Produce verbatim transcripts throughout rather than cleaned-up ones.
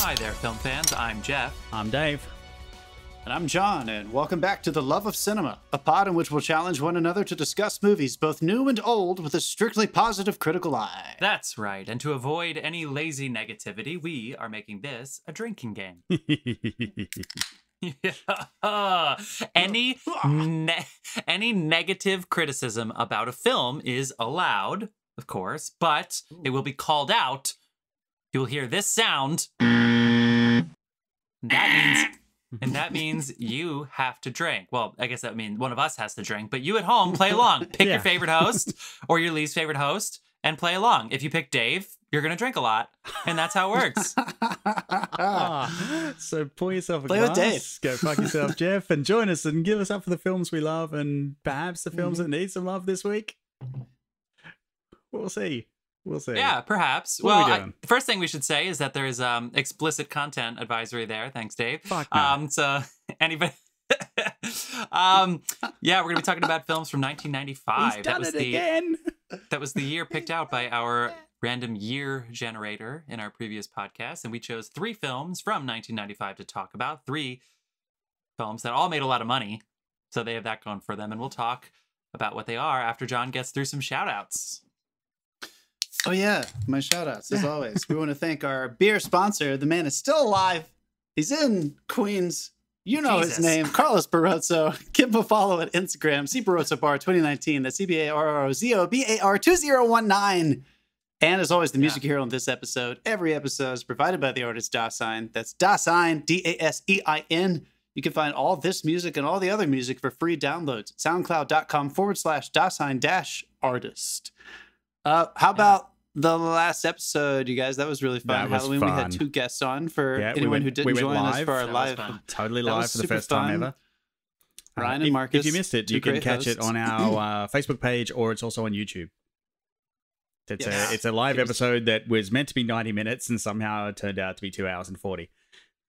Hi there, film fans. I'm Jeff. I'm Dave. And I'm John, and welcome back to The Love of Cinema, a pod in which we'll challenge one another to discuss movies both new and old with a strictly positive critical eye. That's right, and to avoid any lazy negativity, we are making this a drinking game. Yeah. Any ne any negative criticism about a film is allowed, of course, but it will be called out. You'll hear this sound. That means... And that means you have to drink. Well, I guess that means one of us has to drink, but you at home play along. Pick yeah. your favorite host or your least favorite host and play along. If you pick Dave, you're going to drink a lot. And that's how it works. Ah, so pour yourself a play glass. Play with Dave. Go fuck yourself, Jeff, and join us and give us up for the films we love and perhaps the films mm-hmm. that need some love this week. We'll see. We'll see. Yeah, perhaps. What well, we I, first thing we should say is that there is um, explicit content advisory there. Thanks, Dave. Fuck no. Um, so anybody. um, yeah, we're gonna be talking about films from nineteen ninety-five. He's done that was it the, again. That was the year picked out by our random year generator in our previous podcast, and we chose three films from nineteen ninety-five to talk about. Three films that all made a lot of money, so they have that going for them. And we'll talk about what they are after John gets through some shout outs. Oh, yeah. My shout-outs, as always. We want to thank our beer sponsor. The man is still alive. He's in Queens. You know Jesus. His name. Carlos Barozzo. Give him a follow at Instagram. C Barozzo Bar twenty nineteen. That's C B A R R O Z O B A R two zero one nine. And as always, the music yeah. hero in this episode, every episode is provided by the artist Dasein. That's Dasein, D A S E I N. You can find all this music and all the other music for free downloads at soundcloud.com forward slash Dasein dash artist. Uh, how about yeah. the last episode, you guys? That was really fun. Was Halloween, fun. We had two guests on for yeah, anyone we went, who didn't we join live. Us for our that live. Totally live for the first fun. Time ever. Ryan uh, and Marcus. If you missed it, you can catch hosts. It on our uh, Facebook page, or it's also on YouTube. It's, yes. a, it's a live episode that was meant to be ninety minutes and somehow it turned out to be two hours and forty.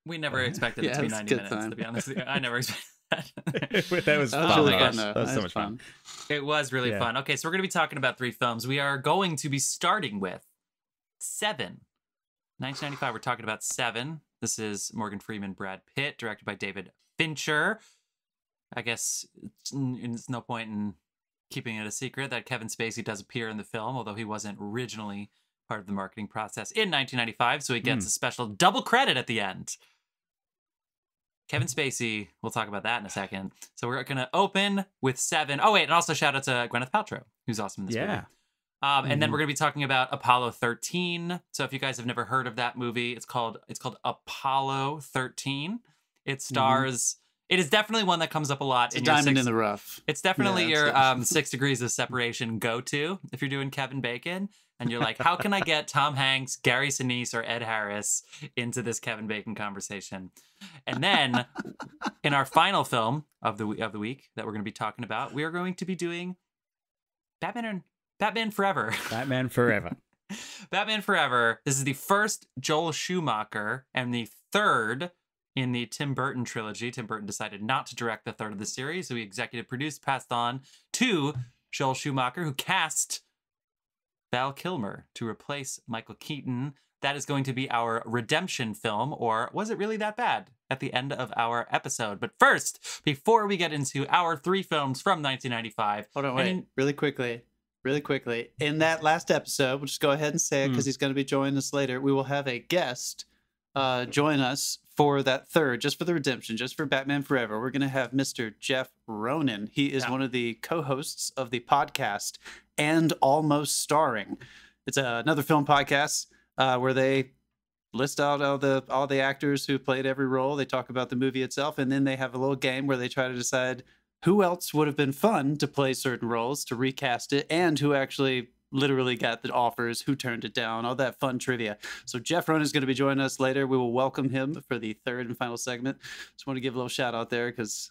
We never expected yeah, it to be ninety minutes, time. To be honest with you. I never expected that. That was fun. Oh, really oh, fun that was that so much fun. fun. It was really yeah. fun. Okay, so we're going to be talking about three films. We are going to be starting with Seven. nineteen ninety-five, we're talking about Seven. This is Morgan Freeman, Brad Pitt, directed by David Fincher. I guess there's no point in keeping it a secret that Kevin Spacey does appear in the film, although he wasn't originally part of the marketing process in nineteen ninety-five, so he gets mm. a special double credit at the end. Kevin Spacey, we'll talk about that in a second. So we're going to open with Seven. Oh, wait, and also shout out to Gwyneth Paltrow, who's awesome in this yeah. movie. Um, mm. And then we're going to be talking about Apollo thirteen. So if you guys have never heard of that movie, it's called it's called Apollo thirteen. It stars... Mm. It is definitely one that comes up a lot. It's in a your diamond six, in the rough. It's definitely yeah, your um, six degrees of separation go-to if you're doing Kevin Bacon. And you're like, how can I get Tom Hanks, Gary Sinise, or Ed Harris into this Kevin Bacon conversation? And then in our final film of the of the week that we're going to be talking about, we are going to be doing Batman and Batman Forever. Batman Forever. Batman Forever. This is the first Joel Schumacher and the third in the Tim Burton trilogy. Tim Burton decided not to direct the third of the series, so he executive produced, passed on to Joel Schumacher, who cast Val Kilmer to replace Michael Keaton. That is going to be our redemption film, or was it really that bad, at the end of our episode. But first, before we get into our three films from nineteen ninety-five... Hold on, wait. In... Really quickly. Really quickly. In that last episode, we'll just go ahead and say it, because mm. he's going to be joining us later. We will have a guest uh, join us for that third, just for the redemption, just for Batman Forever. We're going to have Mister Jeff Ronan. He is yeah. one of the co-hosts of the podcast And Almost Starring. It's uh, another film podcast uh, where they list out all the all the actors who played every role. They talk about the movie itself, and then they have a little game where they try to decide who else would have been fun to play certain roles, to recast it, and who actually literally got the offers, who turned it down, all that fun trivia. So Jeff Ronan is going to be joining us later. We will welcome him for the third and final segment. Just want to give a little shout out there because...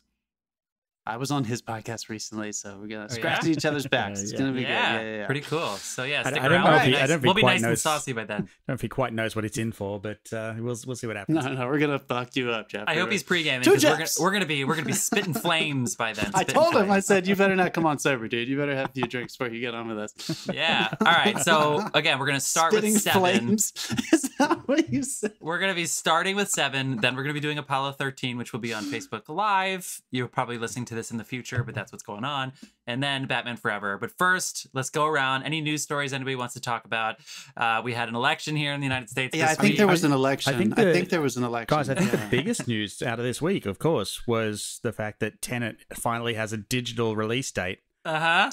I was on his podcast recently, so we're gonna scratch oh, yeah? each other's backs. It's yeah, gonna be yeah. good. Yeah, yeah, yeah, pretty cool. So yeah, stick I, I don't around. Know if he, nice. I don't we'll be nice knows, and saucy by then. I don't know if he quite knows what it's in for, but uh, we'll we'll see what happens. No, no, we're gonna fuck you up, Jeff. I hope he's pre-gaming. We're gonna, we're gonna be we're gonna be spitting flames by then. I told him. Flames. I said you better not come on sober, dude. You better have a few drinks before you get on with us. Yeah. All right. So again, we're gonna start spitting with seven. Flames. Is that what you said? We're gonna be starting with seven. Then we're gonna be doing Apollo thirteen, which will be on Facebook Live. You're probably listening to this in the future, but that's what's going on. And then Batman Forever. But first, let's go around. Any news stories anybody wants to talk about? Uh, we had an election here in the United States. Yeah, I think there was an election. I think, the, I think there was an election. Guys, I think yeah. the biggest news out of this week, of course, was the fact that Tenet finally has a digital release date. Uh-huh.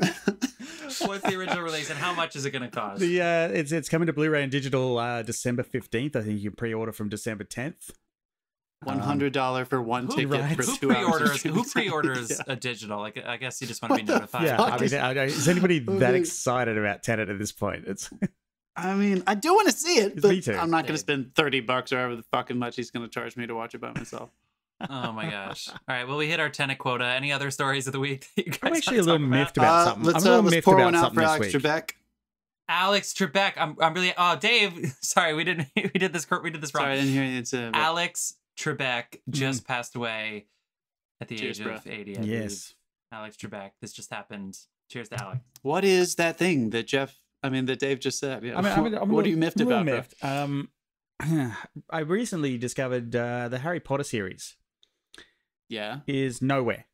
Tenet! What's the original release and how much is it going to cost? The, uh, it's, it's coming to Blu-ray and digital uh, December fifteenth. I think you can pre-order from December tenth. one hundred dollars um, for one who, ticket right? for who two pre-orders, hours. Who pre-orders yeah. a digital? Like, I guess you just want to what be notified. Yeah, I mean, I, I, is anybody that excited about Tenet at this point? It's. I mean, I do want to see it, but me too. I'm not going to spend thirty bucks or however the fucking much he's going to charge me to watch it by myself. Oh my gosh. All right, well, we hit our Tenet quota. Any other stories of the week that you guys I'm actually a little miffed about, about something. Uh, let's, I'm a little uh, let's miffed pour about one out for Alex week. Trebek. Alex Trebek. I'm I'm really oh Dave, sorry, we didn't we did this we did this wrong. Sorry, I didn't hear you too, but... Alex Trebek just mm. passed away at the Cheers, age bro. of eighty. I yes. Believe. Alex Trebek. This just happened. Cheers to Alex. What is that thing that Jeff I mean that Dave just said? Yeah. I mean, I'm, I'm what little, are you miffed about? Miffed. Um I recently discovered uh, the Harry Potter series. Yeah. Is nowhere.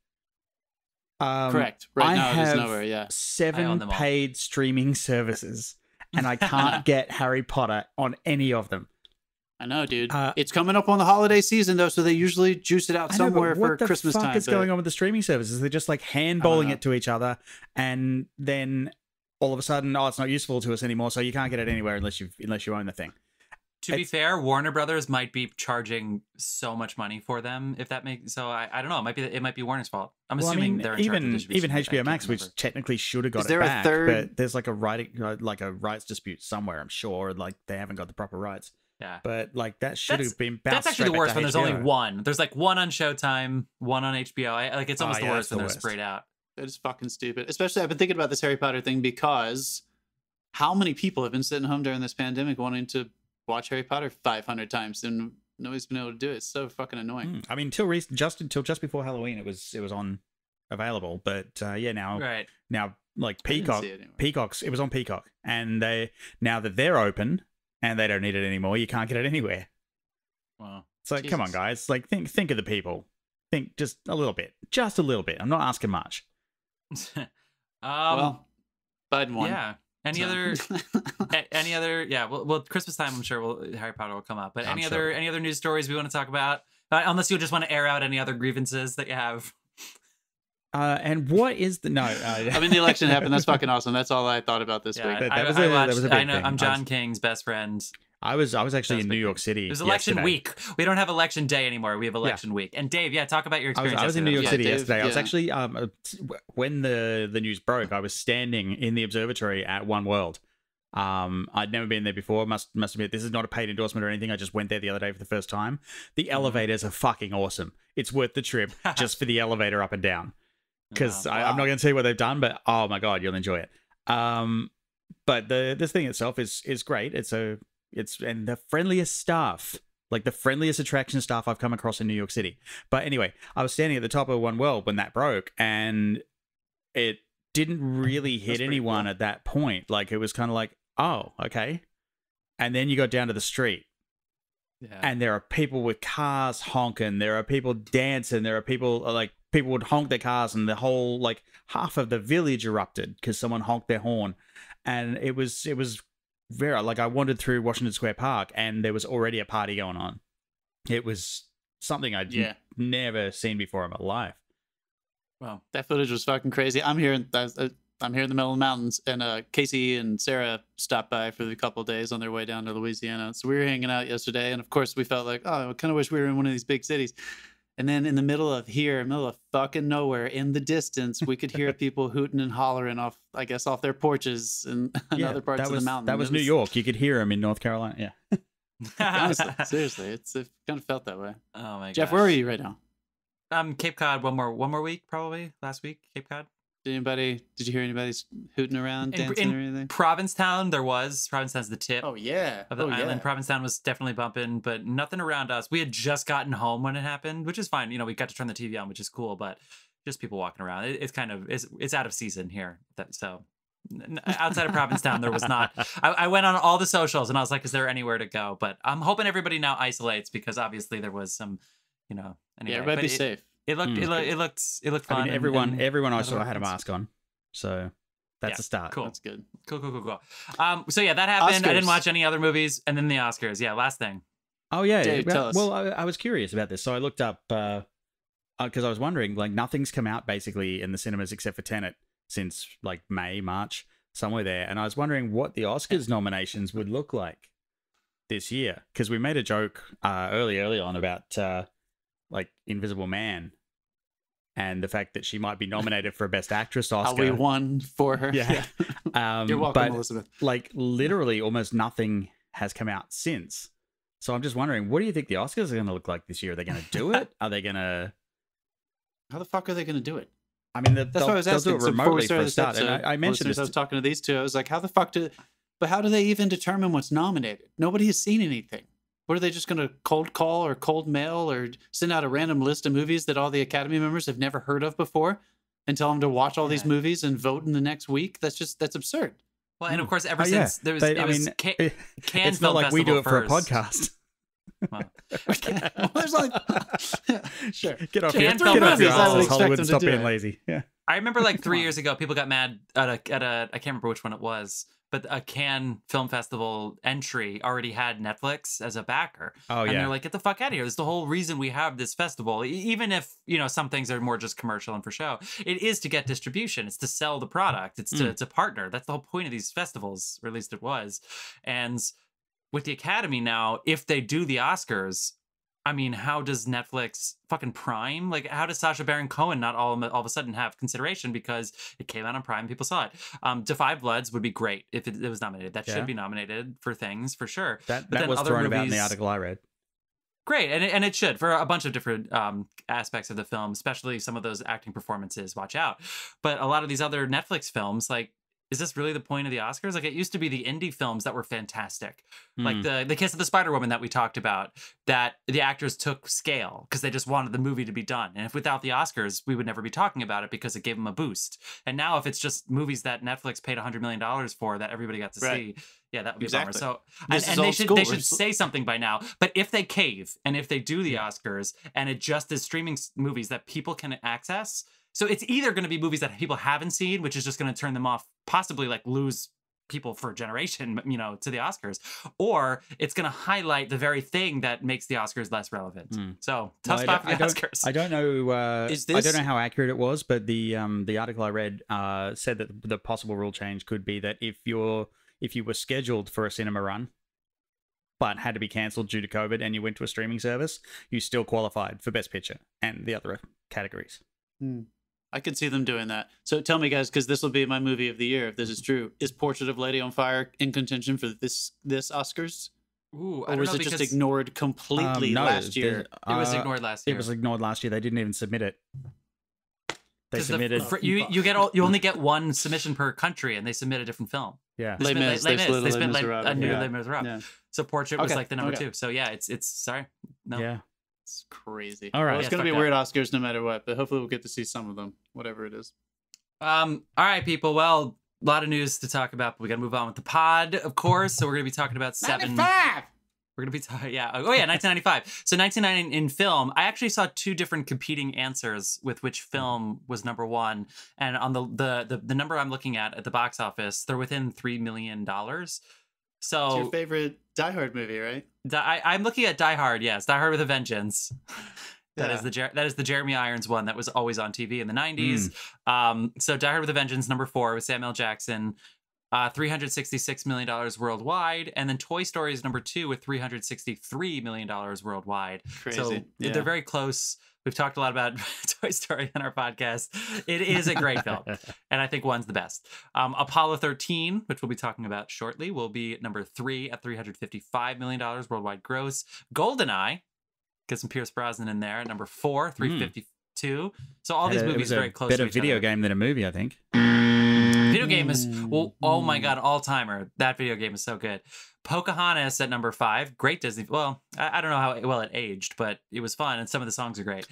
Um, Correct. Right I now have it is nowhere, yeah. seven paid streaming services and I can't get Harry Potter on any of them. I know, dude. Uh, it's coming up on the holiday season, though, so they usually juice it out know, somewhere for Christmas time. What the fuck is but... going on with the streaming services? They're just like handballing it to each other and then all of a sudden, oh, it's not useful to us anymore, so you can't get it anywhere unless you unless you own the thing. To be it's, fair, Warner Brothers might be charging so much money for them. If that makes so, I, I don't know. It might be it might be Warner's fault. I'm well, assuming I mean, they're in even charge of distribution even H B O Max, which technically should have got Is it there back, a third? But there's like a right like a rights dispute somewhere. I'm sure like they haven't got the proper rights. Yeah, but like that should that's, have been. That's actually the worst when there's only one. There's like one on Showtime, one on H B O. I, like it's almost oh, yeah, the worst when the they're worst. sprayed out. That is fucking stupid. Especially I've been thinking about this Harry Potter thing because how many people have been sitting home during this pandemic wanting to watch Harry Potter five hundred times and nobody's been able to do it. It's so fucking annoying. Mm. I mean, till recent, just until just before Halloween, it was it was on available, but uh, yeah, now right. now like Peacock, it Peacock's it was on Peacock, and they now that they're open and they don't need it anymore, you can't get it anywhere. Wow, it's like Jesus. Come on, guys, like think think of the people, think just a little bit, just a little bit. I'm not asking much. um, well, Biden won. Yeah. Any so. other, any other, yeah, well, well, Christmas time, I'm sure we'll, Harry Potter will come up, but I'm any sure. other, any other news stories we want to talk about? Uh, unless you just want to air out any other grievances that you have. Uh, and what is the, no. Uh, I mean, the election happened. That's fucking awesome. That's all I thought about this yeah, week. That, that I, was a, I watched, that was a big I know, thing. I'm John I was, King's best friend. I was, I was actually in New York City. It was election yesterday. week. We don't have election day anymore. We have election yeah. week. And Dave, yeah, talk about your experience. I was, I was in New York City yeah, Dave, yesterday. Yeah. I was actually, um, when the, the news broke, I was standing in the observatory at One World. Um, I'd never been there before. Must, must admit, this is not a paid endorsement or anything. I just went there the other day for the first time. The elevators are fucking awesome. It's worth the trip just for the elevator up and down. Because oh, wow. I'm not going to tell you what they've done, but oh my God, you'll enjoy it. Um, but the this thing itself is is great. It's a It's and the friendliest staff, like the friendliest attraction staff I've come across in New York City. But anyway, I was standing at the top of One World when that broke, and it didn't really hit anyone cool. at that point. Like it was kind of like, oh, okay. And then you got down to the street, yeah. and there are people with cars honking. There are people dancing. There are people like people would honk their cars, and the whole like half of the village erupted because someone honked their horn, and it was it was. Vera, like I wandered through Washington Square Park and there was already a party going on. It was something I'd yeah. never seen before in my life. Wow, that footage was fucking crazy. I'm here in, I'm here in the middle of the mountains and uh, Casey and Sarah stopped by for a couple of days on their way down to Louisiana. So we were hanging out yesterday and of course we felt like, oh, I kind of wish we were in one of these big cities. And then in the middle of here, middle of fucking nowhere, in the distance, we could hear people hooting and hollering off, I guess, off their porches and, and yeah, other parts of was, the mountain. That was, was New York. You could hear them in North Carolina. Yeah. Honestly, seriously, it's, it kind of felt that way. Oh my god, Jeff, gosh. Where are you right now? Um, Cape Cod one more one more week probably. Last week, Cape Cod. Did anybody? Did you hear anybody hooting around, dancing in, in or anything? Provincetown, there was. Provincetown's the tip. Oh yeah, of the oh, island. Yeah. Provincetown was definitely bumping, but nothing around us. We had just gotten home when it happened, which is fine. You know, we got to turn the T V on, which is cool, but just people walking around. It, it's kind of it's it's out of season here. That, so. Outside of Provincetown, there was not. I, I went on all the socials and I was like, is there anywhere to go? But I'm hoping everybody now isolates because obviously there was some, you know, anyway. Yeah, everybody be it, safe. It looked, mm. it, lo it looked, it looked fun. I mean, everyone, and, and everyone I saw had a mask on. So that's yeah, a start. Cool. That's good. Cool, cool, cool, cool. Um, so yeah, that happened. Oscars. I didn't watch any other movies. And then the Oscars. Yeah, last thing. Oh, yeah. Dave, well, tell us. well I, I was curious about this. So I looked up, uh, because I was wondering, like, nothing's come out basically in the cinemas except for Tenet. Since like May, March, somewhere there. And I was wondering what the Oscars nominations would look like this year. Because we made a joke uh, early, early on about uh, like Invisible Man and the fact that she might be nominated for a Best Actress Oscar. How we won for her. Yeah. yeah. Um, You're welcome, but, Elizabeth. Like literally almost nothing has come out since. So I'm just wondering, what do you think the Oscars are going to look like this year? Are they going to do it? Are they going to... How the fuck are they going to do it? I mean, the, that's what I was asking. So before we started this episode, I, I mentioned this. I was talking to these two. I was like, "How the fuck do?" But how do they even determine what's nominated? Nobody has seen anything. What are they just going to cold call or cold mail or send out a random list of movies that all the Academy members have never heard of before, and tell them to watch all yeah. these movies and vote in the next week? That's just that's absurd. Well, and of course, ever oh, yeah. since there was, they, it I was mean, Can it, Cannes it's not like Festival we do it for first. a podcast. Well, well, like, yeah, sure. Get off your asses, Hollywood. Stop being lazy. Yeah. I remember like three years ago, people got mad at a, at a, I can't remember which one it was, but a Cannes Film Festival entry already had Netflix as a backer. Oh, and yeah. And they're like, get the fuck out of here. This is the whole reason we have this festival. Even if, you know, some things are more just commercial and for show, it is to get distribution. It's to sell the product. It's to, mm. to partner. That's the whole point of these festivals, or at least it was. And with the Academy now, if they do the Oscars, I mean, how does Netflix fucking Prime? Like, how does Sacha Baron Cohen not all, all of a sudden have consideration because it came out on Prime, people saw it? Um, Defy Bloods would be great if it, it was nominated. That yeah. should be nominated for things, for sure. That, but that was thrown movies, about in the article I read. Great, and it, and it should, for a bunch of different um, aspects of the film, especially some of those acting performances, watch out. But a lot of these other Netflix films, like, is this really the point of the Oscars? Like, it used to be the indie films that were fantastic. Mm. Like the, the Kiss of the Spider-Woman that we talked about, that the actors took scale because they just wanted the movie to be done. And if without the Oscars, we would never be talking about it because it gave them a boost. And now if it's just movies that Netflix paid one hundred million dollars for that everybody got to right. see, yeah, that would be exactly. a bummer. So, this and, and they should school. they should say something by now. But if they cave and if they do the yeah. Oscars and it just is streaming movies that people can access... So it's either going to be movies that people haven't seen, which is just going to turn them off, possibly like lose people for a generation, you know, to the Oscars, or it's going to highlight the very thing that makes the Oscars less relevant. Mm. So tough no, spot for the I don't, Oscars. I don't know. Uh, is this... I don't know how accurate it was, but the um, the article I read uh, said that the possible rule change could be that if you're if you were scheduled for a cinema run, but had to be cancelled due to COVID, and you went to a streaming service, you still qualified for Best Picture and the other categories. Mm. I could see them doing that. So tell me, guys, because this will be my movie of the year, if this is true. Is Portrait of Lady on Fire in contention for this this Oscars? Ooh, I or was know, it because, just ignored completely um, no, last year? Uh, it was ignored last year. It was ignored last year. They didn't even submit it. They submitted. The, for, you you get all, you only get one submission per country, and they submit a different film. Yeah, Les Mis. They spent Les Mis. A new Les Mis. Yeah. So Portrait okay. was like the number okay. two. So yeah, it's it's sorry. No. Yeah. It's crazy. All right. Well, it's yeah, going to be weird up. Oscars no matter what, but hopefully we'll get to see some of them, whatever it is. Um. All right, people. Well, a lot of news to talk about, but we got to move on with the pod, of course. So we're going to be talking about seven. ninety-five! We're going to be talking, yeah. Oh, yeah, nineteen ninety-five. So nineteen ninety-nine in film, I actually saw two different competing answers with which film was number one. And on the, the, the, the number I'm looking at at the box office, they're within three million dollars. So it's your favorite Die Hard movie, right? Die, I, I'm looking at Die Hard. Yes, Die Hard with a Vengeance. That yeah. is the that is the Jeremy Irons one that was always on T V in the nineties. Mm. Um, so Die Hard with a Vengeance, number four, with Samuel L. Jackson, uh, three hundred sixty-six million dollars worldwide, and then Toy Story is number two with three hundred sixty-three million dollars worldwide. Crazy. So yeah. they're very close. We've talked a lot about Toy Story on our podcast. It is a great film, and I think one's the best. Um, Apollo thirteen, which we'll be talking about shortly, will be number three at three hundred fifty-five million dollars worldwide gross. GoldenEye, get some Pierce Brosnan in there, at number four, 350, mm. too. So all these a, movies are very close to each other. Better video game than a movie, I think. Video game is, well, oh my God, all-timer. That video game is so good. Pocahontas at number five. Great Disney. Well, I, I don't know how well it aged, but it was fun, and some of the songs are great.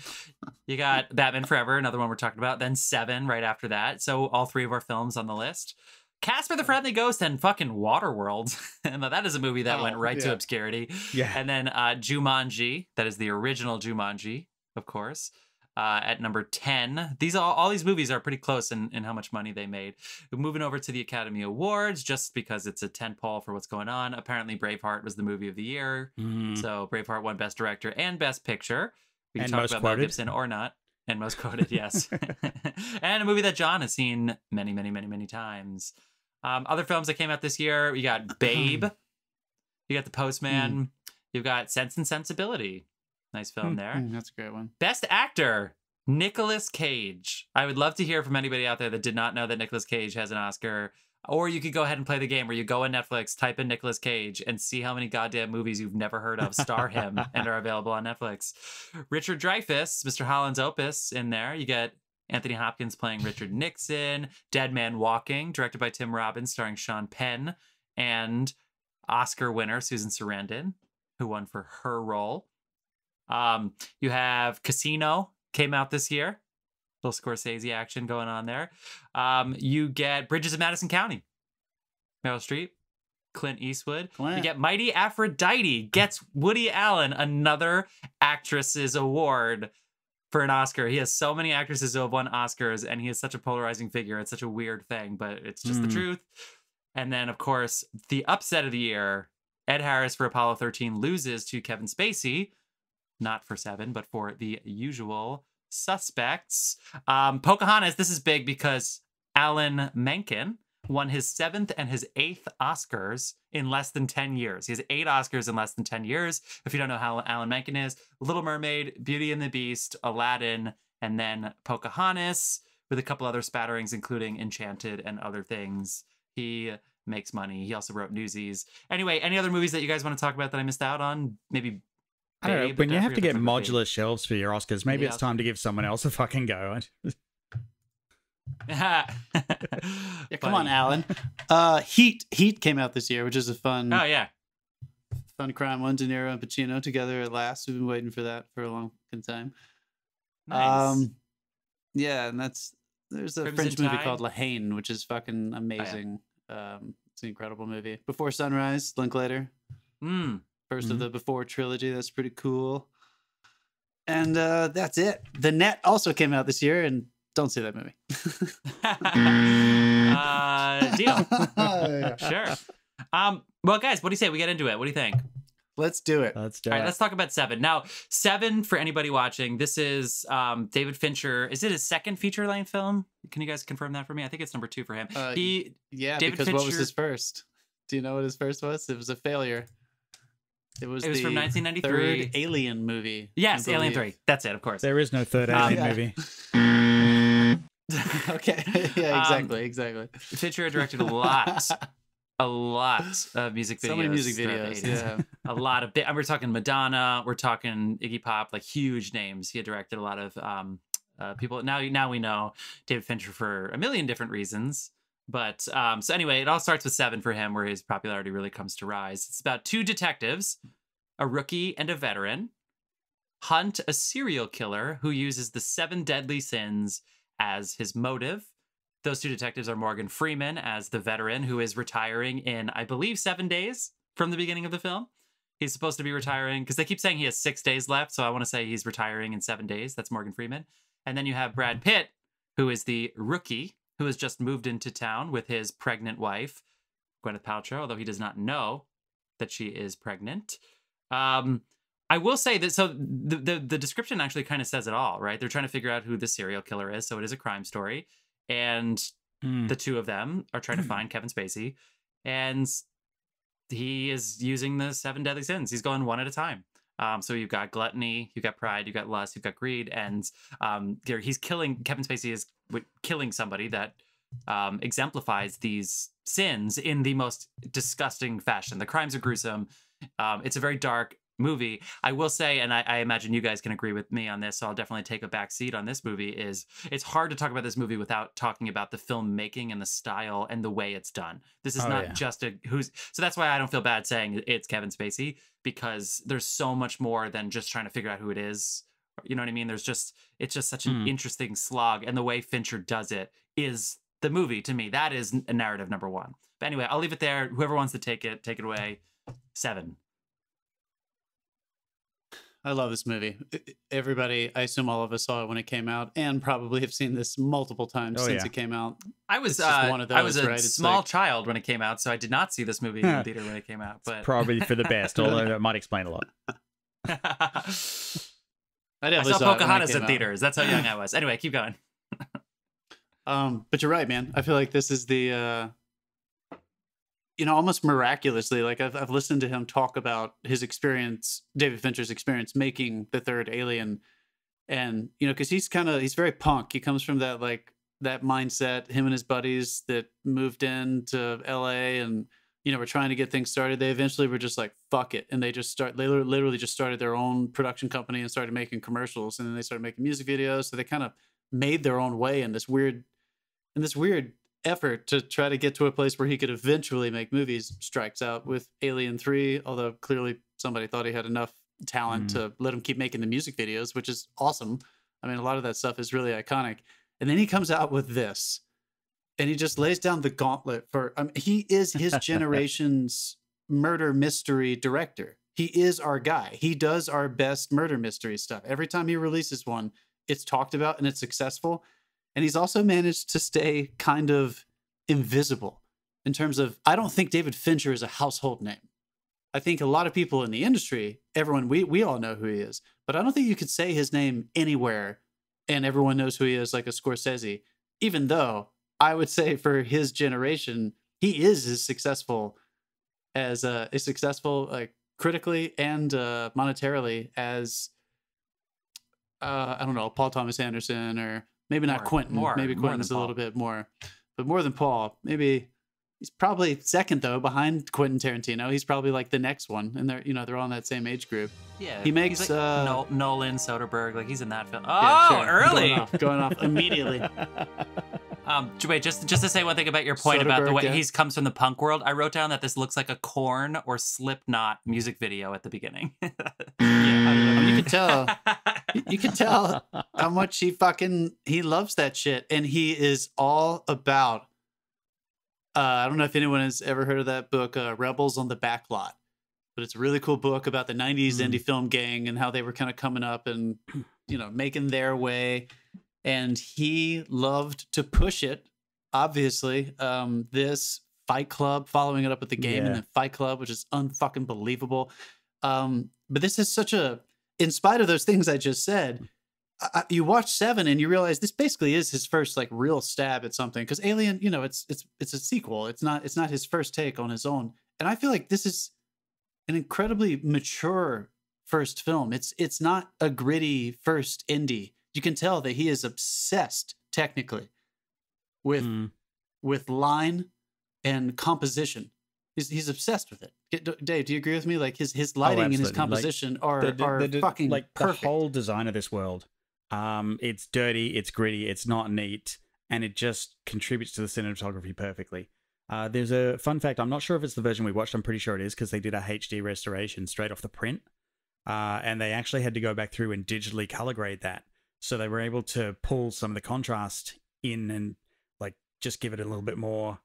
You got Batman Forever, another one we're talking about. Then Seven right after that. So all three of our films on the list. Casper the Friendly Ghost and fucking Waterworld. That is a movie that oh, went right yeah. to obscurity. Yeah. And then uh, Jumanji. That is the original Jumanji, of course. Uh, at number ten. These all, all these movies are pretty close in, in how much money they made. We're moving over to the Academy Awards, just because it's a tentpole for what's going on. Apparently Braveheart was the movie of the year. Mm. So Braveheart won Best Director and Best Picture. We can and talk about Mel Gibson or not. And most quoted, yes. And a movie that John has seen many, many, many, many times. Um, other films that came out this year, we got Babe. You got The Postman. Mm. You've got Sense and Sensibility. Nice film there. Mm, that's a great one. Best actor, Nicolas Cage. I would love to hear from anybody out there that did not know that Nicolas Cage has an Oscar. Or you could go ahead and play the game where you go on Netflix, type in Nicolas Cage, and see how many goddamn movies you've never heard of star him and are available on Netflix. Richard Dreyfuss, Mister Holland's Opus, in there. You get Anthony Hopkins playing Richard Nixon. Dead Man Walking, directed by Tim Robbins, starring Sean Penn. And Oscar winner Susan Sarandon, who won for her role. Um, you have Casino, came out this year. Little Scorsese action going on there. Um, you get Bridges of Madison County. Meryl Streep, Clint Eastwood. Clint. You get Mighty Aphrodite gets Woody Allen another actress's award for an Oscar. He has so many actresses who have won Oscars, and he is such a polarizing figure. It's such a weird thing, but it's just mm. the truth. And then, of course, the upset of the year, Ed Harris for Apollo thirteen loses to Kevin Spacey. Not for Seven, but for The Usual Suspects. Um, Pocahontas, this is big because Alan Menken won his seventh and his eighth Oscars in less than ten years. He has eight Oscars in less than ten years. If you don't know how Alan Menken is, Little Mermaid, Beauty and the Beast, Aladdin, and then Pocahontas, with a couple other spatterings, including Enchanted and other things. He makes money. He also wrote Newsies. Anyway, any other movies that you guys want to talk about that I missed out on? Maybe... I don't know, when you have to get modular baby. shelves for your Oscars, maybe yeah. it's time to give someone else a fucking go. yeah, come on, Alan. Uh, Heat Heat came out this year, which is a fun... Oh, yeah. Fun crime one. De Niro and Pacino together at last. We've been waiting for that for a long time. Nice. Um, yeah, and that's... There's a Crimson French Tide. movie called La Haine, which is fucking amazing. Oh, yeah. um, it's an incredible movie. Before Sunrise, Linklater. Mm. First mm-hmm. of the Before trilogy. That's pretty cool. And uh, that's it. The Net also came out this year, and don't see that movie. uh, deal. yeah. Sure. Um, well, guys, what do you say? We get into it. What do you think? Let's do it. Let's do All it. Right, let's talk about Seven. Now, Seven, for anybody watching, this is um, David Fincher. Is it his second feature-length film? Can you guys confirm that for me? I think it's number two for him. Uh, he, yeah, David because Fincher, what was his first? Do you know what his first was? It was a failure. It was, it was the from nineteen ninety-three. Third Alien movie. Yes, Alien three. That's it, of course. There is no third Alien um, movie. Okay. Yeah, exactly, um, exactly. Fincher directed a lot, a lot of music videos. So many music videos. Yeah. A lot of, we're talking Madonna, we're talking Iggy Pop, like huge names. He had directed a lot of um, uh, people. Now, now we know David Fincher for a million different reasons. But um, so anyway, it all starts with Seven for him, where his popularity really comes to rise. It's about two detectives, a rookie and a veteran, hunt a serial killer who uses the seven deadly sins as his motive. Those two detectives are Morgan Freeman as the veteran, who is retiring in, I believe, seven days from the beginning of the film. He's supposed to be retiring because they keep saying he has six days left. So I want to say he's retiring in seven days. That's Morgan Freeman. And then you have Brad Pitt, who is the rookie, who has just moved into town with his pregnant wife, Gwyneth Paltrow, although he does not know that she is pregnant. Um, I will say that, so the, the, the description actually kind of says it all, right? They're trying to figure out who the serial killer is, so it is a crime story. And mm. the two of them are trying to find Kevin Spacey. And he is using the seven deadly sins. He's going one at a time. Um, so you've got gluttony, you've got pride, you've got lust, you've got greed, and um, he's killing, Kevin Spacey is killing somebody that um, exemplifies these sins in the most disgusting fashion. The crimes are gruesome. Um, it's a very dark, movie. I will say, and I, I imagine you guys can agree with me on this, so I'll definitely take a back seat on this movie, is it's hard to talk about this movie without talking about the filmmaking and the style and the way it's done. This is oh, not yeah. just a who's. So that's why I don't feel bad saying it's Kevin Spacey, because there's so much more than just trying to figure out who it is. You know what I mean? There's just, it's just such an mm. interesting slog, and the way Fincher does it is the movie to me. That is narrative number one. But anyway, I'll leave it there. Whoever wants to take it, take it away. Seven. I love this movie. Everybody, I assume all of us saw it when it came out, and probably have seen this multiple times oh, since yeah. it came out. I was uh, one of those, I was a right? small like... child when it came out, so I did not see this movie in the theater when it came out. But it's probably for the best, although that might explain a lot. I, I saw, saw Pocahontas in theaters. That's how young I was. Anyway, keep going. um, but you're right, man. I feel like this is the, uh, you know, almost miraculously, like I've, I've listened to him talk about his experience, David Fincher's experience making the third Alien. And, you know, because he's kind of, he's very punk. He comes from that, like, that mindset, him and his buddies that moved in to L A and, you know, we're trying to get things started. They eventually were just like, fuck it. And they just start, they literally just started their own production company and started making commercials, and then they started making music videos. So they kind of made their own way in this weird, in this weird effort to try to get to a place where he could eventually make movies. Strikes out with Alien three, although clearly somebody thought he had enough talent mm. to let him keep making the music videos, which is awesome. I mean, a lot of that stuff is really iconic. And then he comes out with this. And he just lays down the gauntlet for, um, he is his generation's murder mystery director. He is our guy. He does our best murder mystery stuff. Every time he releases one, it's talked about and it's successful. And he's also managed to stay kind of invisible in terms of, I don't think David Fincher is a household name. I think a lot of people in the industry, everyone, we, we all know who he is, but I don't think you could say his name anywhere and everyone knows who he is, like a Scorsese, even though I would say for his generation, he is as successful as uh, as successful like uh, critically and uh, monetarily as uh, I don't know, Paul Thomas Anderson, or maybe not more, Quentin. More, maybe Quentin's a little bit more, but more than Paul. Maybe he's probably second though, behind Quentin Tarantino. He's probably like the next one, and they're you know they're all in that same age group. Yeah, he makes like, uh, no, Nolan, Soderbergh, like he's in that film. Oh, yeah, sure. early going off, going off immediately. Um, wait, just just to say one thing about your point Soderbergh, about the way yeah. he comes from the punk world, I wrote down that this looks like a Korn or Slipknot music video at the beginning. yeah, I mean, you can tell, you can tell how much he fucking he loves that shit, and he is all about. Uh, I don't know if anyone has ever heard of that book, uh, Rebels on the Backlot, but it's a really cool book about the nineties mm. indie film gang and how they were kind of coming up and you know making their way. And he loved to push it, obviously. Um, this Fight Club, following it up with The Game yeah. and then Fight Club, which is unfucking believable. Um, but this is such a, in spite of those things I just said, I, you watch Seven and you realize this basically is his first like real stab at something. Because Alien, you know, it's it's it's a sequel. It's not it's not his first take on his own. And I feel like this is an incredibly mature first film. It's it's not a gritty first indie. You can tell that he is obsessed technically with mm. with line and composition. He's he's obsessed with it. Dave, do you agree with me? Like his his lighting oh, and his composition like, are the, the, are the, the, fucking like perfect. The whole design of this world. Um, it's dirty, it's gritty, it's not neat, and it just contributes to the cinematography perfectly. Uh, there's a fun fact. I'm not sure if it's the version we watched. I'm pretty sure it is because they did a H D restoration straight off the print, uh, and they actually had to go back through and digitally color grade that. So they were able to pull some of the contrast in and like just give it a little bit more,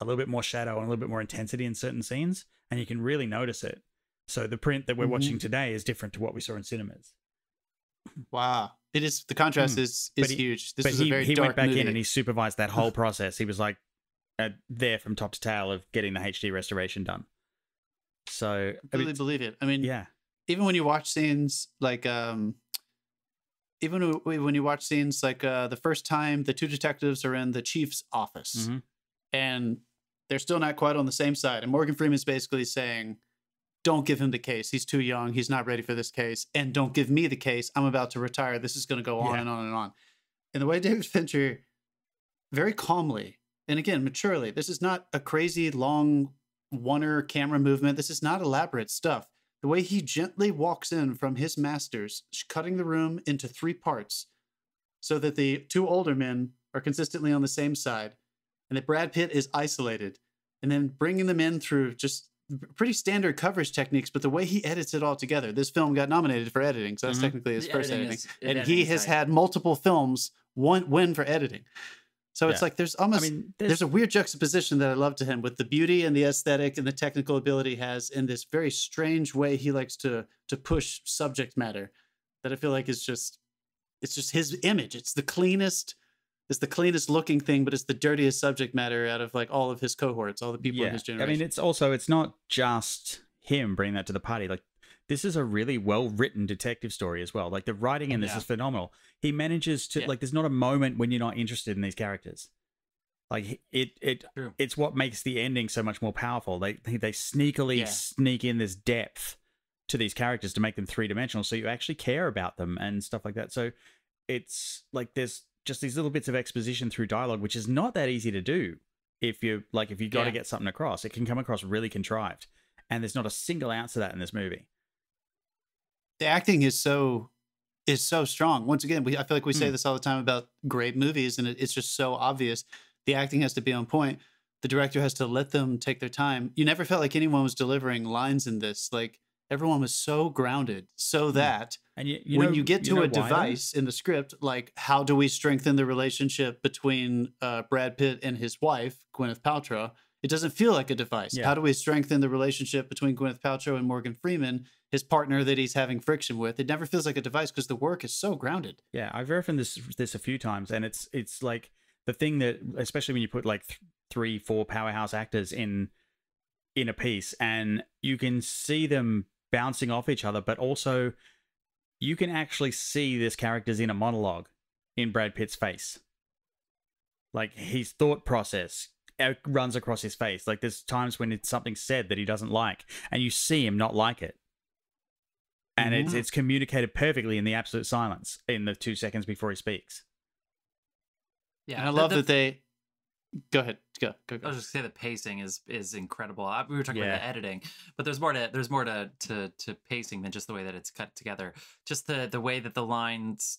a little bit more shadow and a little bit more intensity in certain scenes, and you can really notice it. So the print that we're mm-hmm. watching today is different to what we saw in cinemas. Wow, it is the contrast mm. is is he, huge. This but is he, a very he dark went back movie. in and he supervised that whole process. He was like uh, there from top to tail of getting the H D restoration done. So I really I mean, believe it. I mean, yeah, even when you watch scenes like. Um, Even when you watch scenes like uh, the first time the two detectives are in the chief's office mm-hmm. and they're still not quite on the same side. And Morgan Freeman's basically saying, don't give him the case. He's too young. He's not ready for this case. And don't give me the case. I'm about to retire. This is going to go on yeah. and on and on. And the way David Fincher very calmly and again, maturely, this is not a crazy long one-er camera movement. This is not elaborate stuff. The way he gently walks in from his masters, cutting the room into three parts so that the two older men are consistently on the same side and that Brad Pitt is isolated, and then bringing them in through just pretty standard coverage techniques, but the way he edits it all together. This film got nominated for editing, so that's mm-hmm. technically his the first editing. editing. Is, and he has side. had multiple films one win for editing. So yeah. it's like there's almost, I mean, there's, there's a weird juxtaposition that I love to him with the beauty and the aesthetic and the technical ability he has in this very strange way he likes to to push subject matter that I feel like is just, it's just his image. It's the cleanest, it's the cleanest looking thing, but it's the dirtiest subject matter out of like all of his cohorts, all the people yeah. in his generation. I mean, it's also, it's not just him bringing that to the party. Like, this is a really well-written detective story as well. Like, the writing in this yeah. is phenomenal. He manages to, yeah. like, there's not a moment when you're not interested in these characters. Like, it, it True. it's what makes the ending so much more powerful. They, they sneakily yeah. sneak in this depth to these characters to make them three-dimensional, so you actually care about them and stuff like that. So it's, like, there's just these little bits of exposition through dialogue, which is not that easy to do if you, like, if you got to yeah. get something across. It can come across really contrived, and there's not a single ounce of that in this movie. The acting is so is so strong. Once again, we I feel like we say this all the time about great movies, and it, it's just so obvious. The acting has to be on point. The director has to let them take their time. You never felt like anyone was delivering lines in this. Like, everyone was so grounded, so that and you, you when know, you get to you know a device in the script, like how do we strengthen the relationship between uh, Brad Pitt and his wife, Gwyneth Paltrow, it doesn't feel like a device. Yeah. How do we strengthen the relationship between Gwyneth Paltrow and Morgan Freeman, his partner that he's having friction with? It never feels like a device because the work is so grounded. Yeah, I've referenced this this a few times, and it's it's like the thing that, especially when you put like th three, four powerhouse actors in in a piece, and you can see them bouncing off each other, but also you can actually see this character's inner monologue in Brad Pitt's face. Like, his thought process runs across his face. Like, there's times when it's something said that he doesn't like, and you see him not like it. And yeah. it's, it's communicated perfectly in the absolute silence in the two seconds before he speaks. Yeah, and I love the, the, that they... Go ahead. Go, go, go. I was just going to say the pacing is is incredible. I, we were talking yeah. about the editing, but there's more to there's more to, to to pacing than just the way that it's cut together. Just the, the way that the lines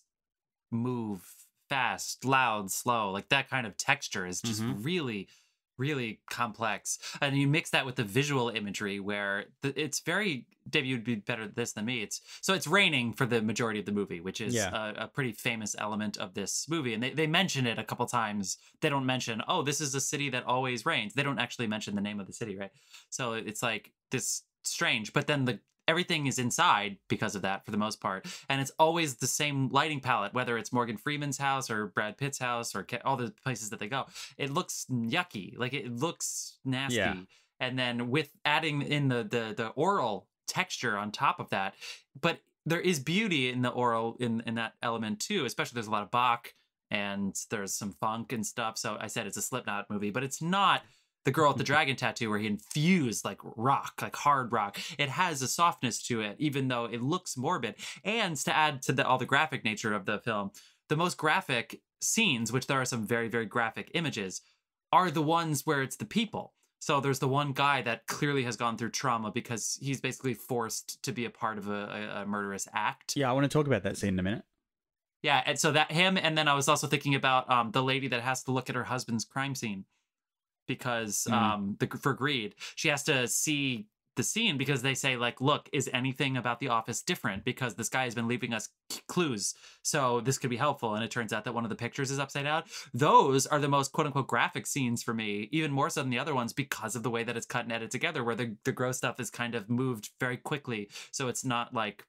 move fast, loud, slow. Like, that kind of texture is just mm-hmm. really... really complex, and you mix that with the visual imagery where the, it's very Dave, you'd be better at this than me. It's so it's raining for the majority of the movie, which is yeah. a, a pretty famous element of this movie, and they, they mention it a couple times. They don't mention, oh, this is a city that always rains. They don't actually mention the name of the city, right? So it's like this strange, but then the everything is inside because of that for the most part. And it's always the same lighting palette, whether it's Morgan Freeman's house or Brad Pitt's house or all the places that they go. It looks yucky. Like, it looks nasty. Yeah. And then with adding in the, the, the oral texture on top of that, but there is beauty in the oral in, in that element too, especially there's a lot of Bach and there's some funk and stuff. So I said, it's a Slipknot movie, but it's not The Girl with the Dragon Tattoo, where he infused like rock, like hard rock. It has a softness to it, even though it looks morbid. And to add to the, all the graphic nature of the film, the most graphic scenes, which there are some very, very graphic images, are the ones where it's the people. So there's the one guy that clearly has gone through trauma because he's basically forced to be a part of a, a, a murderous act. Yeah, I want to talk about that scene in a minute. Yeah, and so that him, and then I was also thinking about um, the lady that has to look at her husband's crime scene. Because um, the, for greed, she has to see the scene because they say, like, look, is anything about the office different? Because this guy has been leaving us clues, so this could be helpful. And it turns out that one of the pictures is upside down. Those are the most, quote unquote, graphic scenes for me, even more so than the other ones, because of the way that it's cut and edited together, where the, the gross stuff is kind of moved very quickly. So it's not like,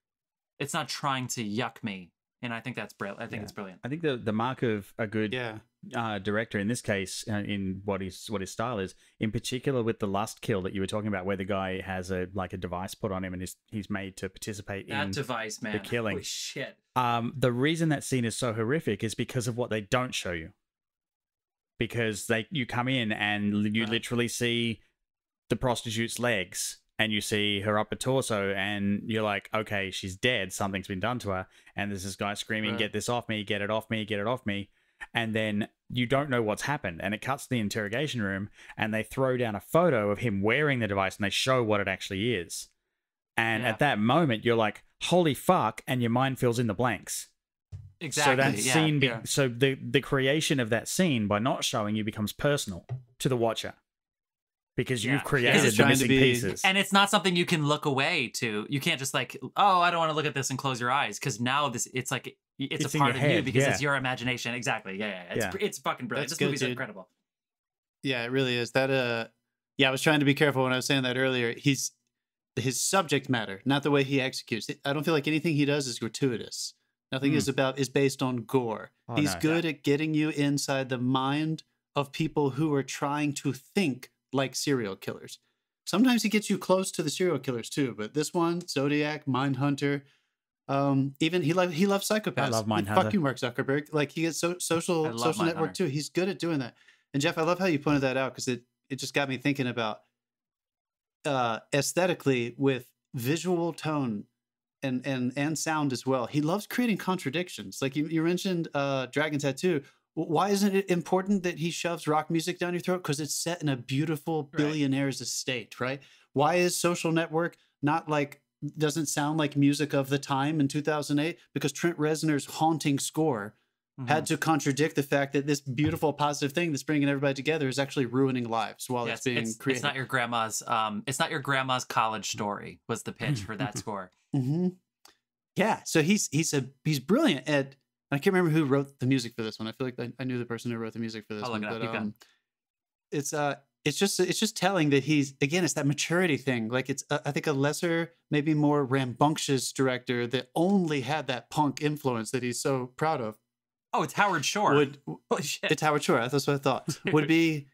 it's not trying to yuck me. And I think that's brilliant. I think yeah. it's brilliant. I think the the mark of a good yeah. uh, director in this case, uh, in what his what his style is, in particular with the last kill that you were talking about, where the guy has a like a device put on him and is he's made to participate that in device, man. the killing. Holy shit. Um, the reason that scene is so horrific is because of what they don't show you. Because they you come in and you right. literally see the prostitute's legs. And you see her upper torso, and you're like, okay, she's dead. Something's been done to her. And there's this guy screaming, right. get this off me, get it off me, get it off me. And then you don't know what's happened. And it cuts to the interrogation room, and they throw down a photo of him wearing the device, and they show what it actually is. And yeah. at that moment, you're like, holy fuck, and your mind fills in the blanks. Exactly. So that yeah, scene, yeah. so the the creation of that scene by not showing you becomes personal to the watcher, because yeah. you've created yeah. the missing be... pieces, and it's not something you can look away to. You can't just like, oh, I don't want to look at this and close your eyes, because now this it's like it's, it's a part of head. you because yeah. it's your imagination. Exactly. Yeah. yeah. It's yeah. it's fucking brilliant. This movie's incredible. Yeah, it really is. That uh, yeah, I was trying to be careful when I was saying that earlier. He's his subject matter, not the way he executes. I don't feel like anything he does is gratuitous. Nothing mm. is about is based on gore. Oh, He's no, good no. at getting you inside the mind of people who are trying to think like serial killers. Sometimes he gets you close to the serial killers too, but this one, Zodiac, Mindhunter, um, even he like he loves psychopaths. I love Mindhunter. Fuck you, Mark Zuckerberg. Like he gets so, social social network too. He's good at doing that. And Jeff, I love how you pointed that out because it it just got me thinking about uh, aesthetically with visual tone. And, and and sound as well. He loves creating contradictions. Like you, you mentioned uh, Dragon Tattoo. Why isn't it important that he shoves rock music down your throat? Because it's set in a beautiful billionaire's right. estate, right? Why is Social Network not like, doesn't sound like music of the time in two thousand eight? Because Trent Reznor's haunting score mm-hmm. had to contradict the fact that this beautiful, positive thing that's bringing everybody together is actually ruining lives while yes, it's being it's, created. It's not your grandma's, um, it's not your grandma's college story was the pitch for that score. Mm-hmm. Yeah, so he's he's a he's brilliant at. I can't remember who wrote the music for this one. I feel like I, I knew the person who wrote the music for this I'll one. Look it but, up. Um, it's uh, it's just it's just telling that he's again, it's that maturity thing. Like it's uh, I think a lesser, maybe more rambunctious director that only had that punk influence that he's so proud of. Oh, it's Howard Shore. Would, Holy shit. It's Howard Shore. That's what I thought. would be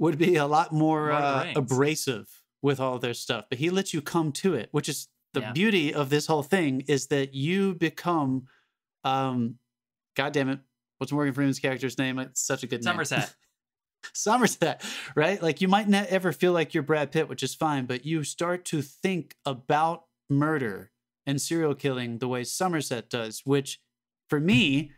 would be a lot more uh, abrasive with all their stuff, but he lets you come to it, which is. The yeah. beauty of this whole thing is that you become, um, God damn it, what's Morgan Freeman's character's name? It's such a good Somerset. name. Somerset. Somerset, right? Like you might not ever feel like you're Brad Pitt, which is fine, but you start to think about murder and serial killing the way Somerset does, which for me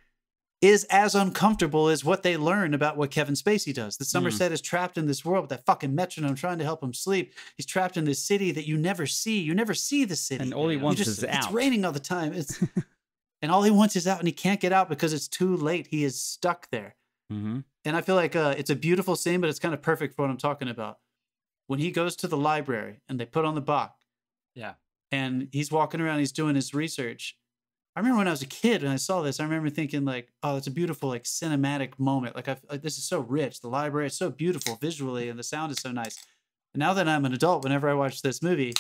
is as uncomfortable as what they learn about what Kevin Spacey does. That Somerset mm. is trapped in this world with that fucking metronome trying to help him sleep. He's trapped in this city that you never see. You never see the city. And all he wants just, is out. It's raining all the time. It's, and all he wants is out, and he can't get out because it's too late. He is stuck there. Mm-hmm. And I feel like uh, it's a beautiful scene, but it's kind of perfect for what I'm talking about. When he goes to the library and they put on the Bach. Yeah. And he's walking around. He's doing his research. I remember when I was a kid and I saw this, I remember thinking like, oh, it's a beautiful like cinematic moment. Like, I've, like this is so rich. The library is so beautiful visually and the sound is so nice. And now that I'm an adult, whenever I watch this movie,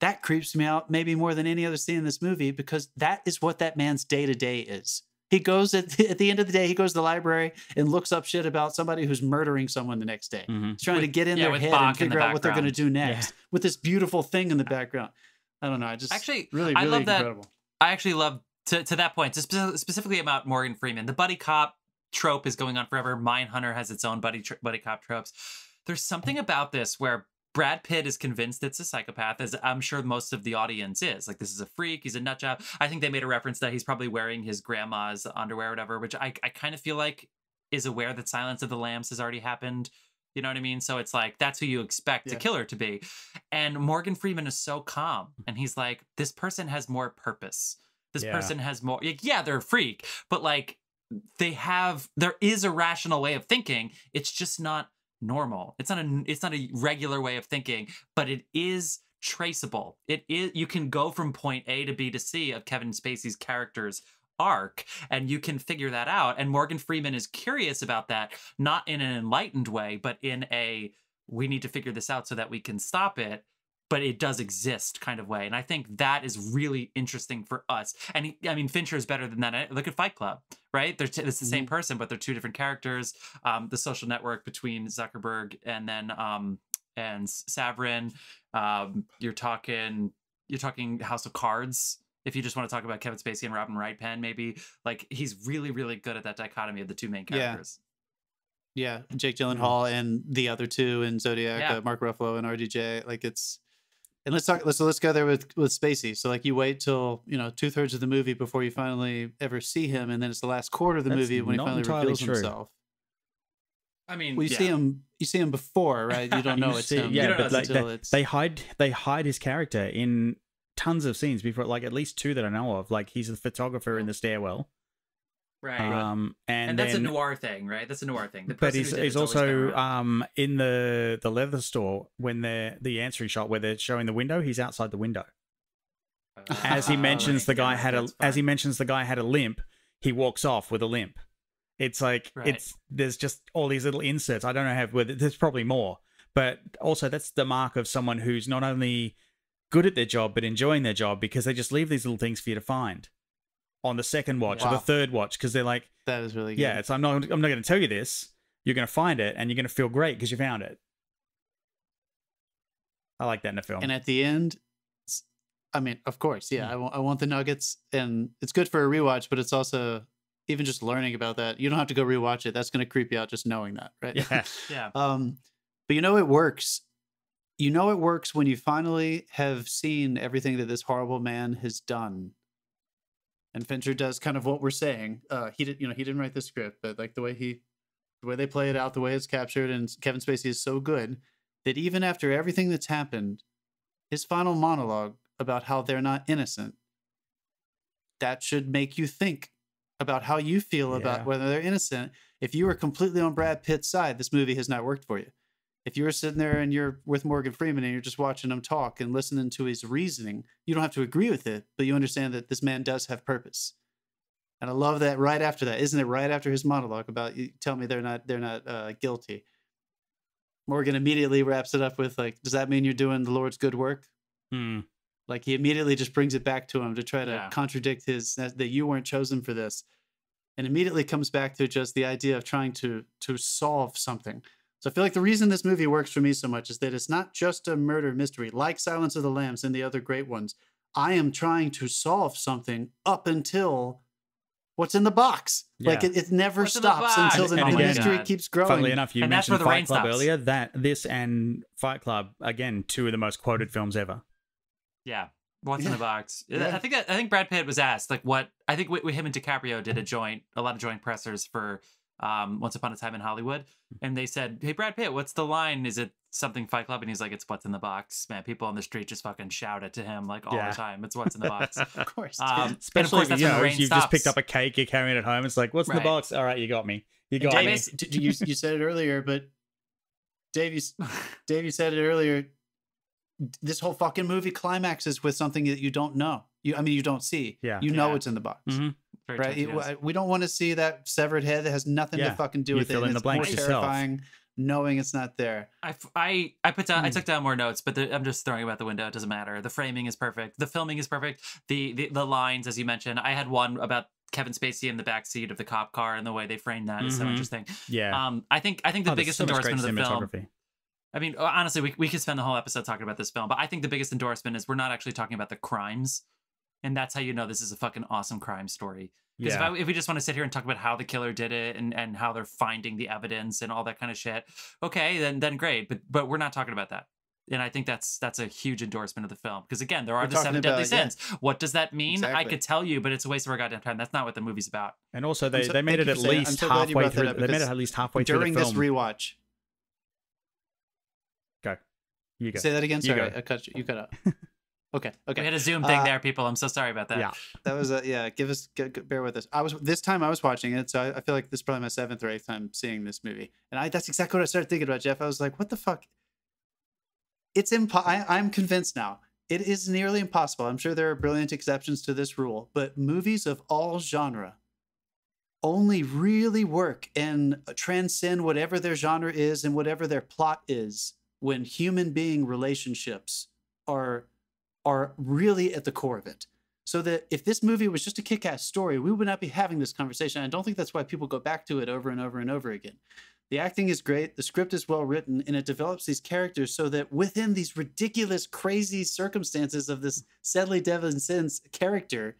that creeps me out maybe more than any other scene in this movie because that is what that man's day-to-day is. He goes at the, at the end of the day, he goes to the library and looks up shit about somebody who's murdering someone the next day. Mm-hmm. He's trying with, to get in yeah, their head Bach and figure out what they're going to do next yeah. with this beautiful thing in the background. I don't know. I just actually really, really I love incredible. That. I actually love, to, to that point, spe specifically about Morgan Freeman, the buddy cop trope is going on forever. Mindhunter has its own buddy buddy cop tropes. There's something about this where Brad Pitt is convinced it's a psychopath, as I'm sure most of the audience is. Like, this is a freak, he's a nut job. I think they made a reference that he's probably wearing his grandma's underwear or whatever, which I, I kind of feel like is aware that Silence of the Lambs has already happened. You know what I mean? So it's like, that's who you expect yeah. a killer to be. And Morgan Freeman is so calm. And he's like, this person has more purpose. This yeah. person has more. Like, yeah, they're a freak. But like, they have, there is a rational way of thinking. It's just not normal. It's not a, it's not a regular way of thinking, but it is traceable. It is, you can go from point A to B to C of Kevin Spacey's character's arc, and you can figure that out. And Morgan Freeman is curious about that, not in an enlightened way, but in a, we need to figure this out so that we can stop it, but it does exist kind of way. And I think that is really interesting for us. And he, I mean, Fincher is better than that. Look at Fight Club, right? They're t it's the same person, but they're two different characters. Um, the Social Network between Zuckerberg and then um, and Seven. Um, you're talking, you're talking House of Cards. If you just want to talk about Kevin Spacey and Robin Wright Penn, maybe like he's really, really good at that dichotomy of the two main characters. Yeah, yeah. Jake Gyllenhaal and the other two in Zodiac, yeah. uh, Mark Ruffalo and R D J. Like it's, and let's talk. Let's so let's go there with with Spacey. So like you wait till you know two thirds of the movie before you finally ever see him, and then it's the last quarter of the That's movie when he finally reveals true. himself. I mean, well, you yeah. see him. You see him before, right? You don't know it's see, him. Yeah, but like, they, they hide. They hide his character in. tons of scenes before, like at least two that I know of. Like he's the photographer in the stairwell. Right. Um, and, and that's then, a noir thing, right? That's a noir thing. The but he's, he's also um, in the, the leather store when they're the answering shot where they're showing the window. He's outside the window. Uh, as he mentions right. the guy yeah, had a fine. as he mentions the guy had a limp, he walks off with a limp. It's like right. it's there's just all these little inserts. I don't know how. There's probably more, but also that's the mark of someone who's not only good at their job but enjoying their job, because they just leave these little things for you to find on the second watch wow. or the third watch, because they're like, that is really good. Yeah, it's I'm not I'm not going to tell you this. You're going to find it, and you're going to feel great because you found it. I like that in a film. And at the end, I mean, of course, yeah, I want I want the nuggets, and it's good for a rewatch, but it's also even just learning about that. You don't have to go rewatch it. That's going to creep you out just knowing that, right? Yeah, yeah. Um, but you know it works. You know it works when you finally have seen everything that this horrible man has done. And Fincher does kind of what we're saying. Uh, he did, you know, he didn't write the script, but like the way he, the way they play it out, the way it's captured, and Kevin Spacey is so good that even after everything that's happened, his final monologue about how they're not innocent, that should make you think about how you feel yeah. about whether they're innocent. If you were completely on Brad Pitt's side, this movie has not worked for you. If you were sitting there and you're with Morgan Freeman and you're just watching him talk and listening to his reasoning, you don't have to agree with it, but you understand that this man does have purpose. And I love that right after that, isn't it? Right after his monologue about you tell me they're not they're not uh, guilty. Morgan immediately wraps it up with like, does that mean you're doing the Lord's good work? Hmm. Like he immediately just brings it back to him to try to yeah. contradict his that, that you weren't chosen for this, and immediately comes back to just the idea of trying to to solve something. So I feel like the reason this movie works for me so much is that it's not just a murder mystery like Silence of the Lambs and the other great ones. I am trying to solve something up until what's in the box. Yeah. Like it, it never what's stops the until the, and again, the mystery God. keeps growing. Funnily enough, you and mentioned Fight Club stops. earlier. That this and Fight Club, again, two of the most quoted films ever. Yeah, what's yeah. in the box? Yeah. I think I think Brad Pitt was asked like what I think we, him and DiCaprio did a joint, a lot of joint pressers for um, Once Upon a Time in Hollywood, and they said, "Hey, Brad Pitt, what's the line? Is it something Fight Club?" And he's like, "It's what's in the box, man." People on the street just fucking shout it to him like all yeah. the time. It's what's in the box, of course. Um, Especially of course, you know, if you've stops. just picked up a cake, you're carrying it home. It's like, "What's right. in the box?" All right, you got me. You got and me. Davis, did you, you said it earlier, but Dave, you, Dave, you said it earlier. This whole fucking movie climaxes with something that you don't know. You, I mean, you don't see. Yeah. You know yeah. it's in the box. Mm-hmm. Right? It, yes. We don't want to see that severed head that has nothing yeah. to fucking do you with fill it. In and the it's blanks more yourself. Terrifying knowing it's not there. I, I, I put down. Mm. I took down more notes, but the, I'm just throwing them out the window. It doesn't matter. The framing is perfect. The filming is perfect. The, the the lines, as you mentioned, I had one about Kevin Spacey in the backseat of the cop car, and the way they framed that mm-hmm. is so interesting. Yeah. Um. I think I think the oh, biggest so endorsement of the film. I mean, honestly, we, we could spend the whole episode talking about this film, but I think the biggest endorsement is we're not actually talking about the crimes. And that's how you know this is a fucking awesome crime story. Because yeah. if, if we just want to sit here and talk about how the killer did it and, and how they're finding the evidence and all that kind of shit, okay, then then great. But but we're not talking about that. And I think that's that's a huge endorsement of the film. Because again, there are we're the seven about, deadly sins. Yeah. What does that mean? Exactly. I could tell you, but it's a waste of our goddamn time. That's not what the movie's about. And also, they, so, they made it at least so halfway through. They made it at least halfway through the film. During this rewatch. You go. Say that again. Sorry, you I cut you. You cut out. Okay. Okay. We had a Zoom thing uh, there, people. I'm so sorry about that. Yeah. That was a, yeah. Give us, g- g- bear with us. I was, this time I was watching it. So I, I feel like this is probably my seventh or eighth time seeing this movie. And I, that's exactly what I started thinking about, Jeff. I was like, what the fuck? It's impo- I, I'm convinced now. It is nearly impossible. I'm sure there are brilliant exceptions to this rule, but movies of all genre only really work and transcend whatever their genre is and whatever their plot is when human being relationships are are really at the core of it. So that if this movie was just a kick-ass story, we would not be having this conversation. I don't think that's why people go back to it over and over and over again. The acting is great, the script is well written, and it develops these characters so that within these ridiculous, crazy circumstances of this Sedley Devlin Sin's character,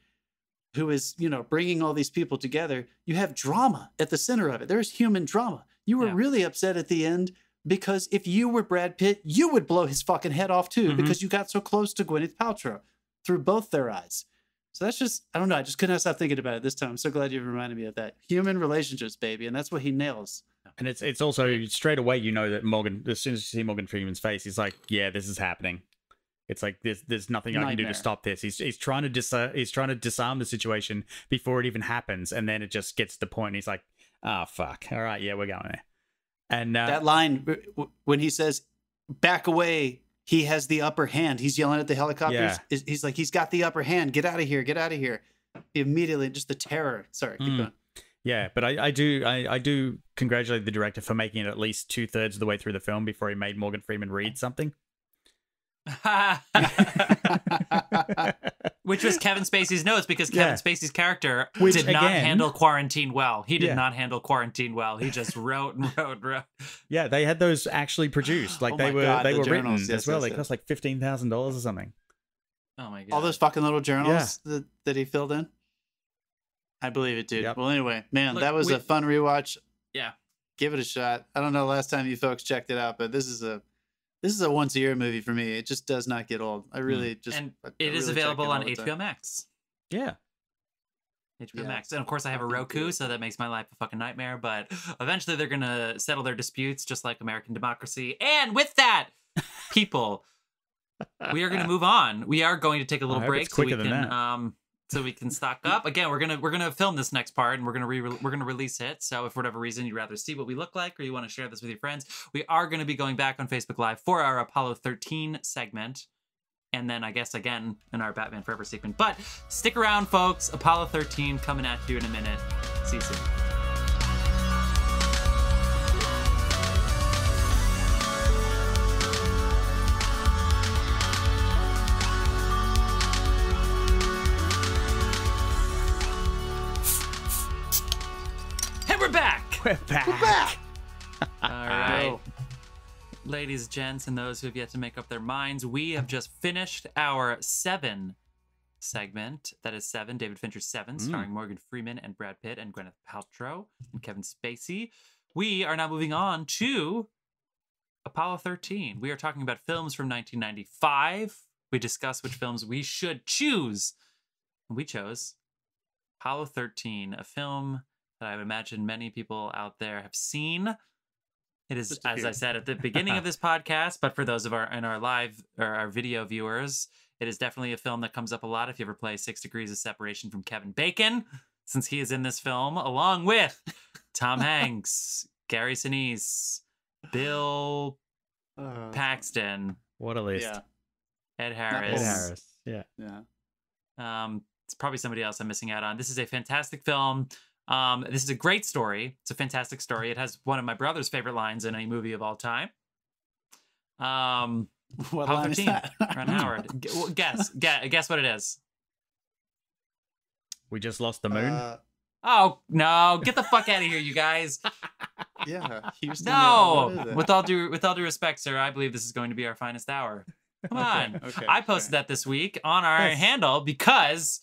who is, you know, bringing all these people together, you have drama at the center of it. There's human drama. You were yeah. really upset at the end because if you were Brad Pitt, you would blow his fucking head off too, mm-hmm. because you got so close to Gwyneth Paltrow through both their eyes. So that's just, I don't know. I just couldn't stop thinking about it this time. I'm so glad you reminded me of that. Human relationships, baby. And that's what he nails. And it's it's also straight away, you know, that Morgan, as soon as you see Morgan Freeman's face, he's like, yeah, this is happening. It's like there's there's nothing Nightmare. I can do to stop this. He's he's trying to dis uh, he's trying to disarm the situation before it even happens, and then it just gets to the point. And he's like, ah, oh, fuck. All right, yeah, we're going there. And uh, that line when he says, "Back away," he has the upper hand. He's yelling at the helicopters. Yeah. He's like, he's got the upper hand. Get out of here. Get out of here. Immediately, just the terror. Sorry, keep mm. going. Yeah, but I, I do I, I do congratulate the director for making it at least two thirds of the way through the film before he made Morgan Freeman read something. Which was Kevin Spacey's notes, because Kevin yeah. Spacey's character Which, did not again, handle quarantine well. He did yeah. not handle quarantine well. He just wrote and wrote and wrote. Yeah, they had those actually produced. Like oh they were God, they the were journals. written yes, as well. Yes, they yes. cost like fifteen thousand dollars or something. Oh my God! All those fucking little journals yeah. that, that he filled in. I believe it, dude. Yep. Well, anyway, man, Look, that was we, a fun rewatch. Yeah, give it a shot. I don't know last time you folks checked it out, but this is a. This is a once a year movie for me. It just does not get old. I really just and I, it I is really available on H B O Max. Yeah, H B O yeah. Max, and of course I have a Roku, so that makes my life a fucking nightmare. But eventually they're gonna settle their disputes, just like American democracy. And with that, people, we are gonna move on. We are going to take a little break so we can um, so we can stock up. Again, we're gonna we're gonna film this next part, and we're gonna re we're gonna release it. So if for whatever reason you'd rather see what we look like, or you want to share this with your friends, we are gonna be going back on Facebook Live for our Apollo thirteen segment, and then I guess again in our Batman Forever segment. But stick around, folks. Apollo thirteen coming at you in a minute. See you soon. We're back. We're back. All right. Ladies, gents, and those who have yet to make up their minds, we have just finished our Seven segment. That is Seven, David Fincher's Seven, mm. starring Morgan Freeman and Brad Pitt and Gwyneth Paltrow and Kevin Spacey. We are now moving on to Apollo thirteen. We are talking about films from nineteen ninety-five. We discuss which films we should choose. And we chose Apollo thirteen, a film that I imagine many people out there have seen. It is, as I said at the beginning of this podcast, but for those of our in our live or our video viewers, it is definitely a film that comes up a lot if you ever play Six Degrees of Separation from Kevin Bacon, since he is in this film, along with Tom Hanks, Gary Sinise, Bill uh, Paxton. What a list. Yeah. Ed Harris. Ed Harris. Yeah. Yeah. Um, it's probably somebody else I'm missing out on. This is a fantastic film. Um, this is a great story. It's a fantastic story. It has one of my brother's favorite lines in any movie of all time. Um, what line is that? Ron Howard. guess, guess, guess what it is. We just lost the moon. Uh, oh no! Get the fuck out of here, you guys. Yeah. Houston, no. With all due, with all due respect, sir, I believe this is going to be our finest hour. Come on. Okay, okay, I posted okay. that this week on our yes. handle because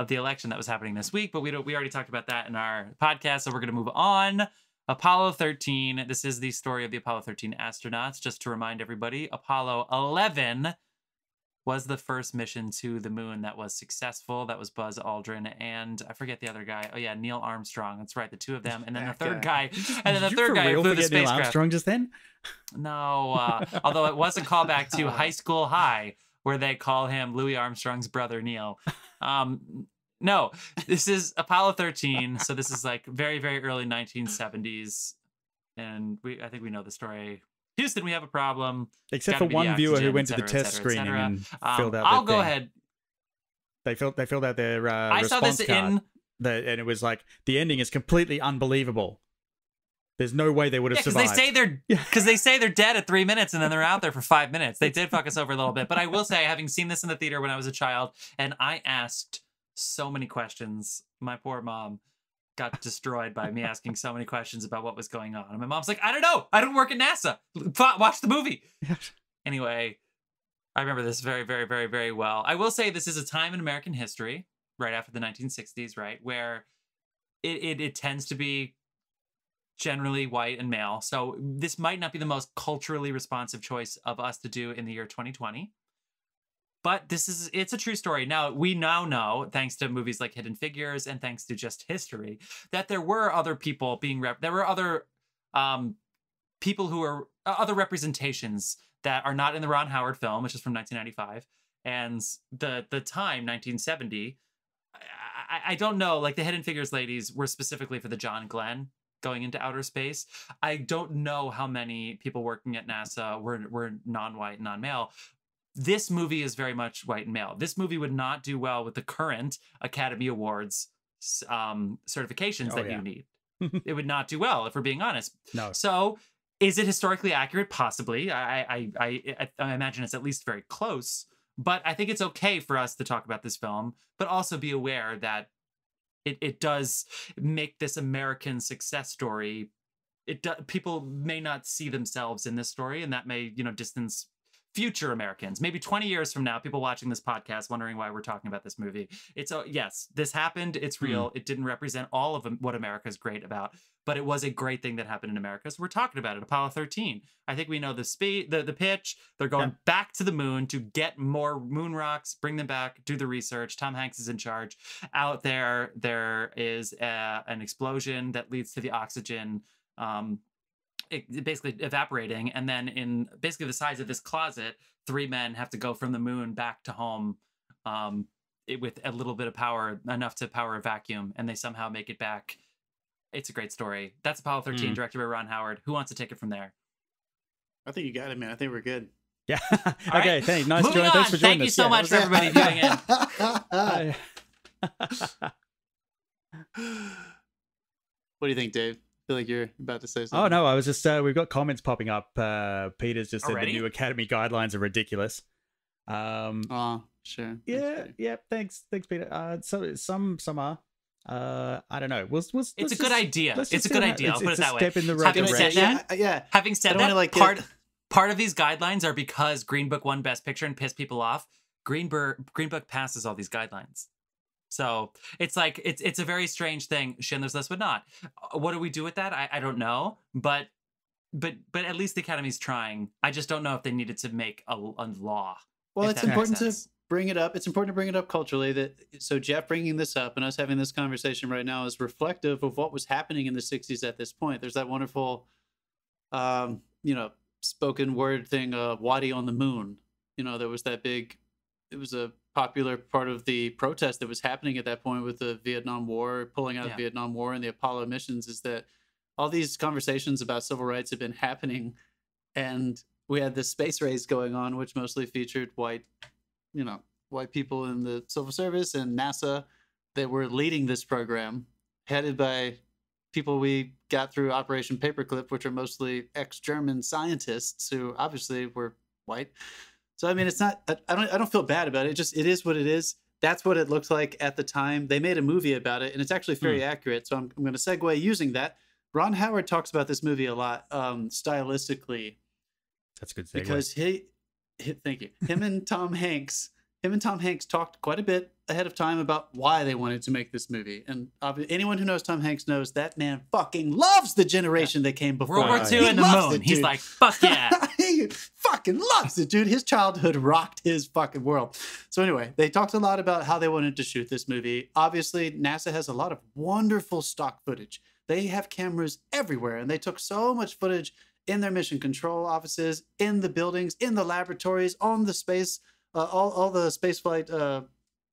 of the election that was happening this week, but we don't, we already talked about that in our podcast, so we're going to move on. Apollo thirteen. This is the story of the Apollo thirteen astronauts. Just to remind everybody, Apollo eleven was the first mission to the moon that was successful. That was Buzz Aldrin and I forget the other guy. Oh yeah, Neil Armstrong. That's right, the two of them, and then that the third guy, guy and then the third guy who flew the spacecraft. Neil Armstrong just then? No, uh, although it was a callback to High School High, where they call him Louis Armstrong's brother, Neil. Um, no, this is Apollo thirteen. So this is like very, very early nineteen seventies. And we, I think we know the story. Houston, we have a problem. Except for one oxygen, viewer who went to the test screening and um, filled out I'll go thing. ahead. They filled, they filled out their uh, I saw this card in that, and it was like, the ending is completely unbelievable. There's no way they would have yeah, survived. They say they're because they say they're dead at three minutes and then they're out there for five minutes. They did fuck us over a little bit. But I will say, having seen this in the theater when I was a child, and I asked so many questions. My poor mom got destroyed by me asking so many questions about what was going on. And my mom's like, I don't know. I don't work at NASA. Watch the movie. Anyway, I remember this very, very, very, very well. I will say this is a time in American history, right after the nineteen sixties, right, where it it, it tends to be generally white and male. So this might not be the most culturally responsive choice of us to do in the year twenty twenty. But this is, it's a true story. Now, we now know, thanks to movies like Hidden Figures and thanks to just history, that there were other people being, rep there were other um, people who are uh, other representations that are not in the Ron Howard film, which is from nineteen ninety-five, and the the time nineteen seventy. I, I don't know. Like the Hidden Figures ladies were specifically for the John Glenn going into outer space. I don't know how many people working at NASA were were non-white and non-male. This movie is very much white and male. This movie would not do well with the current Academy Awards um, certifications oh, that yeah. you need. It would not do well, if we're being honest. No. So is it historically accurate? Possibly. I I I, I imagine it's at least very close. But I think it's okay for us to talk about this film, but also be aware that it, it does make this American success story. It do, people may not see themselves in this story, and that may, you know, distance future Americans. Maybe twenty years from now, people watching this podcast wondering why we're talking about this movie. It's, uh, yes, this happened. It's real. Mm. It didn't represent all of what America's great about, but it was a great thing that happened in America. So we're talking about it. Apollo thirteen. I think we know the speed, the, the pitch. They're going yeah. back to the moon to get more moon rocks, bring them back, do the research. Tom Hanks is in charge. Out there, there is a, an explosion that leads to the oxygen um, It basically evaporating, and then in basically the size of this closet, three men have to go from the moon back to home um, it, with a little bit of power, enough to power a vacuum, and they somehow make it back. It's a great story. That's Apollo thirteen, mm. directed by Ron Howard. Who wants to take it from there? I think you got it, man. I think we're good. Yeah. okay. Right. Thanks. Nice Moving joining. On. Thanks for joining Thank us. you so yeah, much for everybody tuning in. What do you think, Dave? I feel like you're about to say something. Oh, no, I was just, uh, we've got comments popping up. Uh, Peter's just said Already? the new Academy guidelines are ridiculous. Um, oh, sure. Yeah, thanks, yeah, thanks, thanks, Peter. Uh, so some some are. Uh, I don't know. We'll, we'll, it's a good idea. It's a good idea. I'll put it that way. It's a step in the right direction. Yeah, yeah. Having said that, like part, part of these guidelines are because Green Book won Best Picture and pissed people off. Green, Bur Green Book passes all these guidelines. So it's like, it's it's a very strange thing. Schindler's List would not. What do we do with that? I, I don't know. But but but at least the Academy's trying. I just don't know if they needed to make a, a law. Well, it's important to bring it up. It's important to bring it up culturally. That So Jeff bringing this up and us having this conversation right now is reflective of what was happening in the sixties at this point. There's that wonderful, um, you know, spoken word thing, uh, Wadi on the Moon. You know, there was that big, it was a popular part of the protest that was happening at that point with the Vietnam War, pulling out yeah. of the Vietnam War and the Apollo missions, is that all these conversations about civil rights have been happening. And we had this space race going on, which mostly featured white, you know, white people in the civil service and NASA that were leading this program, headed by people we got through Operation Paperclip, which are mostly ex-German scientists who obviously were white. So, I mean, it's not, I don't, I don't feel bad about it. It just, it is what it is. That's what it looked like at the time. They made a movie about it, and it's actually very mm. accurate. So I'm, I'm going to segue using that. Ron Howard talks about this movie a lot, um, stylistically. That's a good segue. Because he, he, thank you. Him and Tom Hanks, him and Tom Hanks talked quite a bit ahead of time about why they wanted to make this movie. And anyone who knows Tom Hanks knows that man fucking loves the generation yeah. that came before. World War Two and the moon. It, He's like, fuck yeah. He fucking loves it, dude. His childhood rocked his fucking world. So anyway, they talked a lot about how they wanted to shoot this movie. Obviously, NASA has a lot of wonderful stock footage. They have cameras everywhere, and they took so much footage in their mission control offices, in the buildings, in the laboratories, on the space, uh, all, all the spaceflight uh,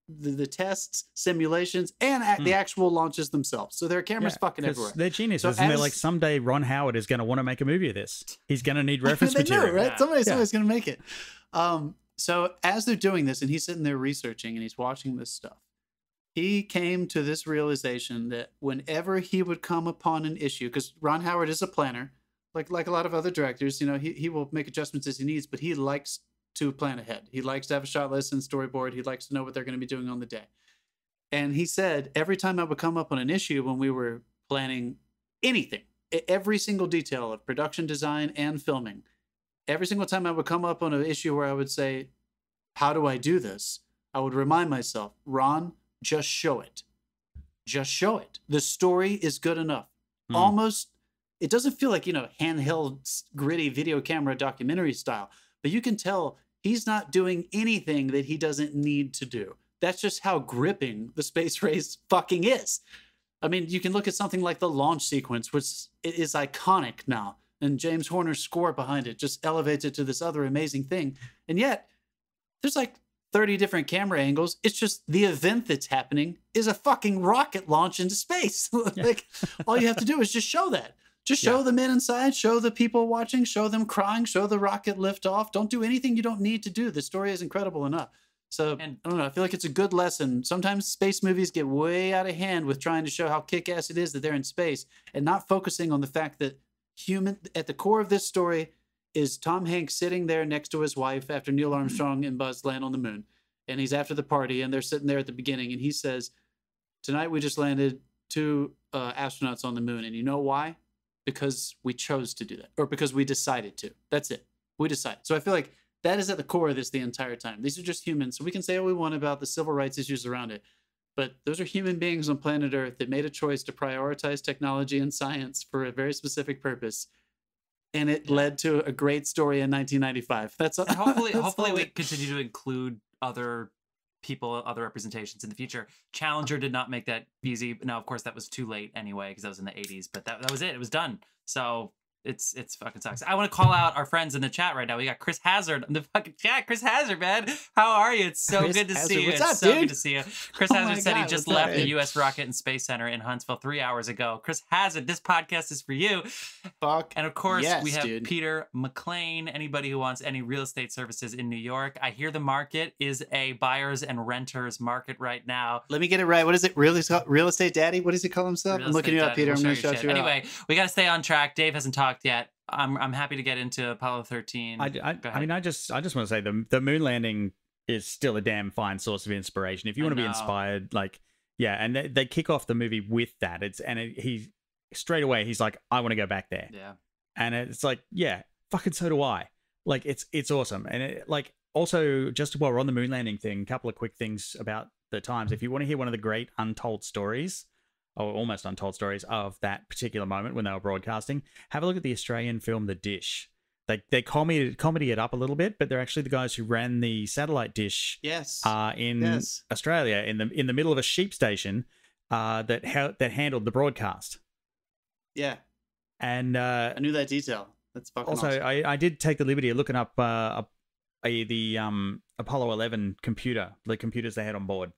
The, the tests, simulations, and at mm. the actual launches themselves. So there are cameras yeah, fucking everywhere. They're geniuses, so and they're like, someday Ron Howard is going to want to make a movie of this. He's going to need reference they material. Know, right? Yeah. Somebody, somebody's yeah. going to make it. Um, so as they're doing this, and he's sitting there researching, and he's watching this stuff, he came to this realization that whenever he would come upon an issue, because Ron Howard is a planner, like like a lot of other directors, you know, he, he will make adjustments as he needs, but he likes to plan ahead. He likes to have a shot list and storyboard. He likes to know what they're going to be doing on the day. And he said, every time I would come up on an issue when we were planning anything, every single detail of production design and filming, every single time I would come up on an issue where I would say, how do I do this? I would remind myself, Ron, just show it. Just show it. The story is good enough. Mm. Almost, it doesn't feel like, you know, handheld, gritty video camera documentary style. But you can tell he's not doing anything that he doesn't need to do. That's just how gripping the space race fucking is. I mean, you can look at something like the launch sequence, which is iconic now. and James Horner's score behind it just elevates it to this other amazing thing. And yet there's like thirty different camera angles. It's just the event that's happening is a fucking rocket launch into space. Like all you have to do is just show that. Just show yeah. the men inside, show the people watching, show them crying, show the rocket lift off. Don't do anything you don't need to do. The story is incredible enough. So and, I don't know. I feel like it's a good lesson. Sometimes space movies get way out of hand with trying to show how kick-ass it is that they're in space and not focusing on the fact that human at the core of this story is Tom Hanks sitting there next to his wife after Neil Armstrong and Buzz land on the moon. And he's after the party and they're sitting there at the beginning. And he says, tonight we just landed two uh, astronauts on the moon. And you know why? Because we chose to do that, or because we decided to. That's it. We decided. So I feel like that is at the core of this the entire time. These are just humans. So we can say what we want about the civil rights issues around it, but those are human beings on planet Earth that made a choice to prioritize technology and science for a very specific purpose. And it led to a great story in nineteen ninety-five. That's all. And hopefully, that's hopefully all we continue to include other people, other representations in the future. Challenger did not make that easy. Now, of course, that was too late anyway, because that was in the eighties, but that, that was it. It was done. So it's it's fucking sucks. I want to call out our friends in the chat right now. We got Chris Hazard in the fucking chat. Chris Hazard, man. How are you? It's so Chris good to Hazard. see you. What's it's up, so dude? good to see you. Chris oh Hazard said God, he just left that, the U S Rocket and Space Center in Huntsville three hours ago. Chris Hazard, this podcast is for you. Fuck. And of course, yes, we have dude. Peter McLean. Anybody who wants any real estate services in New York. I hear the market is a buyers and renters market right now. Let me get it right. What is it? Real, real estate daddy? What does he call himself? Real I'm looking you up, Peter. We'll I'm going to shout you out. Anyway, we got to stay on track. Dave hasn't talked yet. I'm I'm happy to get into Apollo thirteen. I, I, I mean, I just I just want to say the the moon landing is still a damn fine source of inspiration. If you want to be inspired, like yeah, and they, they kick off the movie with that. It's and it, he straight away he's like, I want to go back there. Yeah, and it's like yeah, fucking so do I. Like it's it's awesome. And it, like also just while we're on the moon landing thing, a couple of quick things about the times. If you want to hear one of the great untold stories. or almost untold stories of that particular moment when they were broadcasting, have a look at the Australian film The Dish. They they comedy, comedy it up a little bit, but they're actually the guys who ran the satellite dish yes. uh, in yes. Australia in the in the middle of a sheep station uh, that ha that handled the broadcast. Yeah. And uh, I knew that detail. That's fucking Also, awesome. I, I did take the liberty of looking up uh, a, a, the um, Apollo eleven computer, the computers they had on board.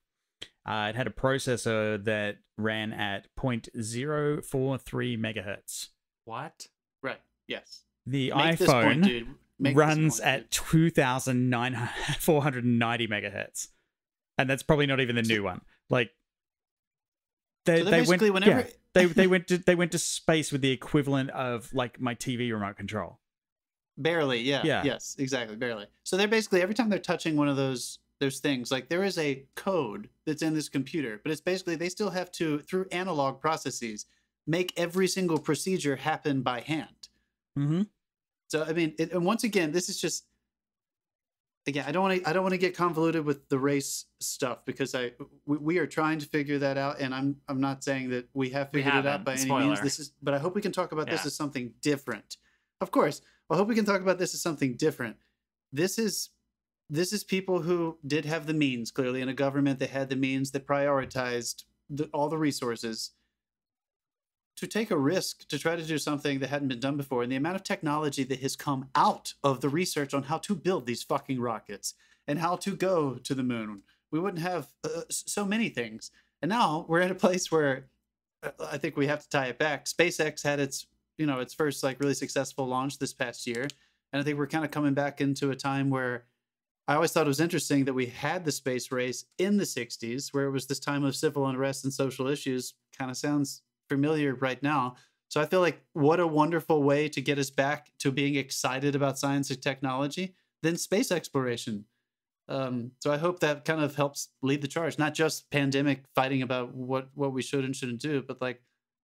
Uh, it had a processor that ran at zero point zero four three megahertz. What? Right. Yes. The Make iPhone point, runs point, at two thousand four hundred ninety megahertz, and that's probably not even the new one. Like they so they went whenever... yeah, they they went to they went to space with the equivalent of like my T V remote control. Barely. Yeah. Yeah. Yes. Exactly. Barely. So they're basically every time they're touching one of those. There's things like there is a code that's in this computer, but it's basically they still have to, through analog processes, make every single procedure happen by hand. Mm-hmm. So I mean, it, and once again, this is just again, I don't want to, I don't want to get convoluted with the race stuff because I we, we are trying to figure that out, and I'm I'm not saying that we have figured we it out by Spoiler. any means. This is, but I hope we can talk about yeah. this as something different. Of course, I hope we can talk about this as something different. This is. This is people who did have the means, clearly, in a government that had the means that prioritized the, all the resources to take a risk to try to do something that hadn't been done before. And the amount of technology that has come out of the research on how to build these fucking rockets and how to go to the moon. We wouldn't have uh, so many things. And now we're at a place where uh, I think we have to tie it back. SpaceX had its, you know, its first like really successful launch this past year. And I think we're kind of coming back into a time where I always thought it was interesting that we had the space race in the sixties, where it was this time of civil unrest and social issues. Kind of sounds familiar right now. So I feel like what a wonderful way to get us back to being excited about science and technology, then space exploration. Um, so I hope that kind of helps lead the charge, not just pandemic fighting about what, what we should and shouldn't do, but like,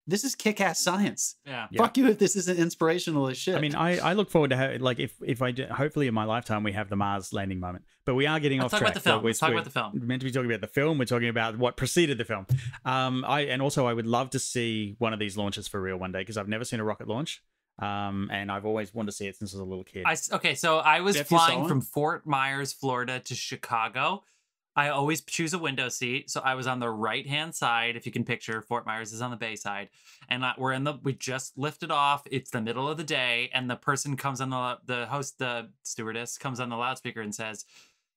this is kick-ass science. Yeah. Fuck yeah. you if this isn't inspirational as shit. I mean, I, I look forward to how, like if if I do, hopefully in my lifetime we have the Mars landing moment. But we are getting Let's off track. Let's talk about the film. Let's talk about the film. We're meant to be talking about the film. We're talking about what preceded the film. Um, I and also I would love to see one of these launches for real one day because I've never seen a rocket launch. Um, and I've always wanted to see it since I was a little kid. I, okay, so I was Jeff, flying from Fort Myers, Florida, to Chicago. I always choose a window seat. So I was on the right-hand side. If you can picture, Fort Myers is on the bay side. And we're in the, we just lifted off. It's the middle of the day. And the person comes on the, the host, the stewardess comes on the loudspeaker and says,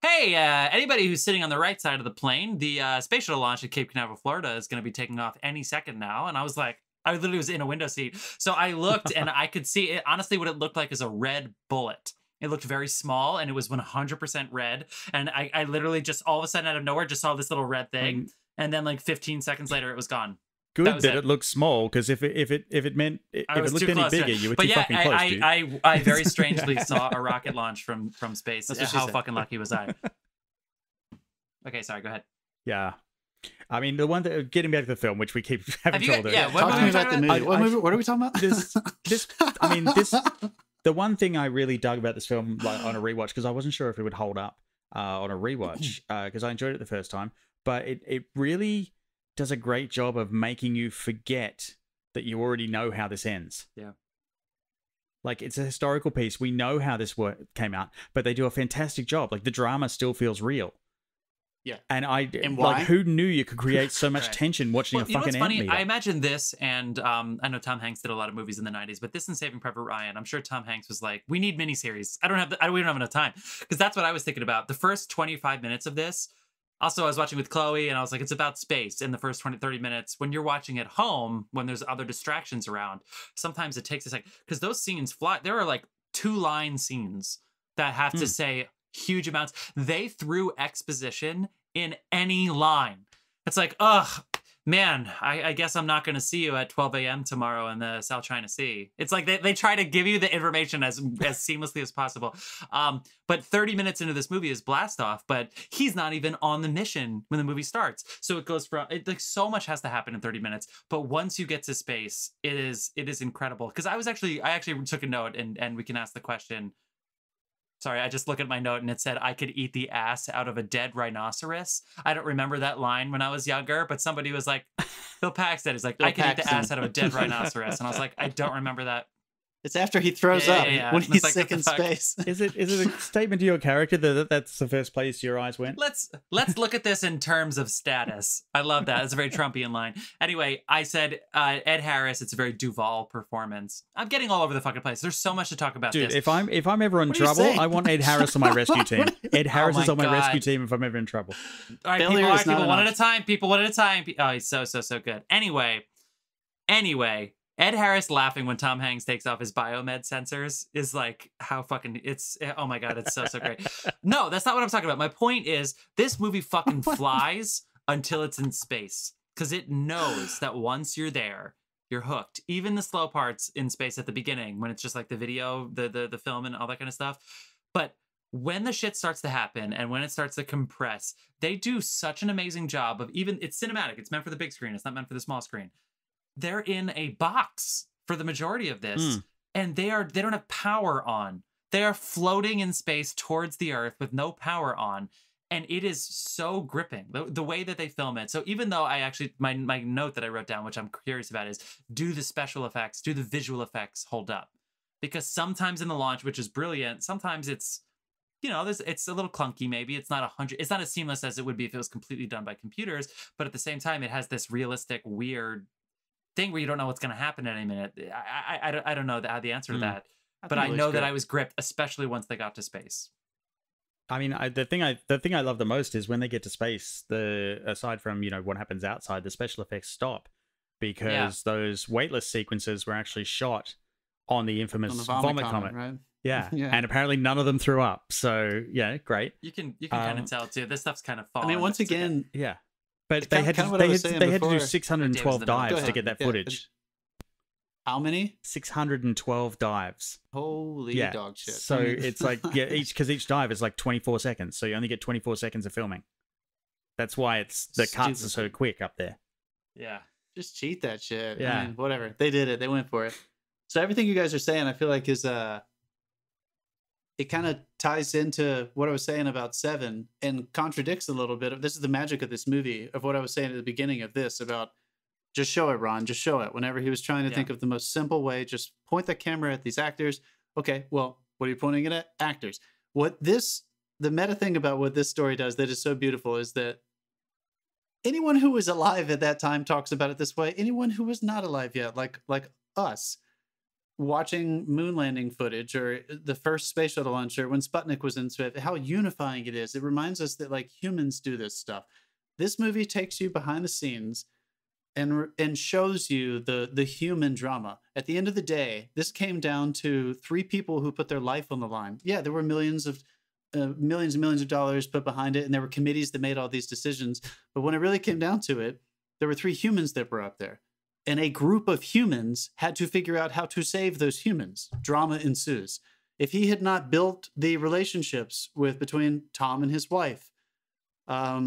hey, uh, anybody who's sitting on the right side of the plane, the uh, space shuttle launch at Cape Canaveral, Florida is going to be taking off any second now. And I was like, I literally was in a window seat. So I looked and I could see it. Honestly, what it looked like is a red bullet. It looked very small and it was one hundred percent red. And I, I literally just all of a sudden out of nowhere just saw this little red thing. Mm. And then like fifteen seconds later, it was gone. Good that, that it. it looked small, because if it if it if it meant if it looked any bigger, you would be yeah, fucking I, close. I, dude. I I I very strangely saw a rocket launch from from space. That's How fucking lucky was I? Okay, sorry. Go ahead. Yeah, I mean the one that getting back to the film, which we keep having Have trouble. Got, yeah, what, talking about, about the movie. I, what, I, movie, what are we talking about? This, this. I mean, this. The one thing I really dug about this film, like on a rewatch, because I wasn't sure if it would hold up uh, on a rewatch, because uh, I enjoyed it the first time, but it it really does a great job of making you forget that you already know how this ends. Yeah. Like, it's a historical piece. We know how this work came out, but they do a fantastic job. Like, the drama still feels real. Yeah. And I, and why? Like, who knew you could create so much right. tension watching well, a you fucking know what's funny? I imagine this, and um, I know Tom Hanks did a lot of movies in the nineties, but this and Saving Private Ryan, I'm sure Tom Hanks was like, we need miniseries. I don't have, the, I, we don't have enough time. Because that's what I was thinking about. The first twenty-five minutes of this, also, I was watching with Chloe and I was like, it's about space in the first twenty, thirty minutes. When you're watching at home, when there's other distractions around, sometimes it takes a second. Because those scenes fly. There are like two line scenes that have mm. to say huge amounts. They threw exposition in any line. It's like, ugh, man, I, I guess I'm not going to see you at twelve a m tomorrow in the South China Sea. It's like they, they try to give you the information as as seamlessly as possible. Um, but thirty minutes into this movie is blast off, but he's not even on the mission when the movie starts. So it goes from, it, like, so much has to happen in thirty minutes. But once you get to space, it is it is incredible. Because I was actually, I actually took a note, and, and we can ask the question. Sorry, I just look at my note and it said, I could eat the ass out of a dead rhinoceros. I don't remember that line when I was younger, but somebody was like, Bill Paxton is like, Bill I could Paxton. eat the ass out of a dead rhinoceros. And I was like, I don't remember that. It's after he throws yeah, up yeah, yeah. when and he's like, sick in space. Is it is it a statement to your character that that's the first place your eyes went? Let's let's look at this in terms of status. I love that. It's a very Trumpian line. Anyway, I said uh, Ed Harris. It's a very Duvall performance. I'm getting all over the fucking place. There's so much to talk about. Dude, this. if I'm if I'm ever in what trouble, I want Ed Harris on my rescue team. Ed Harris oh is on my God. rescue team if I'm ever in trouble. All right, Failure people, all right, people one at a time. People, one at a time. Oh, he's so so so good. Anyway, anyway. Ed Harris laughing when Tom Hanks takes off his biomed sensors is like, how fucking, it's, oh my God, it's so, so great. No, that's not what I'm talking about. My point is this movie fucking flies until it's in space, because it knows that once you're there, you're hooked. Even the slow parts in space at the beginning, when it's just like the video, the the, the film and all that kind of stuff. But when the shit starts to happen and when it starts to compress, they do such an amazing job of even, it's cinematic. It's meant for the big screen. It's not meant for the small screen. They're in a box for the majority of this, mm. and they are they don't have power on. They are floating in space towards the Earth with no power on, and it is so gripping, the, the way that they film it. So even though I actually, my, my note that I wrote down, which I'm curious about, is do the special effects, do the visual effects hold up? Because sometimes in the launch, which is brilliant, sometimes it's, you know, there's, it's a little clunky maybe. It's not a hundred, it's not as seamless as it would be if it was completely done by computers, but at the same time, it has this realistic, weird thing where you don't know what's going to happen at any minute. I I, I, don't, I don't know the, the answer to that, mm. but I, I know that I was gripped, especially once they got to space. I mean, I, the thing I the thing I love the most is when they get to space. The aside from you know what happens outside, the special effects stop because yeah. those weightless sequences were actually shot on the infamous on the vomit, vomit comet. comet. Right? Yeah. yeah, and apparently none of them threw up. So yeah, great. You can you can um, kind of tell too. This stuff's kind of falling. I mean, once again, together. yeah. But they, kind of, had to, they, had, they had to do six hundred twelve dives to get that footage. How many? six hundred twelve dives. Holy yeah. dog shit. So it's like, yeah, each because each dive is like twenty-four seconds. So you only get twenty-four seconds of filming. That's why it's the Stupid. cuts are so quick up there. Yeah. Just cheat that shit. Yeah. I mean, whatever. They did it. They went for it. So everything you guys are saying, I feel like is, uh, it kind of ties into what I was saying about Seven and contradicts a little bit of, this is the magic of this movie, of what I was saying at the beginning of this about just show it, Ron, just show it. Whenever he was trying to yeah. think of the most simple way, just point the camera at these actors. Okay, well, what are you pointing it at? Actors. What this, the meta thing about what this story does that is so beautiful is that anyone who was alive at that time talks about it this way. Anyone who was not alive yet, like like us, watching moon landing footage or the first space shuttle launch or when Sputnik was in space, how unifying it is. It reminds us that like humans do this stuff. This movie takes you behind the scenes and and shows you the the human drama. At the end of the day, this came down to three people who put their life on the line. Yeah, there were millions of Uh, millions and millions of dollars put behind it, and there were committees that made all these decisions. But when it really came down to it, there were three humans that were up there, and a group of humans had to figure out how to save those humans. Drama ensues. If he had not built the relationships with between Tom and his wife, um,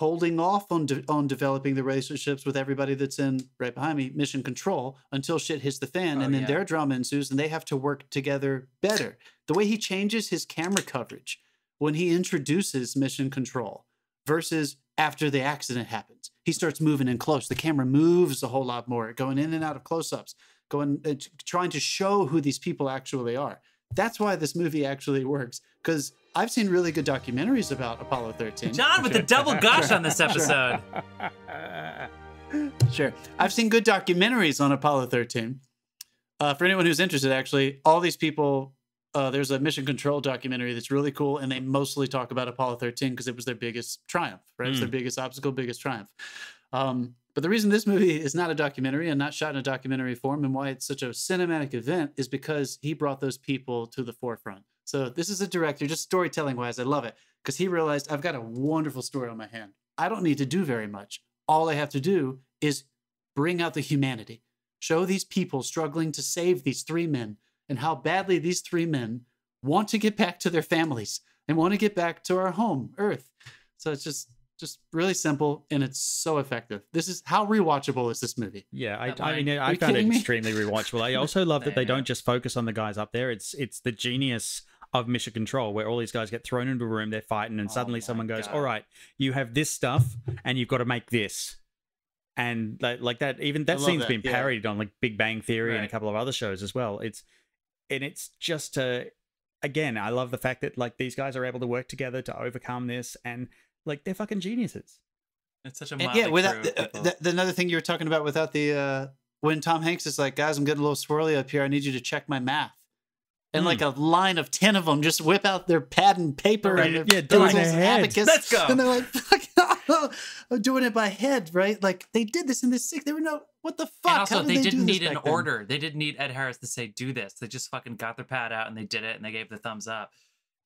holding off on de on developing the relationships with everybody that's in right behind me, Mission Control, until shit hits the fan, oh, and then yeah. their drama ensues, and they have to work together better. The way he changes his camera coverage when he introduces Mission Control versus after the accident happens, he starts moving in close. The camera moves a whole lot more, going in and out of close-ups, going uh, trying to show who these people actually are. That's why this movie actually works, because I've seen really good documentaries about Apollo thirteen. John with sure. the double gosh on this episode. Sure. I've seen good documentaries on Apollo thirteen. Uh, for anyone who's interested, actually, all these people, uh, there's a Mission Control documentary that's really cool, and they mostly talk about Apollo thirteen because it was their biggest triumph, right? Mm. It's their biggest obstacle, biggest triumph. Um, but the reason this movie is not a documentary and not shot in a documentary form, and why it's such a cinematic event, is because he brought those people to the forefront. So this is a director, just storytelling-wise, I love it, because he realized, I've got a wonderful story on my hand. I don't need to do very much. All I have to do is bring out the humanity, show these people struggling to save these three men, and how badly these three men want to get back to their families and want to get back to our home, Earth. So it's just... just really simple, and it's so effective. This is how rewatchable is this movie? Yeah, I, I mean, I found it extremely rewatchable. I also love that they don't just focus on the guys up there. It's it's the genius of Mission Control, where all these guys get thrown into a room, they're fighting, and suddenly oh someone goes, God. "All right, you have this stuff, and you've got to make this." And like, like that, even that scene's that. been parodied yeah. on like Big Bang Theory right. and a couple of other shows as well. It's and it's just uh, again, I love the fact that like these guys are able to work together to overcome this and. Like, they're fucking geniuses. It's such a and, yeah. Without the, uh, the, the another thing you were talking about, without the uh, when Tom Hanks is like, "Guys, I'm getting a little swirly up here. I need you to check my math," and mm. like a line of ten of them just whip out their pad and paper right. and their yeah, pencils and abacus. Let's go. And they're like, "Fuck, oh, I'm doing it by head, right?" Like they did this in the sixth. There were no what the fuck. And also, How did they, they didn't do this need an then? order. They didn't need Ed Harris to say do this. They just fucking got their pad out and they did it and they gave the thumbs up.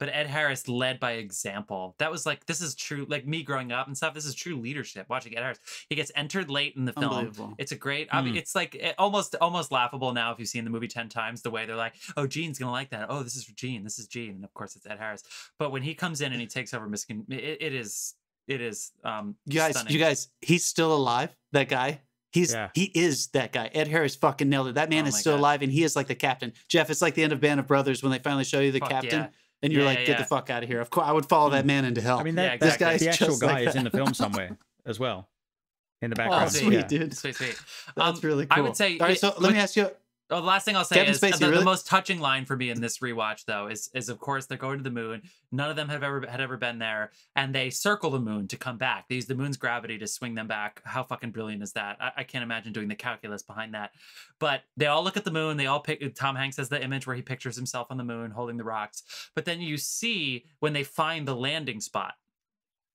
But Ed Harris led by example. That was like, this is true, like me growing up and stuff, this is true leadership, watching Ed Harris. He gets entered late in the film. It's a great, mm. I mean, it's like it almost almost laughable now if you've seen the movie ten times, the way they're like, oh, Gene's gonna like that. Oh, this is for Gene, this is Gene. And of course it's Ed Harris. But when he comes in and he takes over, Miskin, it, it is, it is um, You guys, stunning. you guys, he's still alive, that guy. He's yeah. he is that guy. Ed Harris fucking nailed it. That man oh is still God. alive and he is like the captain. Jeff, it's like the end of Band of Brothers when they finally show you the Fuck captain. Yeah. And you're yeah, like, get yeah. the fuck out of here. Of course, I would follow that man into hell. I mean, that, yeah, exactly. this guy's the actual guy like is in the film somewhere as well, in the background. Oh, sweet, yeah. dude. Sweet, sweet. That's um, really cool. I would say. All right, so let which, me ask you. Oh, the last thing I'll say Kevin is Spacey, the, really? the most touching line for me in this rewatch, though, is is of course they're going to the moon. None of them have ever had ever been there, and they circle the moon to come back. They use the moon's gravity to swing them back. How fucking brilliant is that? I, I can't imagine doing the calculus behind that. But they all look at the moon. They all pick. Tom Hanks has the image where he pictures himself on the moon holding the rocks. But then you see when they find the landing spot.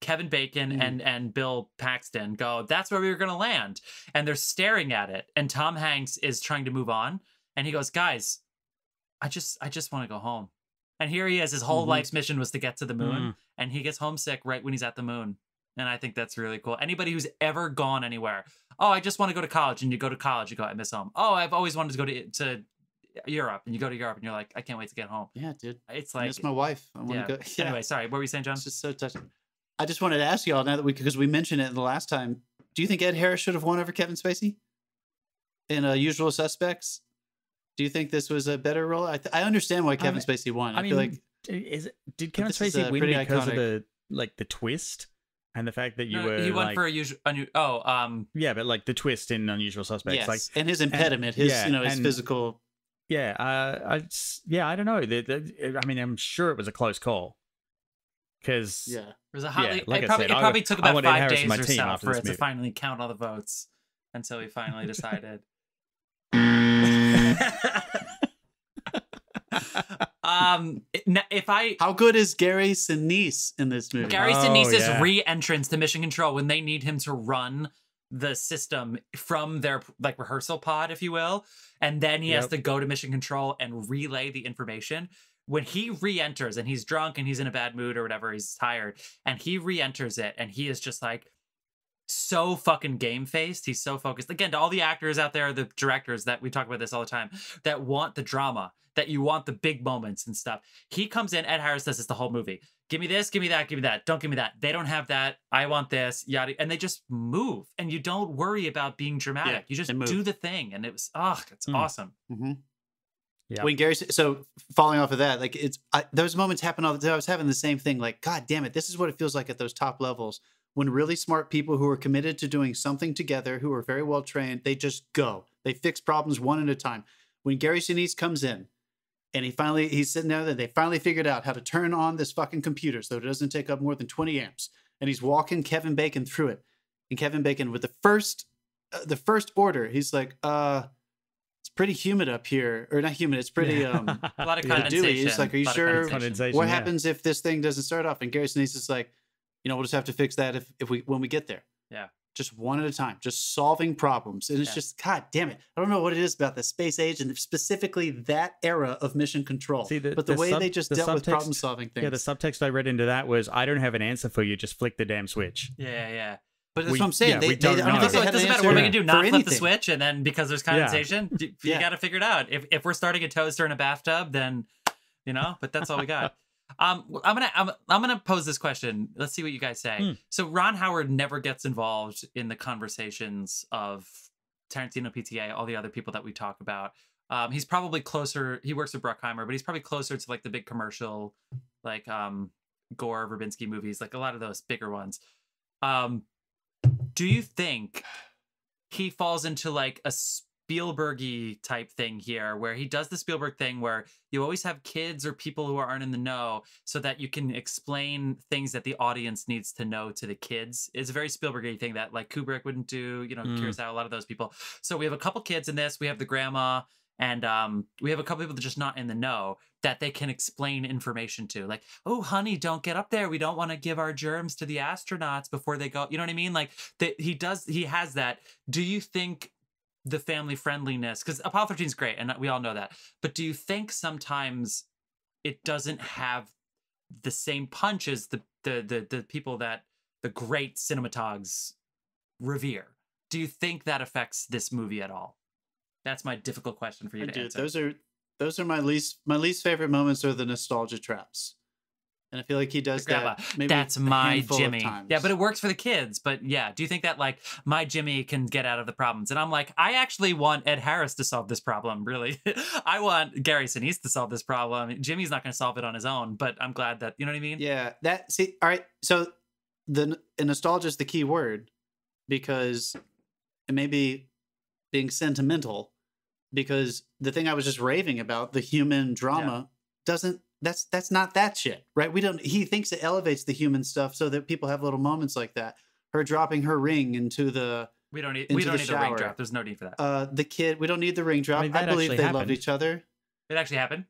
Kevin Bacon mm. and and Bill Paxton go, that's where we were going to land. And they're staring at it. And Tom Hanks is trying to move on. And he goes, guys, I just I just want to go home. And here he is. His whole mm-hmm. life's mission was to get to the moon. Mm. And he gets homesick right when he's at the moon. And I think that's really cool. Anybody who's ever gone anywhere. Oh, I just want to go to college. And you go to college. You go, I miss home. Oh, I've always wanted to go to, to Europe. And you go to Europe and you're like, I can't wait to get home. Yeah, dude. It's like. I miss my wife. I want yeah. to go. Yeah. Anyway, sorry. What were you saying, John? It's just so touching. I just wanted to ask you all now that we, because we mentioned it the last time, do you think Ed Harris should have won over Kevin Spacey in uh, Usual Suspects? Do you think this was a better role? I, th I understand why Kevin I mean, Spacey won. I, I mean, feel like is it, did Kevin Spacey win because iconic. of the like the twist and the fact that you no, were he won like, for unusual. Oh, um, yeah, but like the twist in Unusual Suspects, yes, like and his impediment, and, his yeah, you know his and, physical. Yeah, uh, I yeah, I don't know. The, the, I mean, I'm sure it was a close call. Because yeah, it was a hot, yeah, like it, probably, I said, it probably I, took about five days or so for it to finally count all the votes until we finally decided. um, if I how good is Gary Sinise in this movie? Gary Sinise's oh, yeah. re-entrance to Mission Control when they need him to run the system from their like rehearsal pod, if you will, and then he yep. has to go to Mission Control and relay the information. When he re-enters and he's drunk and he's in a bad mood or whatever, he's tired, and he re-enters it and he is just like so fucking game-faced. He's so focused. Again, to all the actors out there, the directors that we talk about this all the time, that want the drama, that you want the big moments and stuff. He comes in, Ed Harris says it's the whole movie. Give me this, give me that, give me that. Don't give me that. They don't have that. I want this, yada. And they just move. And you don't worry about being dramatic. Yeah, you just do the thing. And it was, oh, it's mm. awesome. Mm-hmm. Yeah. When Gary, so falling off of that, like it's I, those moments happen all the time. I was having the same thing. Like, God damn it, this is what it feels like at those top levels when really smart people who are committed to doing something together, who are very well trained, they just go. They fix problems one at a time. When Gary Sinise comes in and he finally he's sitting there, that they finally figured out how to turn on this fucking computer so it doesn't take up more than twenty amps, and he's walking Kevin Bacon through it. And Kevin Bacon with the first uh, the first order, he's like, uh. It's pretty humid up here, or not humid. It's pretty um, a lot of condensation. Dewy. It's like, are you sure? What happens yeah. if this thing doesn't start off? And Gary Sinise is like, you know, we'll just have to fix that if if we when we get there. Yeah, just one at a time, just solving problems. And it's yeah. just, God damn it, I don't know what it is about the space age and specifically that era of Mission Control. See, the, but the, the way sub, they just the dealt subtext, with problem solving things. Yeah, the subtext I read into that was, I don't have an answer for you. Just flick the damn switch. Yeah, yeah. But that's we, what I'm saying. Yeah, they, we don't they, know. They, so it doesn't matter what we can do, not flip the switch, and then because there's condensation, yeah. you, you yeah. got to figure it out. If if we're starting a toaster in a bathtub, then you know. But that's all we got. um, I'm gonna I'm, I'm gonna pose this question. Let's see what you guys say. Mm. So Ron Howard never gets involved in the conversations of Tarantino, P T A, all the other people that we talk about. Um, he's probably closer. He works with Bruckheimer, but he's probably closer to like the big commercial, like um, Gore, Verbinski movies, like a lot of those bigger ones. Um. Do you think he falls into like a Spielberg-y type thing here where he does the Spielberg thing where you always have kids or people who aren't in the know so that you can explain things that the audience needs to know to the kids? It's a very Spielberg-y thing that like Kubrick wouldn't do, you know, mm. Kurosawa, a lot of those people. So we have a couple kids in this. We have the grandma and um, we have a couple people that are just not in the know that they can explain information to. Like, oh, honey, don't get up there. We don't want to give our germs to the astronauts before they go. You know what I mean? Like, the, he does, he has that. Do you think the family friendliness, because Apollo thirteen is great, and we all know that, but do you think sometimes it doesn't have the same punch as the the the, the people that the great cinematogs revere? Do you think that affects this movie at all? That's my difficult question for you I to do. answer. Those are... Those are my least my least favorite moments are the nostalgia traps. And I feel like he does that. Maybe That's my Jimmy. Yeah, but it works for the kids. But yeah, do you think that like my Jimmy can get out of the problems? And I'm like, I actually want Ed Harris to solve this problem, really. I want Gary Sinise to solve this problem. Jimmy's not going to solve it on his own, but I'm glad that, you know what I mean? Yeah, that, see, all right. So the nostalgia is the key word because it may be being sentimental. Because the thing I was just raving about, the human drama, yeah. doesn't, that's that's not that shit, right? We don't, he thinks it elevates the human stuff so that people have little moments like that. Her dropping her ring into the We don't need, we don't the need the ring drop. There's no need for that. Uh, the kid, we don't need the ring drop. I, mean, I believe they happened. loved each other. It actually happened?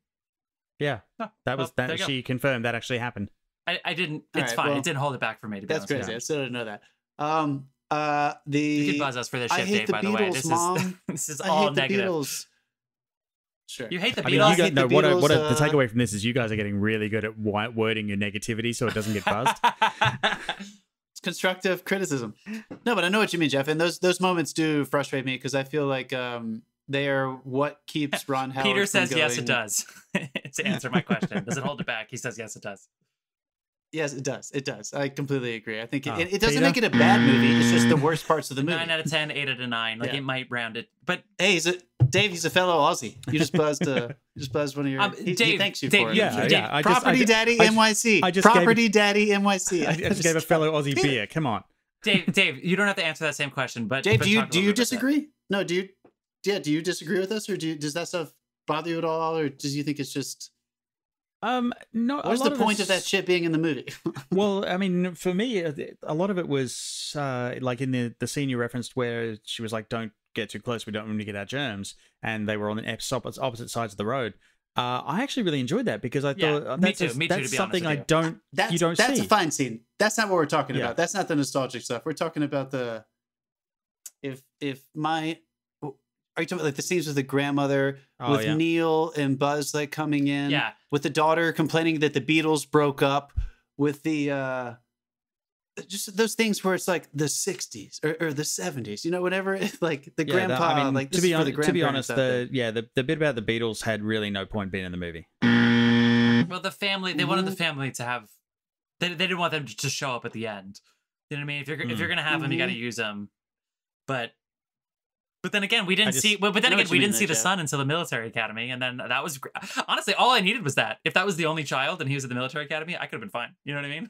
Yeah. Oh, that was, well, that she confirmed that actually happened. I, I didn't, it's right, fine. Well, it didn't hold it back for me to be honest. That's crazy. I still didn't know that. Um, Uh, the you can buzz us for this shit, Dave. The by Beatles, the way, this Mom. is this is I all hate negative. The sure, you hate the Beatles. I mean, you guys, no, the what, Beatles, I, what uh... I, the takeaway from this is you guys are getting really good at white wording your negativity so it doesn't get buzzed. It's constructive criticism. No, but I know what you mean, Jeff. And those those moments do frustrate me because I feel like um, they are what keeps Ron Howard. Peter says from going... yes, it does. To answer my question, does it hold it back? He says yes, it does. Yes, it does. It does. I completely agree. I think it, oh, it, it doesn't Peter? make it a bad movie. It's just the worst parts of the movie. nine out of ten, eight out of nine. Like yeah. it might round it. But hey, he's a, Dave, he's a fellow Aussie. You just buzzed, uh, you just buzzed one of your... Um, he, Dave, he thanks you Dave, for it. Yeah, sure. yeah, I just, Property I, Daddy I, N Y C. I just Property gave, Daddy N Y C. I, I, just I just gave a fellow Aussie yeah. beer. Come on. Dave, Dave, you don't have to answer that same question. But Dave, but do you do you disagree? No, do you... Yeah, do you disagree with us? Or do you, does that stuff bother you at all, or do you think it's just? Um, no. What's the point of that shit being in the movie? Well, I mean, for me, a lot of it was uh, like in the the scene you referenced where she was like, "Don't get too close. We don't want to get our germs," and they were on the opposite sides of the road. Uh, I actually really enjoyed that because I thought yeah, that's, me too, me too, that's to be something I don't. That's, you don't. That's see. a fine scene. That's not what we're talking yeah. about. That's not the nostalgic stuff. We're talking about the. If if my, are you talking about like the scenes with the grandmother, oh, with yeah. Neil and Buzz like coming in, yeah, with the daughter complaining that the Beatles broke up, with the, uh, just those things where it's like the sixties or, or the seventies, you know, whatever. Like the yeah, grandpa, that, I mean, like to be, on, the to be honest, the, yeah, the, the bit about the Beatles had really no point being in the movie. Well, the family, they wanted the family to have, they, they didn't want them to show up at the end. You know what I mean? If you're, mm. if you're going to have them, mm-hmm. you got to use them. But, but then again, we didn't just, see, but, but then again, we didn't see the son until the military academy. And then that was, honestly, all I needed was that. If that was the only child and he was at the military academy, I could have been fine. You know what I mean?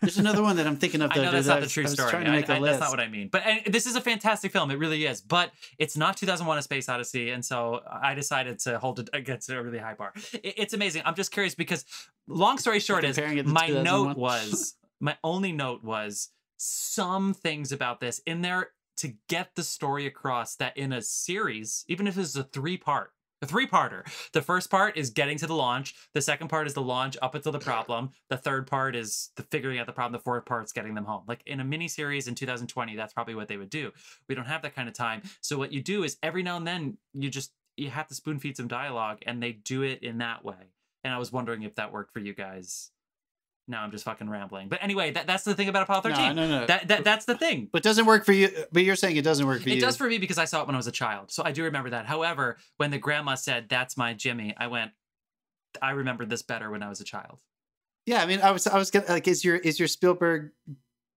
There's another one that I'm thinking of. Though, I know that's not I, the true I story. I, I, that's not what I mean. But and this is a fantastic film. It really is. But it's not two thousand one A Space Odyssey. And so I decided to hold it against a really high bar. It, it's amazing. I'm just curious because long story short is my note was, my only note was, some things about this in there to get the story across that in a series, even if it's a three-part, a three-parter, the first part is getting to the launch, the second part is the launch up until the problem, the third part is the figuring out the problem, the fourth part's getting them home. Like in a mini-series in two thousand twenty, that's probably what they would do. We don't have that kind of time. So what you do is every now and then you just, you have to spoon feed some dialogue, and they do it in that way. And I was wondering if that worked for you guys. No, I'm just fucking rambling. But anyway, that, that's the thing about Apollo thirteen. No, no, no. That, that, that's the thing. But it doesn't work for you. But you're saying it doesn't work for it you. It does for me because I saw it when I was a child. So I do remember that. However, when the grandma said, "That's my Jimmy," I went, I remembered this better when I was a child. Yeah, I mean, I was I was gonna, like, is your is your Spielberg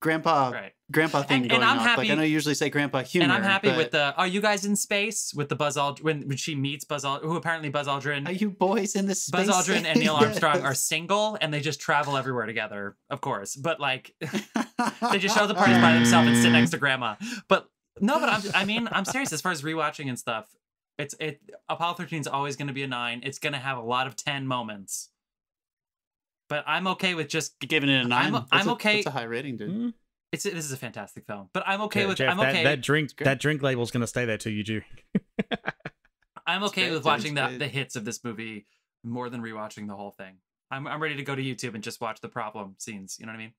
grandpa right. grandpa thing and, going and I'm off? Happy, like, I know you usually say grandpa humor. And I'm happy but... with the, are you guys in space? With the Buzz Aldrin, when, when she meets Buzz Aldrin, who apparently Buzz Aldrin. Are you boys in the space? Buzz Aldrin and Neil Armstrong yes. are single, and they just travel everywhere together, of course. But like, they just show the parties by themselves and sit next to grandma. But no, but I'm, I mean, I'm serious as far as rewatching and stuff. It's it Apollo thirteen is always going to be a nine. It's going to have a lot of ten moments. But I'm okay with just You're giving it a nine. I'm, I'm a, okay. It's a high rating, dude. Mm-hmm. It's this is a fantastic film. But I'm okay yeah, with Jeff, I'm okay. That, that drink that drink label's gonna stay there till you do. I'm okay great, with watching the, the hits of this movie more than rewatching the whole thing. I'm I'm ready to go to YouTube and just watch the problem scenes. You know what I mean?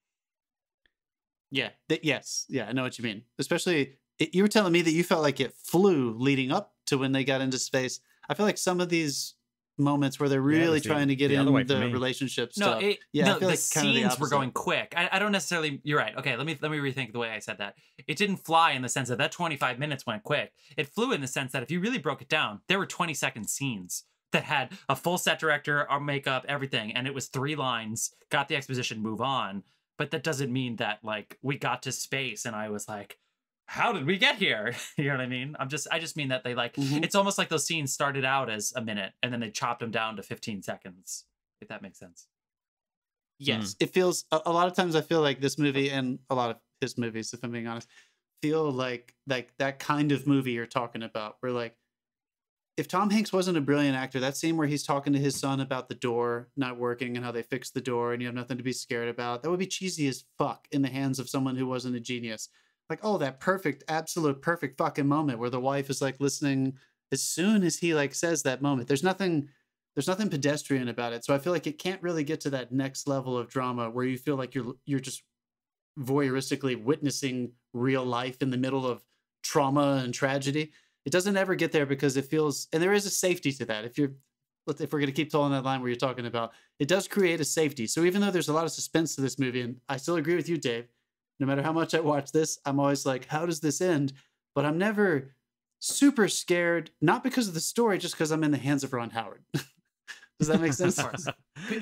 Yeah. The, yes. Yeah. I know what you mean. Especially it, you were telling me that you felt like it flew leading up to when they got into space. I feel like some of these moments where they're really yeah, trying to get the in the relationships. No, it, yeah, no, I feel the like scenes kind of the were going quick. I, I don't necessarily. You're right. Okay, let me let me rethink the way I said that. It didn't fly in the sense that that twenty-five minutes went quick. It flew in the sense that if you really broke it down, there were twenty-second scenes that had a full set director, our makeup, everything, and it was three lines. Got the exposition, move on. But that doesn't mean that like we got to space and I was like, how did we get here? You know what I mean? I'm just, I just mean that they like, mm-hmm. it's almost like those scenes started out as a minute and then they chopped them down to fifteen seconds. If that makes sense. Yes. Mm. It feels, a, a lot of times I feel like this movie and a lot of his movies, if I'm being honest, feel like, like that kind of movie you're talking about. Where like, if Tom Hanks wasn't a brilliant actor, that scene where he's talking to his son about the door not working and how they fixed the door and you have nothing to be scared about, that would be cheesy as fuck in the hands of someone who wasn't a genius. Like, oh, that perfect, absolute perfect fucking moment where the wife is like listening as soon as he like says that moment. There's nothing, there's nothing pedestrian about it. So I feel like it can't really get to that next level of drama where you feel like you're you're just voyeuristically witnessing real life in the middle of trauma and tragedy. It doesn't ever get there because it feels, and there is a safety to that. If you're, if we're gonna keep towing that line where you're talking about, it does create a safety. So even though there's a lot of suspense to this movie, and I still agree with you, Dave. No matter how much I watch this, I'm always like, how does this end? But I'm never super scared, not because of the story, just because I'm in the hands of Ron Howard. Does that make sense? Of course.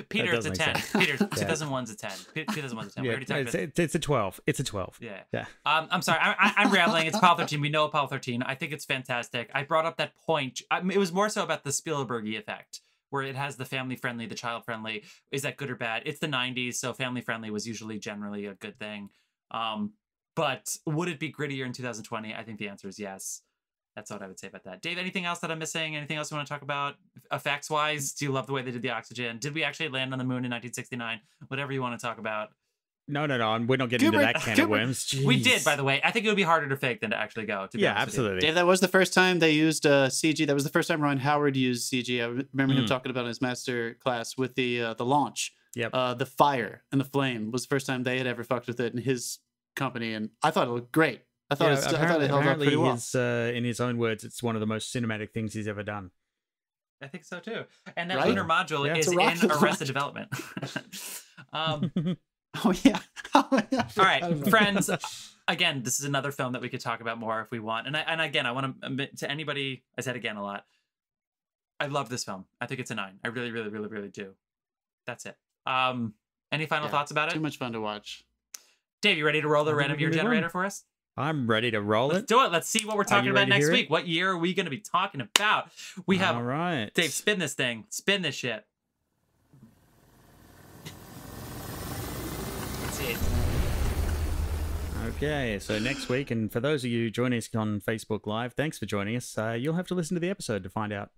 Peter's a ten. Sense. Peter, yeah. two thousand one's a ten. two thousand one's a ten. Yeah. We already talked it's, about it. It's a twelve. It's a twelve. Yeah. yeah. Um, I'm sorry. I, I, I'm rambling. It's Apollo thirteen. We know Apollo thirteen. I think it's fantastic. I brought up that point. I mean, it was more so about the Spielberg-y effect, where it has the family-friendly, the child-friendly. Is that good or bad? It's the nineties, so family-friendly was usually generally a good thing. Um, but would it be grittier in two thousand twenty? I think the answer is yes. That's what I would say about that. Dave, anything else that I'm missing? Anything else you want to talk about effects-wise? Do you love the way they did the oxygen? Did we actually land on the moon in nineteen sixty-nine? Whatever you want to talk about. No, no, no. And we don't get Goober, into that can Goober. of worms. Jeez. We did, by the way. I think it would be harder to fake than to actually go. To be yeah, absolutely. Dave, that was the first time they used uh, C G. That was the first time Ron Howard used C G. I remember mm. him talking about in his master class with the uh, the launch. Yep. Uh, the fire and the flame was the first time they had ever fucked with it in his company. And I thought it looked great. I thought, yeah, it's, I thought it held up pretty well. His, uh, in his own words, it's one of the most cinematic things he's ever done. I think so, too. And that right? lunar module yeah, is in Arrested Development. um, oh, yeah. oh, yeah. All right, friends. Again, this is another film that we could talk about more if we want. And, I, and again, I want to admit to anybody, I said again a lot, I love this film. I think it's a nine. I really, really, really, really do. That's it. Um, any final yeah, thoughts about it? Too much fun to watch. Dave, you ready to roll the random year generator one. for us? I'm ready to roll Let's it. do it. Let's see what we're talking about next week. It? What year are we going to be talking about? We have... All right. Dave, spin this thing. Spin this shit. That's it. Okay, so next week, and for those of you joining us on Facebook Live, thanks for joining us. Uh, you'll have to listen to the episode to find out.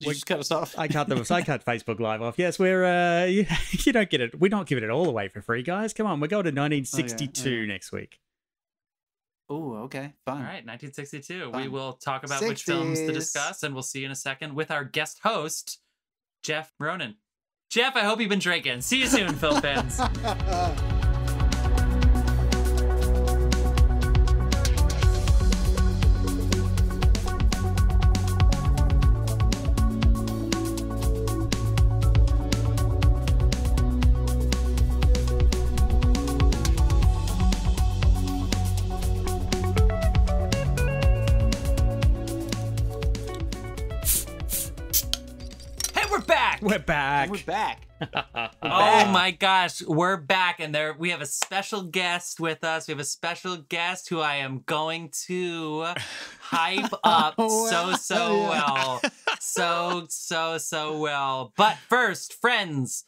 You just cut us off. I cut them off. I cut Facebook Live off. Yes, we're uh, you, you don't get it. We're not giving it all away for free, guys. Come on, we're going to nineteen sixty-two oh, yeah, yeah. next week. Oh, okay, fine. All right, nineteen sixty-two. Fine. We will talk about sixties. Which films to discuss, and we'll see you in a second with our guest host, Jeff Ronan. Jeff, I hope you've been drinking. See you soon, film fans. We're back. We're back. We're back. Oh my gosh, we're back, and there we have a special guest with us. We have a special guest who I am going to hype up oh, so so well, so so so well. But first, friends.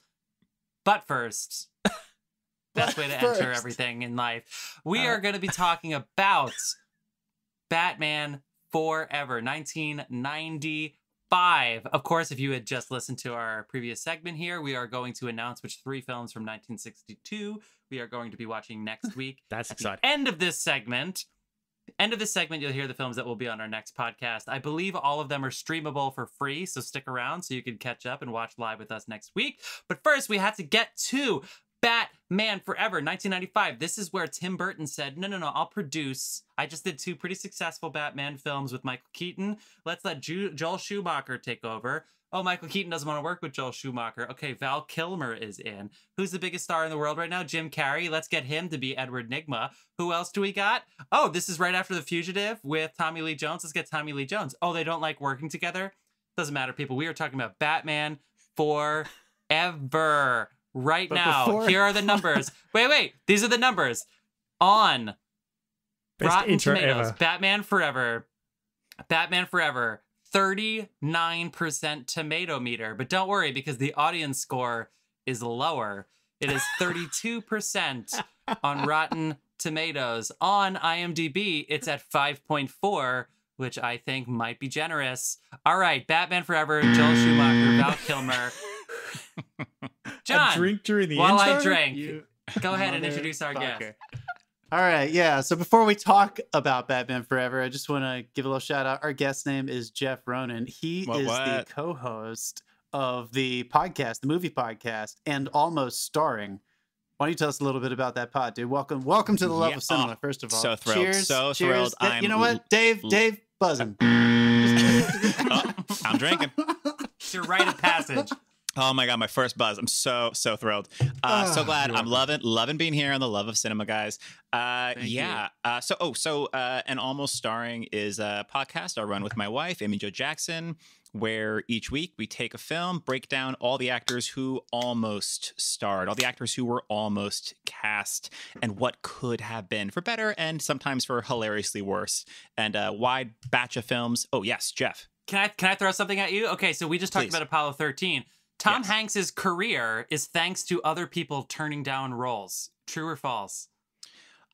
But first, best way to first. enter everything in life. We uh, are going to be talking about Batman Forever, nineteen ninety-five. Of course, if you had just listened to our previous segment here, we are going to announce which three films from nineteen sixty-two we are going to be watching next week. That's At exciting. The end of this segment. End of this segment, you'll hear the films that will be on our next podcast. I believe all of them are streamable for free, so stick around so you can catch up and watch live with us next week. But first, we have to get to Batman Forever, nineteen ninety-five. This is where Tim Burton said, no, no, no, I'll produce. I just did two pretty successful Batman films with Michael Keaton. Let's let Ju- Joel Schumacher take over. Oh, Michael Keaton doesn't want to work with Joel Schumacher. Okay, Val Kilmer is in. Who's the biggest star in the world right now? Jim Carrey. Let's get him to be Edward Nygma. Who else do we got? Oh, this is right after The Fugitive with Tommy Lee Jones. Let's get Tommy Lee Jones. Oh, they don't like working together? Doesn't matter, people. We are talking about Batman Forever. Right but now, before... here are the numbers. wait, wait. These are the numbers on Best Rotten Tomatoes. Ever. Batman Forever. Batman Forever. thirty-nine percent tomato meter. But don't worry, because the audience score is lower. It is thirty-two percent on Rotten Tomatoes. On IMDb, it's at five point four, which I think might be generous. All right. Batman Forever, Joel Schumacher, Val Kilmer. John, a drink during the while intro? I drink, you go ahead and introduce our fucker. guest. All right, yeah. So before we talk about Batman Forever, I just want to give a little shout out. Our guest name is Jeff Ronan. He what, is what? the co-host of the podcast, the movie podcast, And Almost Starring. Why don't you tell us a little bit about that pod, dude? Welcome, welcome to the Love yeah. of Cinema. Oh, first of all, so thrilled, cheers, so cheers. thrilled. That, I'm, you know what, Dave, Dave, buzzing. oh, I'm drinking. It's your rite of passage. Oh my God, my first buzz. I'm so, so thrilled. Uh, oh, so glad. I'm loving loving being here on The Love of Cinema, guys. Uh, yeah. Uh, so, oh, so uh, And Almost Starring is a podcast I run with my wife, Amy Jo Jackson, where each week we take a film, break down all the actors who almost starred, all the actors who were almost cast, and what could have been for better and sometimes for hilariously worse. And a wide batch of films. Oh, yes, Jeff. Can I, can I throw something at you? Okay, so we just talked Please. about Apollo thirteen. Tom yes. Hanks's career is thanks to other people turning down roles. True or false?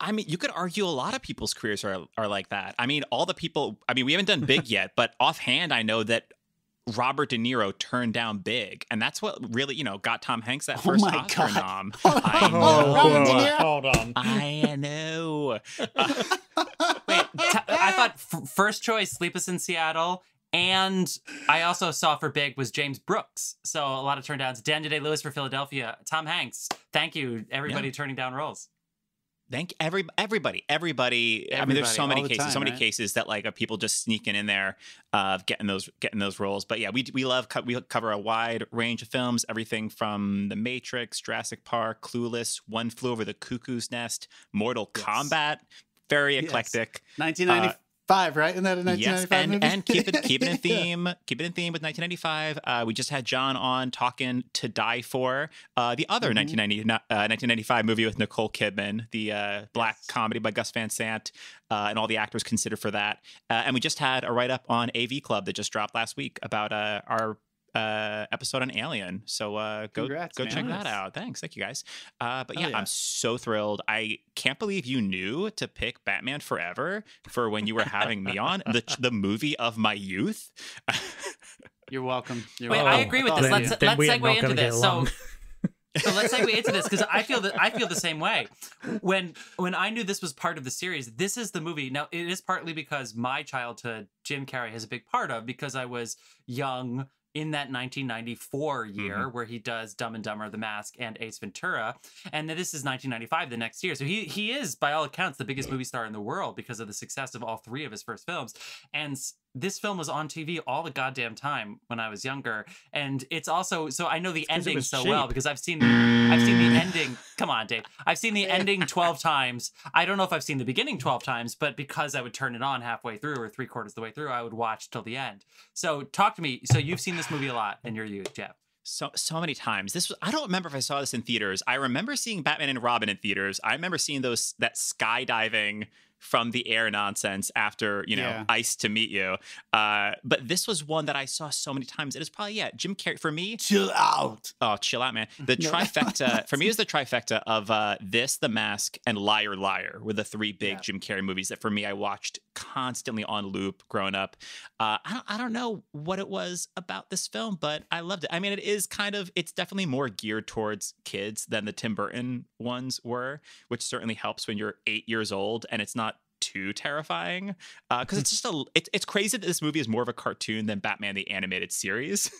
I mean, you could argue a lot of people's careers are are like that. I mean, all the people, I mean, we haven't done Big yet, but offhand, I know that Robert De Niro turned down Big, and that's what really, you know, got Tom Hanks that first oh my Oscar God. nom. I know. Oh, Robert De Niro. Hold on. I know. Uh, wait, t- I thought f- first choice, Sleepless in Seattle, and I also saw for Big was James Brooks. So a lot of turndowns. Dan Day-Lewis for Philadelphia. Tom Hanks. Thank you, everybody yeah. turning down roles. Thank every everybody, everybody, everybody. I mean, there's so many cases, time, so many right? cases that like people just sneaking in there, uh, getting those getting those roles. But yeah, we we love co- we cover a wide range of films, everything from The Matrix, Jurassic Park, Clueless, One Flew Over the Cuckoo's Nest, Mortal yes. Kombat, very eclectic. Yes. nineteen ninety-five, uh, right? Isn't that a nineteen ninety-five movie? Yes, and, and keep it keep it in theme, yeah. keep it in theme with nineteen ninety-five. Uh, we just had John on talking To Die For, uh, the other mm-hmm. nineteen ninety, uh, nineteen ninety-five movie with Nicole Kidman, the uh, black yes. comedy by Gus Van Sant, uh, and all the actors considered for that. Uh, and we just had a write up on A V Club that just dropped last week about uh, our uh, episode on Alien. So uh, go Congrats, go man. check nice. that out. Thanks, thank you guys. Uh, but yeah, oh, yeah, I'm so thrilled. I can't believe you knew to pick Batman Forever for when you were having me on, the the movie of my youth. You're welcome. You're Wait, welcome. I agree with this. Let's then let's segue into this. So, so let's segue into this because I feel that I feel the same way. When when I knew this was part of the series, this is the movie. Now it is partly because my childhood, Jim Carrey has a big part of because I was young in that nineteen ninety-four year mm-hmm. where he does Dumb and Dumber, The Mask, and Ace Ventura. And then this is nineteen ninety-five, the next year. So he he is, by all accounts, the biggest movie star in the world because of the success of all three of his first films. And this film was on T V all the goddamn time when I was younger. And it's also, so I know the it's ending so cheap. well because I've seen, I've seen the ending, come on, Dave. I've seen the ending twelve times. I don't know if I've seen the beginning twelve times, but because I would turn it on halfway through or three quarters of the way through, I would watch till the end. So talk to me. So you've seen this movie a lot in your youth, Jeff. So so many times. This was, I don't remember if I saw this in theaters. I remember seeing Batman and Robin in theaters. I remember seeing those, that skydiving from the air nonsense after, you know, yeah. Ice to Meet You. Uh, but this was one that I saw so many times. It is probably, yeah, Jim Carrey, for me. Chill out. Oh, chill out, man. The no. trifecta, for me, is the trifecta of uh, this, The Mask, and Liar Liar were the three big yeah. Jim Carrey movies that, for me, I watched constantly on loop growing up. Uh, I don't, I don't know what it was about this film, but I loved it. I mean, it is kind of, it's definitely more geared towards kids than the Tim Burton ones were, which certainly helps when you're eight years old and it's not too terrifying because uh, it's just a it, it's crazy that this movie is more of a cartoon than Batman the Animated Series.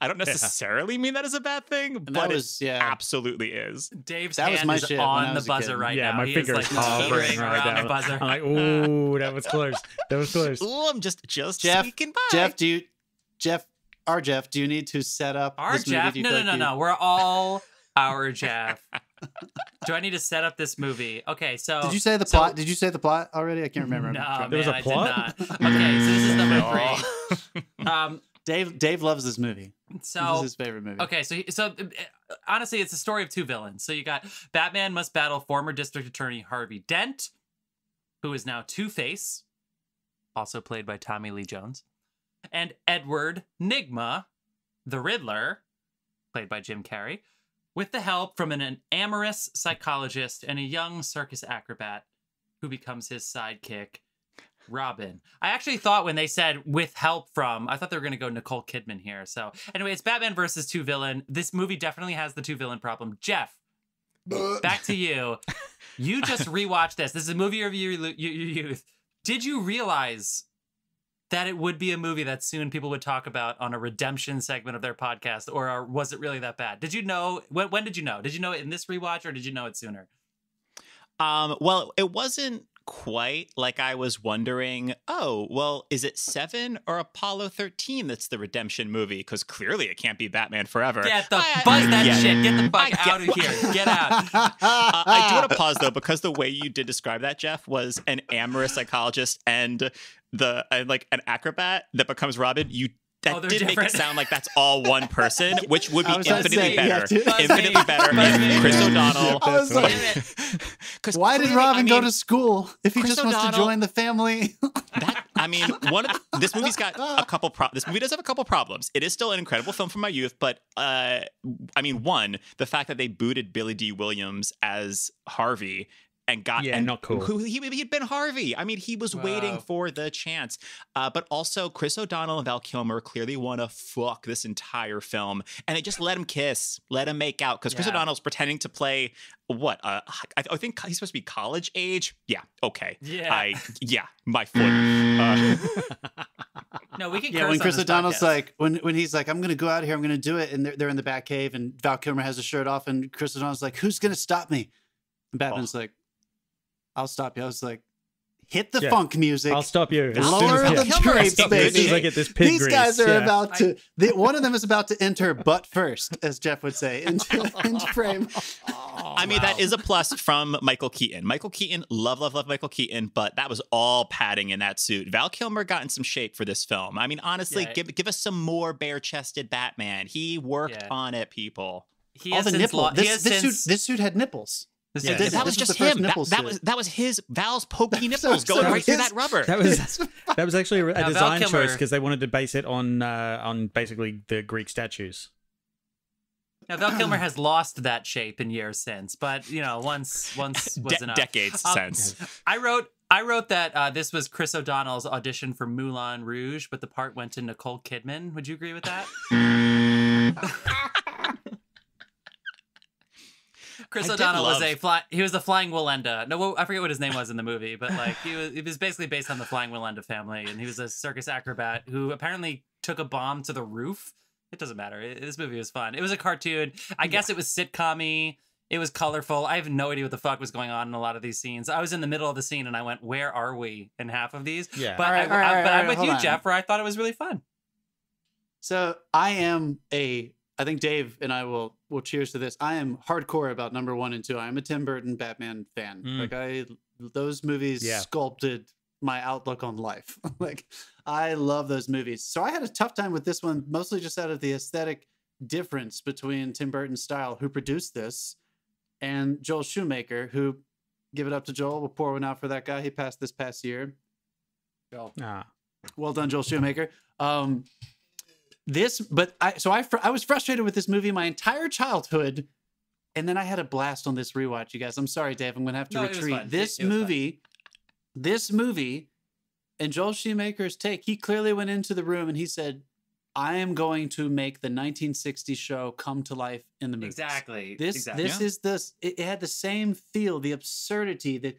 I don't necessarily yeah. mean that as a bad thing, and but was, it yeah. absolutely is. Dave's that hand was is on the buzzer right yeah, now. Yeah, my finger is hovering like, around the buzzer. I'm like, ooh, that was close. That was close. Ooh, I'm just just Jeff, speaking by. Jeff, do you, Jeff, our Jeff, do you need to set up our this Jeff? Movie no, no, like no, you... no. We're all our Jeff. Do I need to set up this movie? Okay, so did you say the so, plot? Did you say the plot already? I can't remember. No, man, there was a plot. I did not. Okay, so this is number three. Um, Dave Dave loves this movie. So this is his favorite movie. Okay, so so honestly, it's a story of two villains. So you got Batman must battle former District Attorney Harvey Dent, who is now Two-Face, also played by Tommy Lee Jones, and Edward Nigma, the Riddler, played by Jim Carrey, with the help from an, an amorous psychologist and a young circus acrobat who becomes his sidekick, Robin. I actually thought when they said with help from, I thought they were going to go Nicole Kidman here. So anyway, it's Batman versus two villain. This movie definitely has the two villain problem. Jeff, back to you. You just rewatched this. This is a movie of your, your, your youth. Did you realize that it would be a movie that soon people would talk about on a redemption segment of their podcast, or are, was it really that bad? Did you know, when, when did you know? Did you know it in this rewatch, or did you know it sooner? Um, well, it wasn't quite like I was wondering, oh, well, is it Seven or Apollo thirteen that's the redemption movie? Because clearly it can't be Batman Forever. Get the I, buzz I, that yeah. shit. Get the fuck get, out of here. Get out. uh, I do want to pause, though, because the way you did describe that, Jeff, was an amorous psychologist and the uh, like an acrobat that becomes Robin. You that oh, did different. Make it sound like that's all one person, which would be infinitely say, better yeah, infinitely better if Chris O'Donnell I was like, why did Robin I mean, go to school if he Chris just O'Donnell, wants to join the family? That I mean one of the, this movie's got a couple pro- this movie does have a couple problems. It is still an incredible film from my youth, but uh I mean, one, the fact that they booted Billy D. Williams as Harvey and got yeah, and not cool. Who he he'd been Harvey. I mean, he was wow. waiting for the chance. Uh, but also, Chris O'Donnell and Val Kilmer clearly want to fuck this entire film, and they just let him kiss, let him make out, because yeah. Chris O'Donnell's pretending to play what? Uh, I, I think he's supposed to be college age. Yeah. Okay. Yeah. I, yeah. My foot. Uh, no, we can. Yeah. Curse when Chris O'Donnell's podcast. like, when when he's like, I'm gonna go out here, I'm gonna do it, and they're they're in the Batcave, and Val Kilmer has his shirt off, and Chris O'Donnell's like, who's gonna stop me? And Batman's oh. like, I'll stop you. I was like, hit the yeah. funk music. I'll stop you. Lower the yeah. drapes, baby. Like this pig These grease. guys are yeah. about to, I... they, one of them is about to enter butt first, as Jeff would say, into, into frame. Oh, I mean, wow. that is a plus from Michael Keaton. Michael Keaton, love, love, love Michael Keaton, but that was all padding in that suit. Val Kilmer got in some shape for this film. I mean, honestly, yeah. give, give us some more bare-chested Batman. He worked yeah. on it, people. He all the nipples. This, this, since... this suit had nipples. Yeah, yeah, that, that was just him. That, that was that was his Val's pokey nipples so, going so right his, through that rubber. That was that was actually a, a now, design choice because they wanted to base it on uh, on basically the Greek statues. Now Val Kilmer has lost that shape in years since, but you know, once once was De enough. Decades um, since. I wrote I wrote that uh, this was Chris O'Donnell's audition for Moulin Rouge, but the part went to Nicole Kidman. Would you agree with that? Chris I O'Donnell was a fly. He was a flying Willenda. No, I forget what his name was in the movie, but like he was, he was basically based on the flying Willenda family, and he was a circus acrobat who apparently took a bomb to the roof. It doesn't matter. It, this movie was fun. It was a cartoon. I yeah. guess it was sitcom-y. It was colorful. I have no idea what the fuck was going on in a lot of these scenes. I was in the middle of the scene and I went, "Where are we?" in half of these. Yeah. But, right, I, right, I, but right, I'm with you, on. Jeff. Where I thought it was really fun. So I am a. I think Dave and I will will cheers to this. I am hardcore about number one and two. I am a Tim Burton Batman fan. Mm. Like I, those movies yeah. sculpted my outlook on life. Like I love those movies. So I had a tough time with this one, mostly just out of the aesthetic difference between Tim Burton's style, who produced this, and Joel Schumacher, who, give it up to Joel. We'll pour one out for that guy. He passed this past year. Joel. Ah. Well done, Joel Schumacher. Um, This, but I, so I, fr I was frustrated with this movie my entire childhood. And then I had a blast on this rewatch, you guys. I'm sorry, Dave, I'm going to have to no, retreat. This it, it movie, this movie, and Joel Schumacher's take, he clearly went into the room and he said, I am going to make the nineteen sixties show come to life in the movie. Exactly. This, exactly. this yeah. is this, it, it had the same feel, the absurdity that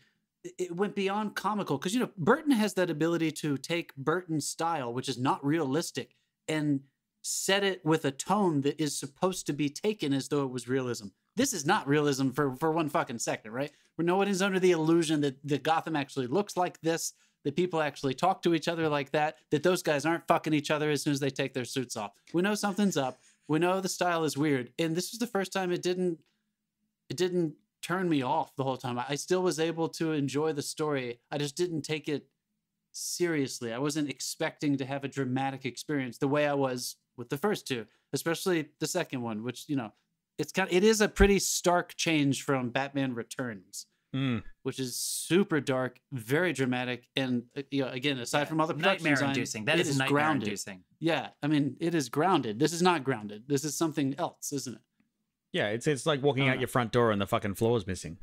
it went beyond comical. Because, you know, Burton has that ability to take Burton's style, which is not realistic, and set it with a tone that is supposed to be taken as though it was realism. This is not realism for, for one fucking second, right? Where no one is under the illusion that, that Gotham actually looks like this, that people actually talk to each other like that, that those guys aren't fucking each other as soon as they take their suits off. We know something's up. We know the style is weird. And this was the first time it didn't, it didn't turn me off the whole time. I still was able to enjoy the story. I just didn't take it seriously. I wasn't expecting to have a dramatic experience the way I was with the first two, especially the second one, which, you know, it's kind of, it is a pretty stark change from Batman Returns, mm. which is super dark, very dramatic. And, you know, again, aside yeah. from all the production design, inducing. That is, is nightmare grounded. Inducing. Yeah. I mean, it is grounded. This is not grounded. This is something else, isn't it? Yeah. It's, it's like walking out know. your front door and the fucking floor is missing.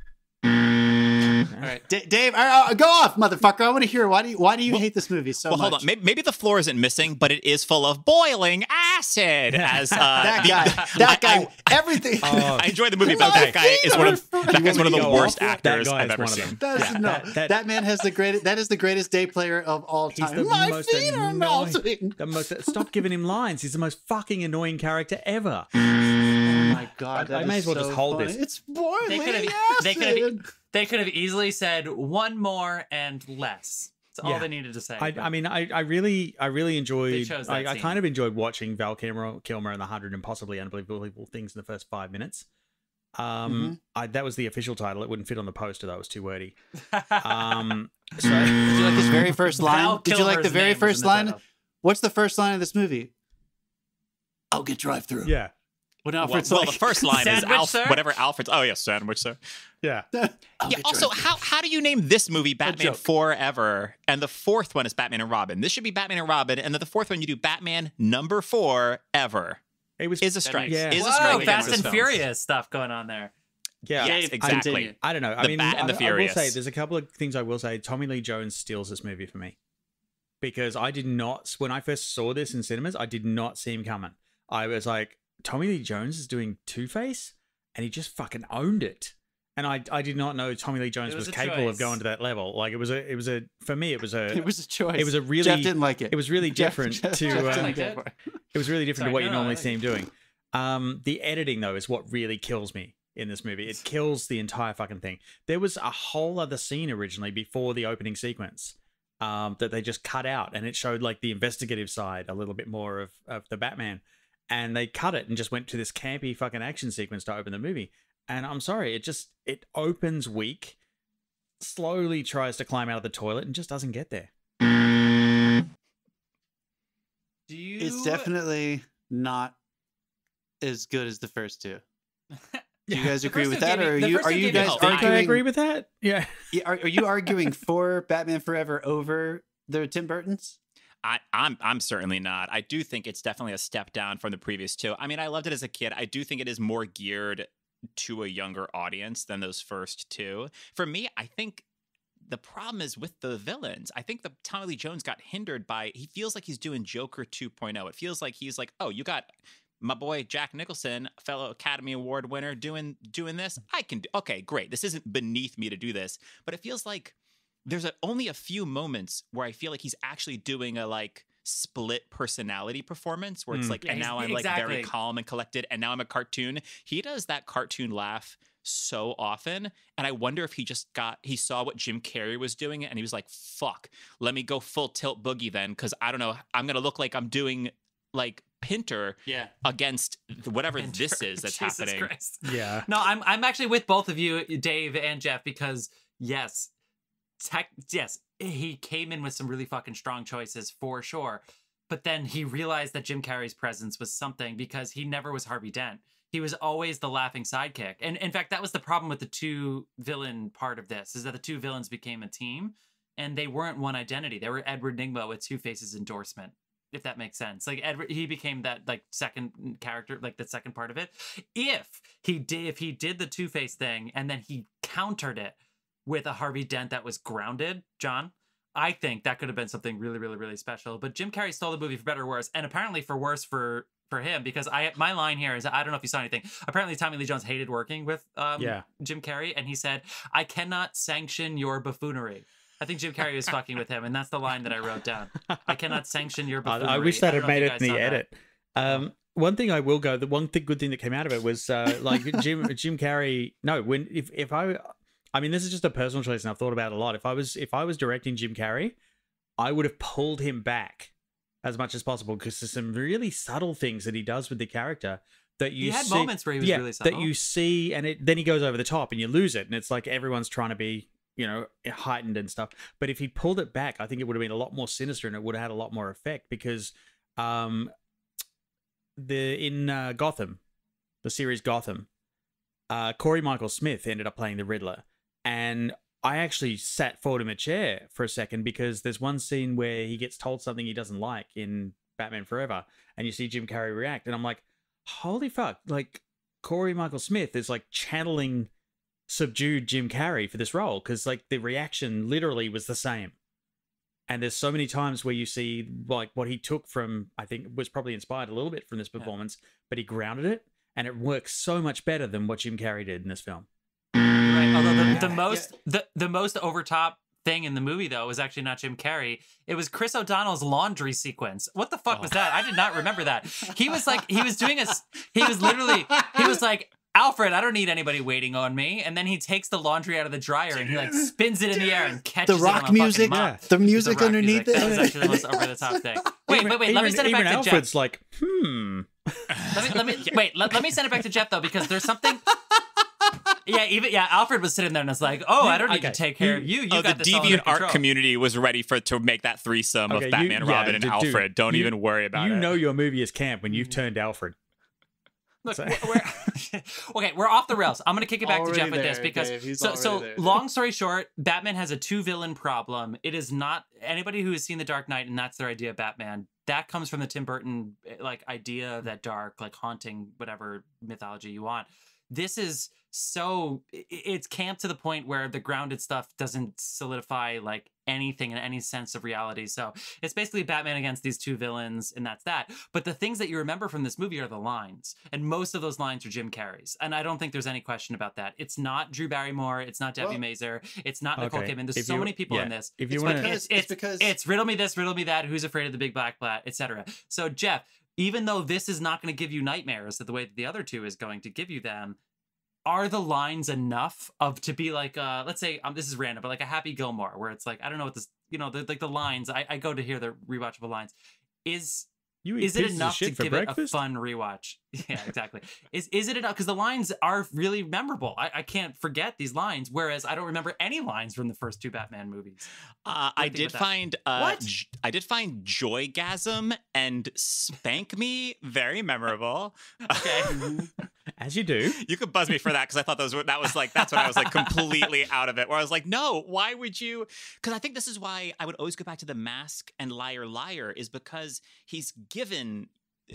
All right, D Dave, uh, go off, motherfucker. I want to hear why do you why do you well, hate this movie so well, much? Well, hold on. Maybe, maybe the floor isn't missing, but it is full of boiling acid. As uh, that the, guy, the, that I, guy, I, everything. Oh. I enjoyed the movie, but that guy is one of that guy's one of the worst actors I've ever seen. That, yeah. no, that, that, that man has the greatest. That is the greatest day player of all time. My most feet annoying, are melting. The most. Stop giving him lines. He's the most fucking annoying character ever. Oh my god! I, I may as well so just hold funny. this. It's boiling they could've, acid. They could've, They could have easily said one more and less. That's yeah. all they needed to say. I, I mean, I, I really, I really enjoyed. I, I kind of enjoyed watching Val Kilmer, Kilmer and the Hundred Impossibly Unbelievable Things in the first five minutes. Um, mm-hmm. I, that was the official title. It wouldn't fit on the poster. That was too wordy. Um, so, did you like this very first line? Did you like the very first line? What's the first line of this movie? I'll get drive through. Yeah. Well, well, like, well, the first line sandwich, is Alf sir? whatever Alfred's. Oh, yeah, sandwich, sir. Yeah. yeah also, right. how how do you name this movie Batman Forever? And the fourth one is Batman and Robin. This should be Batman and Robin. And then the fourth one, you do Batman number four ever. It was, is a strike. Yeah. Is Whoa, a strike. Fast and Furious stuff going on there. Yeah, yes, exactly. Continue. I don't know. I the mean, Bat and the I, Furious. I will say there's a couple of things I will say. Tommy Lee Jones steals this movie for me, because I did not, when I first saw this in cinemas, I did not see him coming. I was like, Tommy Lee Jones is doing Two-Face, and he just fucking owned it. And I, I did not know Tommy Lee Jones was, was capable choice. of going to that level. Like it was a, it was a, for me, it was a, it was a choice. It was a really, Jeff didn't like it. It was really Jeff, different Jeff, to, Jeff um, like it. it was really different Sorry, to what no, you normally like see him doing. Um, the editing though is what really kills me in this movie. It kills the entire fucking thing. There was a whole other scene originally before the opening sequence um, that they just cut out, and it showed like the investigative side a little bit more of, of the Batman, and they cut it and just went to this campy fucking action sequence to open the movie. And I'm sorry, it just, it opens weak, slowly tries to climb out of the toilet and just doesn't get there. Do you... It's definitely not as good as the first two. Do you guys agree with that? Or are you, are you guys arguing... I agree with that? Yeah. Are, are you arguing for Batman Forever over the Tim Burton's? I, I'm I'm certainly not. I do think it's definitely a step down from the previous two. I mean, I loved it as a kid. I do think it is more geared to a younger audience than those first two. For me, I think the problem is with the villains. I think the Tommy Lee Jones got hindered by, he feels like he's doing Joker two point oh. It feels like he's like, oh, you got my boy Jack Nicholson, fellow Academy Award winner, doing doing this. I can do, okay, great. This isn't beneath me to do this. But it feels like there's a, only a few moments where I feel like he's actually doing a like split personality performance where it's like, mm, and now I'm like exactly. very calm and collected, and now I'm a cartoon. He does that cartoon laugh so often, and I wonder if he just got, he saw what Jim Carrey was doing and he was like, fuck, let me go full tilt boogie then, because I don't know, I'm gonna look like I'm doing like Pinter yeah. against whatever Pinter. this is that's Jesus happening. Christ. Yeah. No, I'm I'm actually with both of you, Dave and Jeff, because yes, tech, yes, he came in with some really fucking strong choices for sure. But then he realized that Jim Carrey's presence was something, because he never was Harvey Dent. He was always the laughing sidekick. And in fact, that was the problem with the two villain part of this, is that the two villains became a team and they weren't one identity. They were Edward Nygma with Two-Face's endorsement, if that makes sense. Like Edward, he became that like second character, like the second part of it. If he did, if he did the Two-Face thing and then he countered it with a Harvey Dent that was grounded, John, I think that could have been something really, really, really special. But Jim Carrey stole the movie for better or worse, and apparently for worse for for him, because I my line here is, I don't know if you saw anything, apparently Tommy Lee Jones hated working with um, yeah. Jim Carrey, and he said, I cannot sanction your buffoonery. I think Jim Carrey was fucking with him, and that's the line that I wrote down. I cannot sanction your buffoonery. I wish that had made it in the edit. Um, one thing I will go, the one th- good thing that came out of it was uh, like Jim Jim Carrey, no, when if, if I... I mean, this is just a personal choice, and I've thought about it a lot. If I was if I was directing Jim Carrey, I would have pulled him back as much as possible, because there's some really subtle things that he does with the character that you see. He had see, moments where he was yeah, really subtle. That you see, and it, then he goes over the top, and you lose it, and it's like everyone's trying to be, you know, heightened and stuff. But if he pulled it back, I think it would have been a lot more sinister, and it would have had a lot more effect, because um, the in uh, Gotham, the series Gotham, uh, Corey Michael Smith ended up playing the Riddler. And I actually sat forward in my chair for a second, because there's one scene where he gets told something he doesn't like in Batman Forever, and you see Jim Carrey react, and I'm like, holy fuck, like Corey Michael Smith is like channeling subdued Jim Carrey for this role, because like the reaction literally was the same. And there's so many times where you see like what he took from, I think was probably inspired a little bit from this performance, yeah. but he grounded it, and it works so much better than what Jim Carrey did in this film. Right. Although the, the most yeah. the, the most overtop thing in the movie, though, was actually not Jim Carrey. It was Chris O'Donnell's laundry sequence. What the fuck oh. was that? I did not remember that. He was like, he was doing a, he was literally, he was like, Alfred, I don't need anybody waiting on me. And then he takes the laundry out of the dryer and he like spins it in the air and catches the rock it on music, yeah. the music the rock underneath music. It. That was actually the most over the top thing. Wait, even, wait, wait. Even, let me send it back Alfred's to Jeff. Alfred's like, hmm. Let me, let me wait. Let, let me send it back to Jeff though, because there's something. Yeah, even yeah, Alfred was sitting there and was like, "Oh, I don't need okay. to take care of you. You oh, got the this deviant art control. Community was ready for to make that threesome okay, of Batman, you, yeah, Robin, and dude, Alfred. Don't you, even worry about you it. You know your movie is camp when you've turned Alfred." Look, so. we're, we're, okay, we're off the rails. I'm gonna kick it back already to Jeff there, with this because Dave, so so. There. Long story short, Batman has a two villain problem. It is not anybody who has seen The Dark Knight and that's their idea of Batman. That comes from the Tim Burton like idea of that dark, like haunting, whatever mythology you want. this is so, it's camp to the point where the grounded stuff doesn't solidify like anything in any sense of reality. So it's basically Batman against these two villains, and that's that. But the things that you remember from this movie are the lines, and most of those lines are Jim Carrey's. And I don't think there's any question about that. It's not Drew Barrymore. It's not Debbie well, Mazur. It's not Nicole okay. Kidman. There's if so you, many people yeah. in this. If you it's, wanna, because, it's, it's, it's because it's riddle me this, riddle me that. Who's afraid of the big black bat, et cetera. So Jeff, even though this is not going to give you nightmares the way that the other two is going to give you them, are the lines enough of to be like, uh, let's say, um, this is random, but like a Happy Gilmore, where it's like, I don't know what this, you know, the, like the lines, I, I go to hear the rewatchable lines. Is you is it enough to give breakfast? It a fun rewatch? Yeah, exactly. is is it enough? Because the lines are really memorable. I, I can't forget these lines, whereas I don't remember any lines from the first two Batman movies. Uh, I did find uh, what? J- I did find Joygasm and Spank Me very memorable. Okay. As you do. You could buzz me for that, because I thought those were, that was like, that's when I was like completely out of it, where I was like, no, why would you? Because I think this is why I would always go back to The Mask and Liar Liar, is because he's given,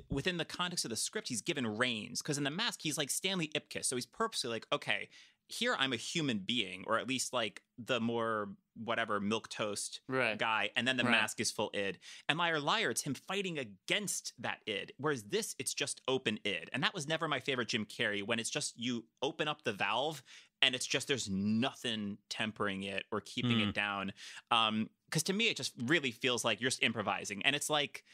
within the context of the script, he's given reins. Because in The Mask, he's like Stanley Ipkiss. So he's purposely like, okay, here I'm a human being, or at least like the more whatever milquetoast right. guy, and then the right. mask is full id. And Liar Liar, it's him fighting against that id, whereas this, it's just open id. And that was never my favorite Jim Carrey, when it's just you open up the valve and it's just there's nothing tempering it or keeping mm. it down. Um, because to me, it just really feels like you're just improvising. And it's like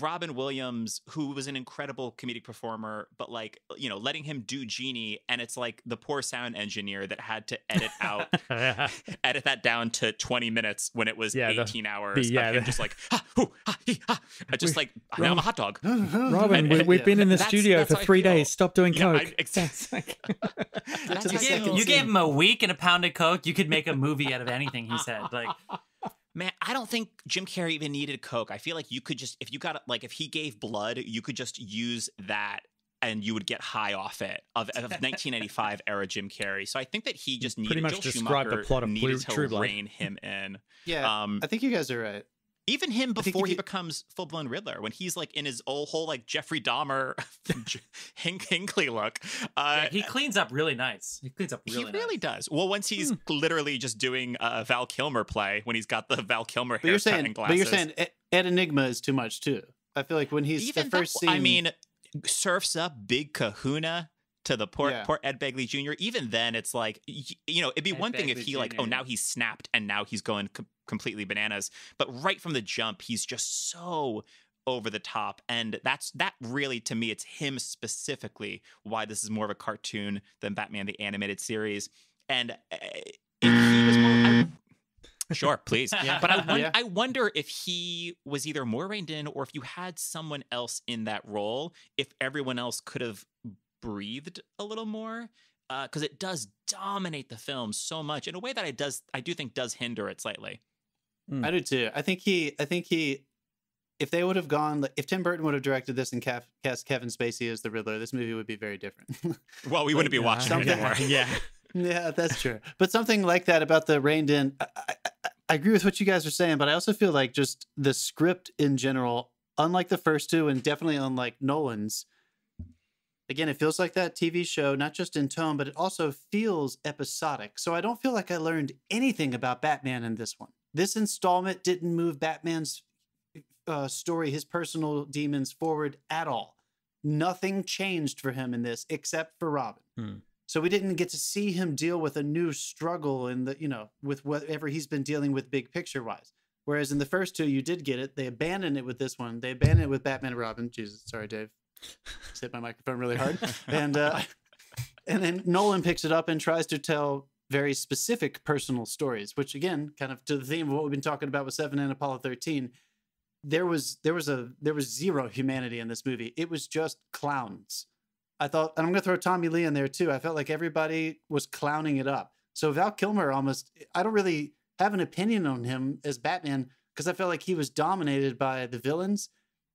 Robin Williams, who was an incredible comedic performer, but like, you know, letting him do Genie, and it's like the poor sound engineer that had to edit out yeah. edit that down to twenty minutes when it was yeah, eighteen the, hours the, yeah, of him the, just like ha, hoo, ha, he, ha. just like Robin, I'm a hot dog, Robin, we, we've yeah. been in the that's, studio that's for three days stop doing coke yeah, I, exactly. that's you, gave, you gave him a week and a pound of coke, you could make a movie out of anything he said. Like, man, I don't think Jim Carrey even needed coke. I feel like you could just, if you got, like, if he gave blood, you could just use that and you would get high off it, of, of nineteen ninety-five era Jim Carrey. So I think that he just needed, pretty much described the plot of Blue, True Blood. Rein him in. Yeah, um, I think you guys are right. Even him before he you... becomes full-blown Riddler, when he's like in his old whole like Jeffrey Dahmer Hink Hinkley look. Uh, yeah, he cleans up really nice. He cleans up really He nice. really does. Well, once he's hmm. literally just doing a Val Kilmer play, when he's got the Val Kilmer but haircut saying, and glasses. But you're saying Ed Enigma is too much too. I feel like when he's Even the first that, scene... I mean, Surf's Up, Big Kahuna... to the poor, yeah. poor Ed Begley Junior Even then, it's like, you know, it'd be Ed one Begley thing if he Junior like, oh, now he's snapped and now he's going com- completely bananas. But right from the jump, he's just so over the top. And that's that really, to me, it's him specifically why this is more of a cartoon than Batman the Animated Series. And uh, if he was more... I, sure, please. yeah. But I, won- yeah. I wonder if he was either more reined in, or if you had someone else in that role, if everyone else could have... breathed a little more, uh because it does dominate the film so much in a way that it does I do think does hinder it slightly. mm. I do too. I think he I think he if they would have gone, if Tim Burton would have directed this and cast Kevin Spacey as the Riddler, this movie would be very different. Well, we like, wouldn't be watching uh, it anymore. yeah yeah that's true. But something like that about the reined in, I, I, I agree with what you guys are saying, but I also feel like just the script in general, unlike the first two and definitely unlike Nolan's, again, it feels like that T V show, not just in tone, but it also feels episodic. So I don't feel like I learned anything about Batman in this one. This installment didn't move Batman's uh, story, his personal demons forward at all. Nothing changed for him in this except for Robin. Hmm. So we didn't get to see him deal with a new struggle in the, you know, with whatever he's been dealing with big picture wise. Whereas in the first two, you did get it. They abandoned it with this one. They abandoned it with Batman and Robin. Jesus, sorry, Dave. Just hit my microphone really hard. And uh, and then Nolan picks it up and tries to tell very specific personal stories, which again, kind of to the theme of what we've been talking about with Seven and Apollo thirteen, there was there was a there was zero humanity in this movie. It was just clowns. I thought, and I'm going to throw Tommy Lee in there too. I felt like everybody was clowning it up. So Val Kilmer almost, I don't really have an opinion on him as Batman, because I felt like he was dominated by the villains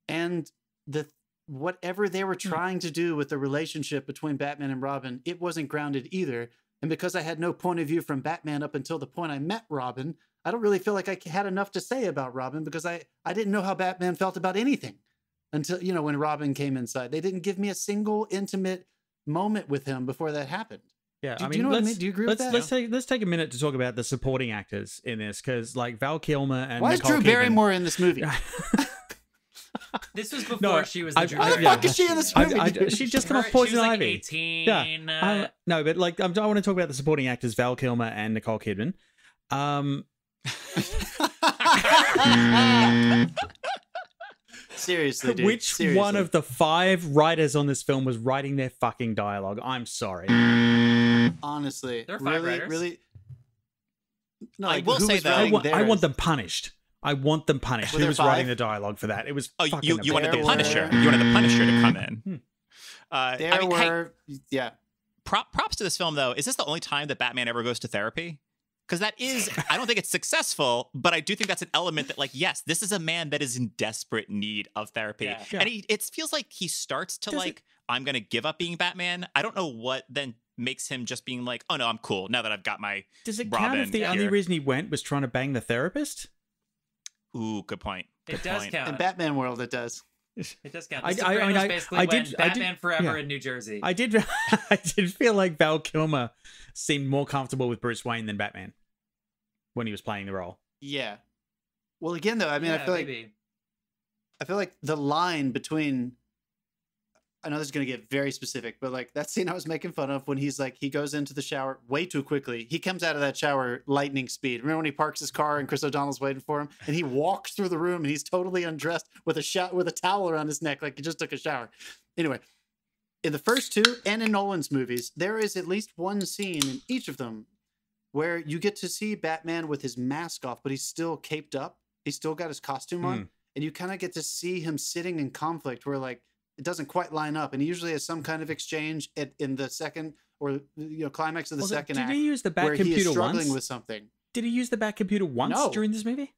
and the whatever they were trying to do with the relationship between Batman and Robin, it wasn't grounded either. And because I had no point of view from Batman up until the point I met Robin, I don't really feel like I had enough to say about Robin, because I, I didn't know how Batman felt about anything until, you know, when Robin came inside. They didn't give me a single intimate moment with him before that happened. Yeah, do, I mean, do you know what I mean? Do you agree with that? Let's take let's take a minute to talk about the supporting actors in this, because like Val Kilmer and why Nicole is Drew Kidman... Barrymore in this movie? This was before no, she was the I, Drew Barrymore. Why the yeah. fuck is she in this movie? I, I, I, she just come off Poison Ivy. Like eighteen. Yeah. Uh... I, no, but like I'm, I want to talk about the supporting actors, Val Kilmer and Nicole Kidman. Um... mm. Seriously, dude. Which Seriously. one of the five writers on this film was writing their fucking dialogue? I'm sorry. Honestly, there are five really, writers. really. No, like, I will say that I want, I want them punished. I want them punished. Well, who was five? writing the dialogue for that? It was. Oh, fucking you, you wanted the Punisher. Were... You wanted the Punisher to come in. Hmm. Uh, there I mean, were, hey, yeah. Prop, props to this film, though. Is this the only time that Batman ever goes to therapy? Because that is, I don't think it's successful, but I do think that's an element that, like, yes, this is a man that is in desperate need of therapy. Yeah. Yeah. And he, it feels like he starts to, Does like, it... I'm going to give up being Batman. I don't know what then makes him just being like, oh, no, I'm cool now that I've got my Does it Robin count if the here. only reason he went was trying to bang the therapist? Ooh, good point. Good it does point. count. In Batman world, it does. It does count. The I, I, I mean, I, basically I did, went Batman I did, Forever yeah. in New Jersey. I did, I did feel like Val Kilmer seemed more comfortable with Bruce Wayne than Batman when he was playing the role. Yeah. Well, again, though, I mean, yeah, I feel maybe. like I feel like the line between, I know this is going to get very specific, but like that scene I was making fun of when he's like, he goes into the shower way too quickly. He comes out of that shower lightning speed. Remember when he parks his car and Chris O'Donnell's waiting for him and he walks through the room and he's totally undressed with a shot with a towel around his neck, like he just took a shower. Anyway, in the first two and in Nolan's movies, there is at least one scene in each of them where you get to see Batman with his mask off, but he's still caped up. He's still got his costume on. Mm. And you kind of get to see him sitting in conflict where, like, it doesn't quite line up. And he usually has some kind of exchange at, in the second or, you know, climax of the well, second did act he use the back where computer he is struggling once? with something. Did he use the back computer once no. during this movie?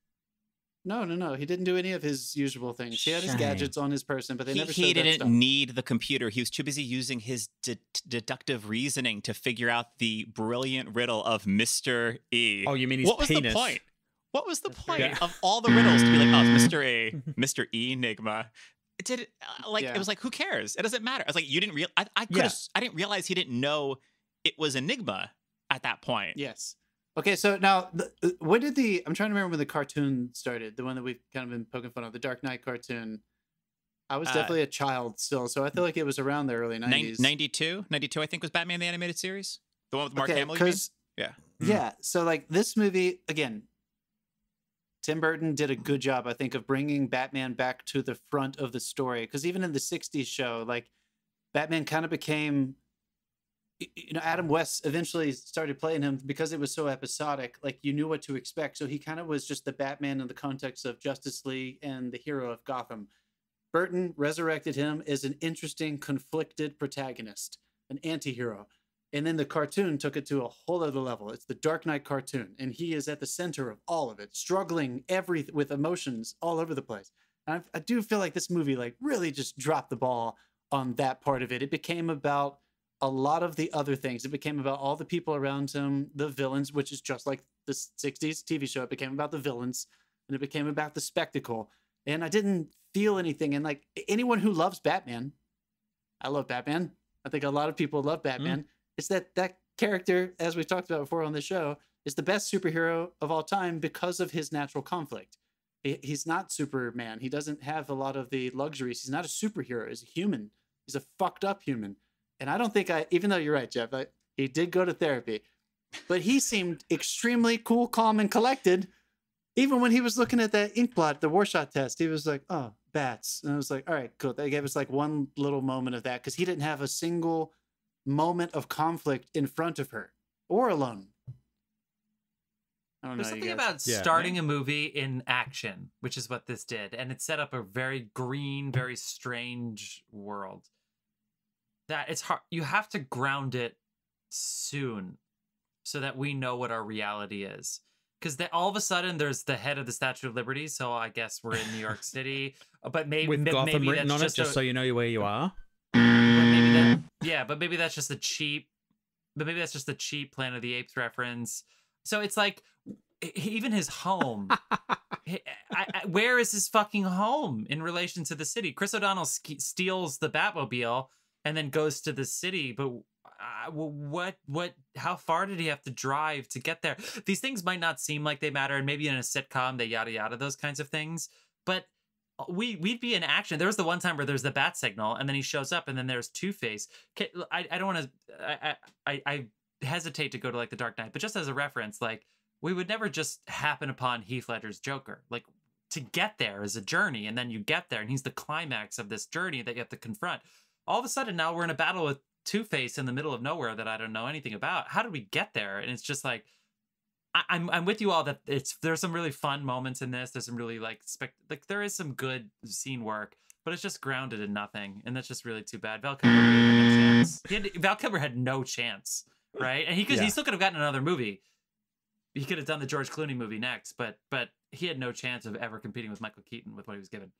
No, no, no. He didn't do any of his usual things. He had his gadgets on his person, but they he, never showed He didn't that stuff. need the computer. He was too busy using his de deductive reasoning to figure out the brilliant riddle of Mister E. Oh, you mean his what penis? What was the point? What was the point yeah. of all the riddles to be like, oh, it's Mister A, Mister E Enigma? It did uh, like yeah. it was like, who cares? It doesn't matter. I was like, you didn't real I, I could yeah. I didn't realize he didn't know it was Enigma at that point. Yes. Okay, so now, the, when did the... I'm trying to remember when the cartoon started, the one that we've kind of been poking fun of, the Dark Knight cartoon. I was uh, definitely a child still, so I feel like it was around the early nineties. ninety-two? ninety-two, I think, was Batman the Animated Series? The one with Mark okay, Hamill, you mean? Yeah. Yeah, so like this movie, again, Tim Burton did a good job, I think, of bringing Batman back to the front of the story. Because even in the sixties show, like, Batman kind of became... You know, Adam West eventually started playing him because it was so episodic. Like, you knew what to expect. So he kind of was just the Batman in the context of Justice League and the hero of Gotham. Burton resurrected him as an interesting, conflicted protagonist, an anti-hero. And then the cartoon took it to a whole other level. It's the Dark Knight cartoon. And he is at the center of all of it, struggling every with emotions all over the place. And I, I do feel like this movie, like, really just dropped the ball on that part of it. It became about a lot of the other things. It became about all the people around him, the villains, which is just like the sixties T V show. It became about the villains, and it became about the spectacle. And I didn't feel anything. And like anyone who loves Batman, I love Batman. I think a lot of people love Batman. Mm. It's that that character, as we talked about before on the show, is the best superhero of all time because of his natural conflict. He, he's not Superman. He doesn't have a lot of the luxuries. He's not a superhero. He's a human. He's a fucked up human. And I don't think I, even though you're right, Jeff, I, he did go to therapy, but he seemed extremely cool, calm, and collected. Even when he was looking at that ink blot, the Rorschach test, he was like, oh, bats. And I was like, all right, cool. They gave us like one little moment of that because he didn't have a single moment of conflict in front of her or alone. I don't There's know, something about yeah. starting a movie in action, which is what this did. And it set up a very green, very strange world. That it's hard, you have to ground it soon so that we know what our reality is, because all of a sudden there's the head of the Statue of Liberty, so I guess we're in New York City, but maybe with Gotham maybe written that's on just it just a, so you know where you are, but maybe that, yeah but maybe that's just a cheap but maybe that's just a cheap Planet of the Apes reference. So it's like, even his home, I, I, where is his fucking home in relation to the city? Chris O'Donnell steals the Batmobile and then goes to the city. But uh, what, what, how far did he have to drive to get there? These things might not seem like they matter. And maybe in a sitcom, they yada, yada, those kinds of things. But we, we'd be in action. There was the one time where there's the bat signal and then he shows up and then there's Two-Face. I, I don't want to, I, I, I hesitate to go to like the Dark Knight, but just as a reference, like we would never just happen upon Heath Ledger's Joker. Like, to get there is a journey, and then you get there and he's the climax of this journey that you have to confront. All of a sudden now we're in a battle with Two-Face in the middle of nowhere that I don't know anything about. How did we get there? And it's just like, I, I'm I'm with you all that it's there's some really fun moments in this. There's some really like spec like there is some good scene work, but it's just grounded in nothing, and that's just really too bad. Val Kilmer had no chance. He had, Val Kilmer had no chance, right? And he could yeah. he still could have gotten another movie. He could have done the George Clooney movie next, but but he had no chance of ever competing with Michael Keaton with what he was given.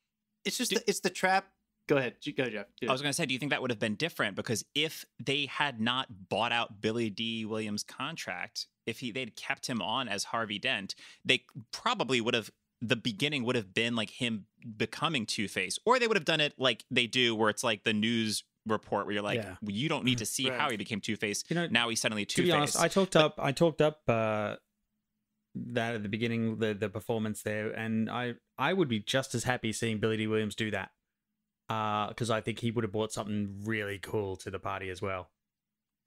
It's just do, the, it's the trap. Go ahead, go Jeff. I was going to say, do you think that would have been different? Because if they had not bought out Billy D. Williams' contract, if he they'd kept him on as Harvey Dent, they probably would have. The beginning would have been like him becoming Two-Face, or they would have done it like they do, where it's like the news report where you're like, yeah. you don't need to see right. how he became Two-Face. You know, now he's suddenly Two-Face. To be honest, I talked but, up. I talked up uh, that at the beginning, the the performance there, and I I would be just as happy seeing Billy D. Williams do that. Because uh, I think he would have brought something really cool to the party as well.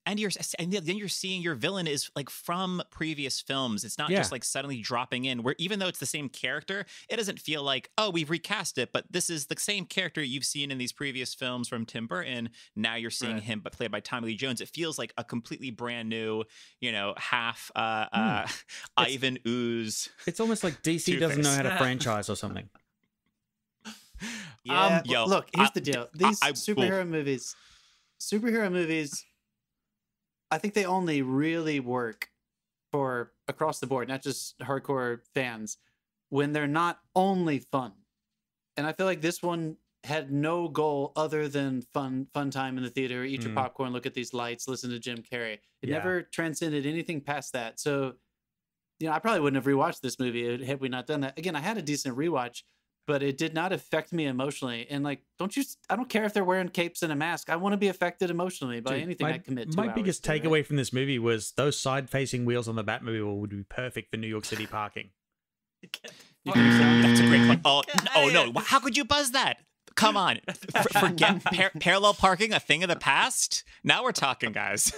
And you're and then you're seeing your villain is like from previous films. It's not yeah. just like suddenly dropping in where even though it's the same character, it doesn't feel like, oh, we've recast it. But this is the same character you've seen in these previous films from Tim Burton. Now you're seeing right. him but played by Tommy Lee Jones. It feels like a completely brand new, you know, half uh, mm. uh, Ivan Ooze. It's almost like D C Two-Face. Doesn't know how to franchise or something. Yeah, um, yo, look, here's I, the deal. These I, I, superhero well, movies, superhero movies, I think they only really work for across the board, not just hardcore fans, when they're not only fun. And I feel like this one had no goal other than fun, fun time in the theater, eat mm. your popcorn, look at these lights, listen to Jim Carrey. It yeah. never transcended anything past that. So, you know, I probably wouldn't have rewatched this movie had we not done that. Again, I had a decent rewatch, but it did not affect me emotionally. And like, don't you, I don't care if they're wearing capes and a mask. I want to be affected emotionally by Dude, anything my, I commit to. My biggest to, takeaway right? from this movie was those side facing wheels on the Batmobile would be perfect for New York City parking. That's a great point. Oh, oh no. How could you buzz that? Come on. Forget par parallel parking, a thing of the past. Now we're talking, guys.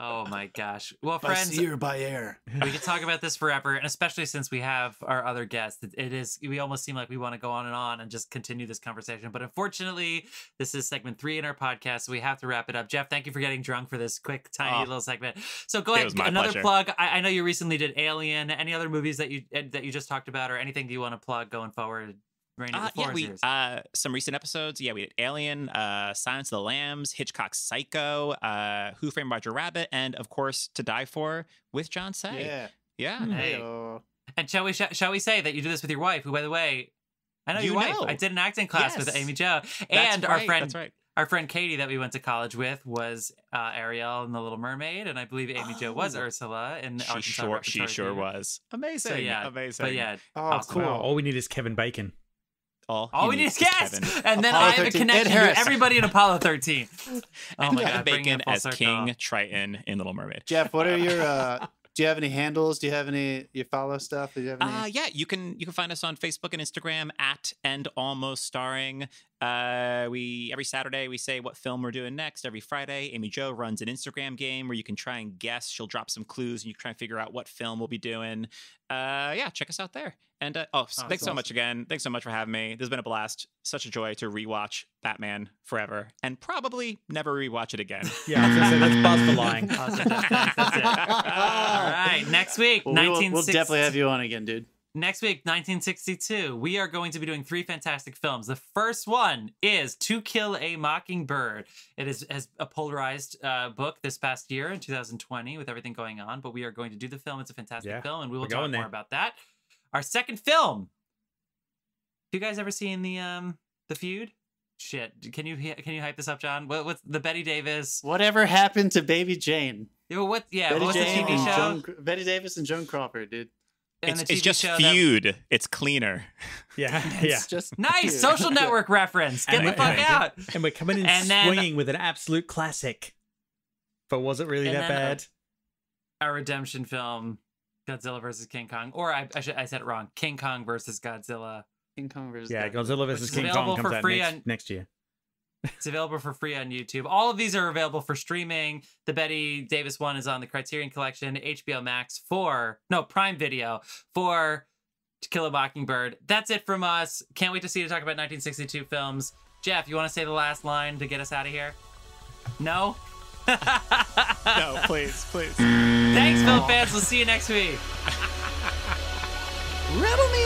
Oh my gosh. Well, by friends, sea or by air. We could talk about this forever, and especially since we have our other guests, it, it is we almost seem like we want to go on and on and just continue this conversation. But unfortunately, this is segment three in our podcast, so we have to wrap it up. Jeff, thank you for getting drunk for this quick, tiny oh, little segment. So go ahead, another pleasure. plug. I, I know you recently did Alien. Any other movies that you that you just talked about, or anything that you want to plug going forward? Uh, yeah, we, uh, some recent episodes. Yeah, we did Alien, uh, Silence of the Lambs, Hitchcock's Psycho, uh, Who Framed Roger Rabbit, and of course, To Die For with John Say. Yeah, yeah. Hey. And shall we sh shall we say that you do this with your wife? Who, by the way, I know you your wife. Know. I did an acting class yes. with Amy Jo, and right, our friend. That's right. Our friend Katie that we went to college with was uh, Ariel in The Little Mermaid, and I believe Amy oh. Jo was Ursula in She Arkansas sure, she Theater. sure was. Amazing, so, yeah, amazing. But yeah, oh, awesome. Cool. All we need is Kevin Bacon. All, All we need is Kevin. And then Apollo I have a connection to everybody in Apollo thirteen. Oh and my Kevin God, Bacon as circle. King Triton in Little Mermaid. Jeff, what are your? Uh, do you have any handles? Do you have any? You follow stuff? Do you have any? Uh, yeah, you can. You can find us on Facebook and Instagram at And Almost Starring. Uh, we every Saturday we say what film we're doing next. Every Friday, Amy Jo runs an Instagram game where you can try and guess. She'll drop some clues, and you can try and figure out what film we'll be doing. Uh, yeah, check us out there. And uh, oh, oh, thanks so awesome. much again. Thanks so much for having me. This has been a blast. Such a joy to rewatch Batman Forever and probably never rewatch it again. Yeah, I was gonna say, that's buzz for lying. Awesome. That's, that's it. All right, next week, well, we will, we'll definitely have you on again, dude. Next week, nineteen sixty-two, we are going to be doing three fantastic films. The first one is To Kill a Mockingbird. It is has a polarized uh, book this past year in two thousand twenty with everything going on, but we are going to do the film. It's a fantastic yeah, film, and we will talk more there. about that. Our second film. You guys ever seen the um the feud? Shit, can you can you hype this up, John? What what's the Bette Davis? Whatever happened to Baby Jane? Yeah, what? Yeah, Betty what's Jane the T V show? Joan, Bette Davis and Joan Crawford, dude. It's, it's just feud. That... It's cleaner. Yeah, it's yeah. just nice Social Network reference. Get and the fuck out. And we're coming in and swinging then, with an absolute classic. But was it really that bad? A, a redemption film, Godzilla versus King Kong, or I, I, should, I said it wrong. King Kong versus Godzilla. King Kong versus yeah, Godzilla, Godzilla versus King Kong comes out next, on, next year. It's available for free on YouTube. All of these are available for streaming. The Bette Davis one is on the Criterion Collection, H B O Max for, no, Prime Video for To Kill a Mockingbird. That's it from us. Can't wait to see you to talk about nineteen sixty-two films. Jeff, you want to say the last line to get us out of here? No? No, please, please. Thanks, film fans. We'll see you next week. Riddle me